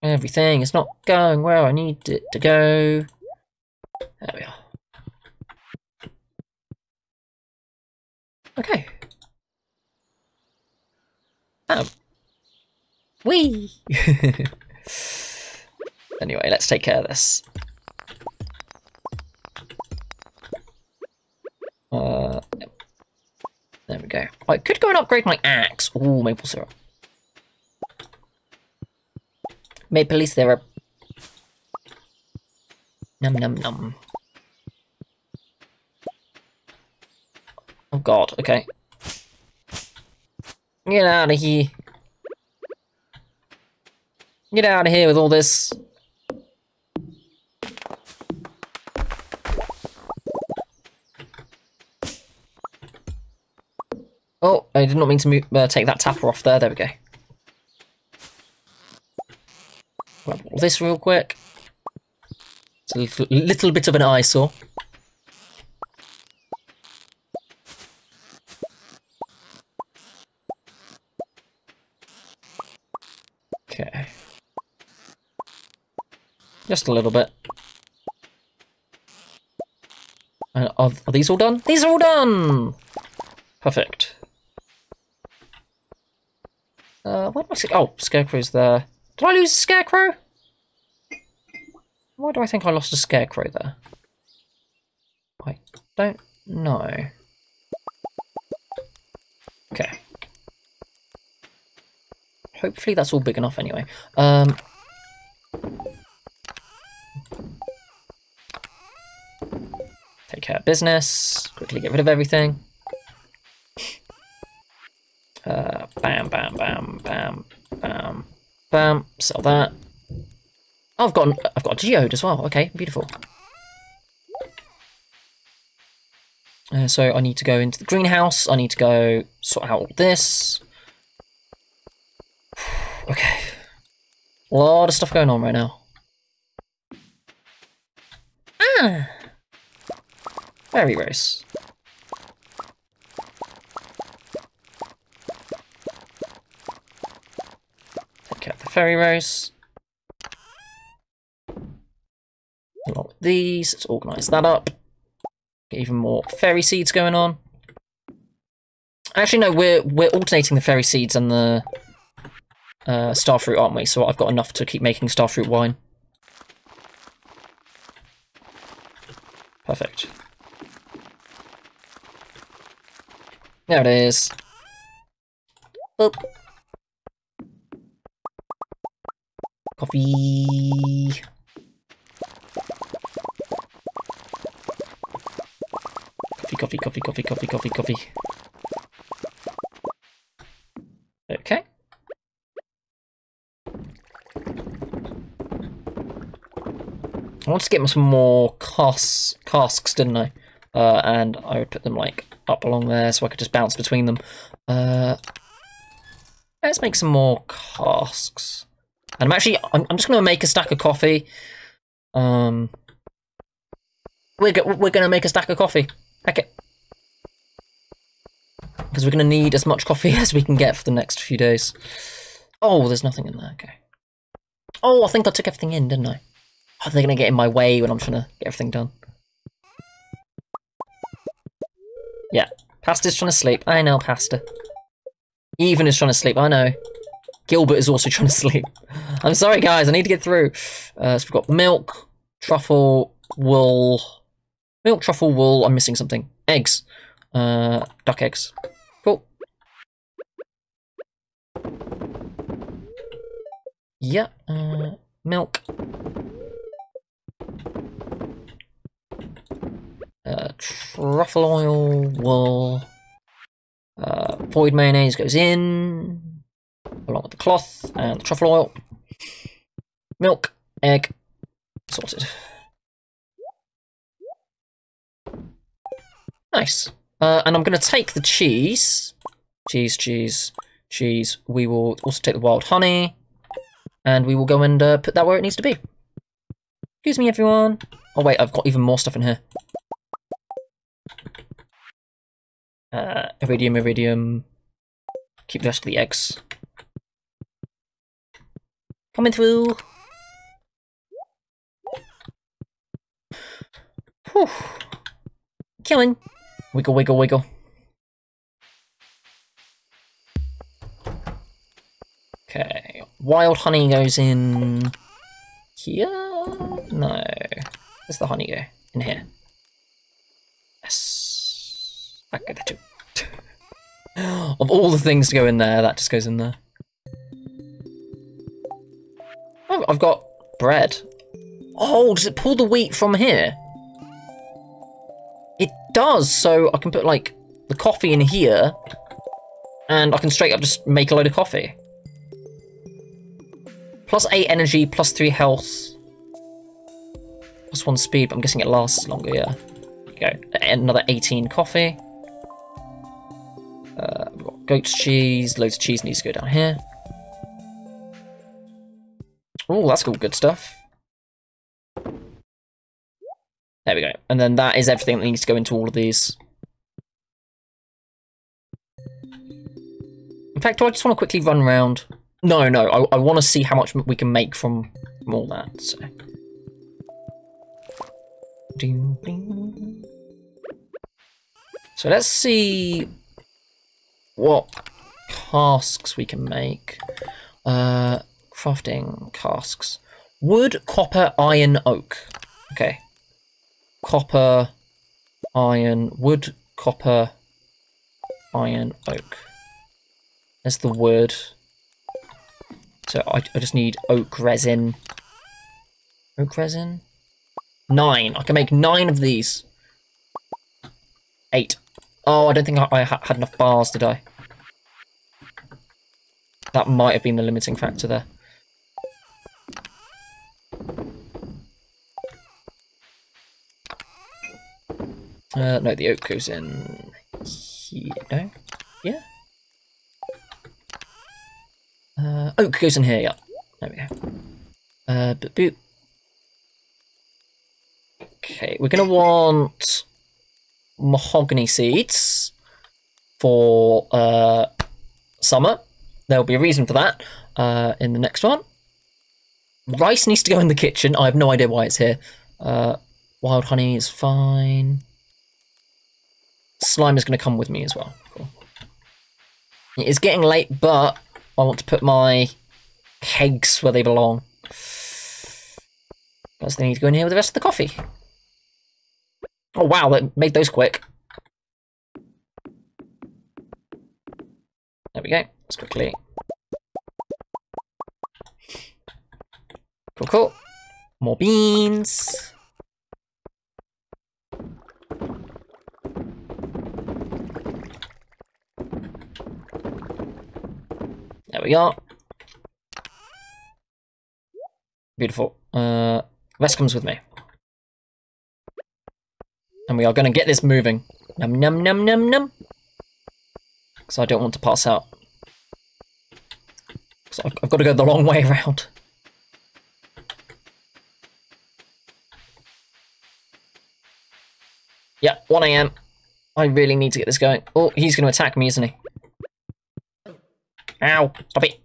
Everything is not going where I need it to go. There we are. Okay. Whee! Anyway, let's take care of this. There we go. I could go and upgrade my axe. Ooh, maple syrup. Maple syrup. Num num num. Oh god, okay. Get out of here. Get out of here with all this. Oh, I did not mean to move, take that tapper off there. There we go. Grab all this real quick. It's a little bit of an eyesore. Okay. Just a little bit. Are these all done? These are all done! Perfect. Where do I see? Oh, Scarecrow's there. Did I lose a Scarecrow? Why do I think I lost a Scarecrow there? I don't know. Okay. Hopefully that's all big enough anyway. Take care of business. Quickly get rid of everything. Bam, bam, bam, bam, bam, bam. Sell that. Oh, I've got a geode as well. Okay, beautiful. So I need to go into the greenhouse. I need to go sort out all this. Okay. A lot of stuff going on right now. Ah! Very gross. Take out the fairy rose. Along with these, let's organise that up. Get even more fairy seeds going on. Actually, no, we're alternating the fairy seeds and the starfruit, aren't we? So I've got enough to keep making starfruit wine. Perfect. There it is. Boop. Coffee. Coffee, coffee, coffee, coffee, coffee, coffee. Okay. I wanted to get some more casks, didn't I? And I would put them like up along there so I could just bounce between them. Let's make some more casks. And I'm just gonna make a stack of coffee. We're gonna make a stack of coffee. Heck it. Because we're going to need as much coffee as we can get for the next few days. Oh, there's nothing in there, okay. Oh, I think I took everything in, didn't I? Oh, they're going to get in my way when I'm trying to get everything done. Yeah, Pasta's trying to sleep. I know, Pasta. Even is trying to sleep, I know. Gilbert is also trying to sleep. I'm sorry, guys, I need to get through. So we've got milk, truffle, wool... Milk, truffle, wool, I'm missing something. Eggs. Duck eggs. Cool. Yeah, milk. Truffle oil, wool. Void mayonnaise goes in. Along with the cloth and the truffle oil. Milk, egg. Sorted. Nice. And I'm going to take the cheese. Cheese. We will also take the wild honey. And we will go and put that where it needs to be. Excuse me, everyone. Oh, wait, I've got even more stuff in here. Iridium. Keep the rest of the eggs. Coming through. Whew. Killing. Wiggle, wiggle, wiggle. Okay, wild honey goes in here? No. Where's the honey go? In here. Yes. That goes there too. Of all the things to go in there, that just goes in there. Oh, I've got bread. Oh, does it pull the wheat from here? It does, so I can put, like, the coffee in here, and I can straight up just make a load of coffee. Plus 8 energy, plus 3 health, plus 1 speed, but I'm guessing it lasts longer, yeah. Okay, another 18 coffee. We've got goat's cheese, loads of cheese needs to go down here. Oh, that's all good stuff. There we go. And then that is everything that needs to go into all of these. In fact, do I just want to quickly run around? No, I want to see how much we can make from all that. So So let's see what casks we can make. Crafting casks. Wood, copper, iron, oak. Okay. Copper, iron, wood, copper, iron, oak. That's the wood. So I just need oak resin. Oak resin? 9. I can make 9 of these. 8. Oh, I don't think I had enough bars, did I? That might have been the limiting factor there. No, the oak goes in here. No? Yeah? Oak goes in here, yeah. There we go. Boop, boop. Okay, we're going to want mahogany seeds for summer. There'll be a reason for that in the next one. Rice needs to go in the kitchen. I have no idea why it's here. Wild honey is fine. Slime is going to come with me as well. Cool. It's getting late, but I want to put my kegs where they belong. Because they need to go in here with the rest of the coffee. Oh wow, that made those quick. There we go. Let's quickly. Cool, cool. More beans. There we are. Beautiful. Rest comes with me. And we are going to get this moving. Num num num num num. Because I don't want to pass out. So I've got to go the long way around. Yeah, 1 AM. I really need to get this going. Oh, he's going to attack me, isn't he? Ow! Stop it!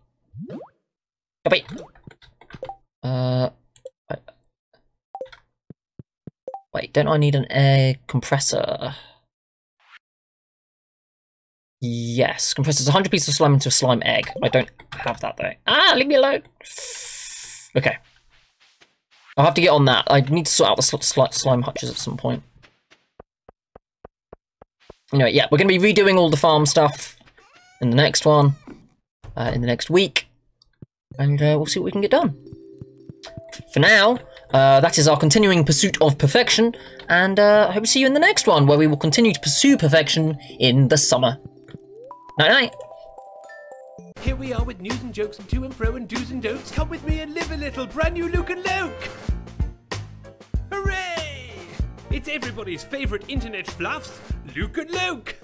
Stop it! Wait, don't I need an air compressor? Yes, compressors 100 pieces of slime into a slime egg. I don't have that though. Ah, leave me alone! Okay. I'll have to get on that. I need to sort out the slime hutches at some point. Anyway, yeah, we're going to be redoing all the farm stuff in the next one. In the next week, and we'll see what we can get done. For now, that is our continuing pursuit of perfection, and I hope to see you in the next one, where we will continue to pursue perfection in the summer. Night-night! Here we are with news and jokes and to and fro and do's and don'ts. Come with me and live a little brand new Luk and Lok! Hooray! It's everybody's favourite internet fluffs, Luk and Lok!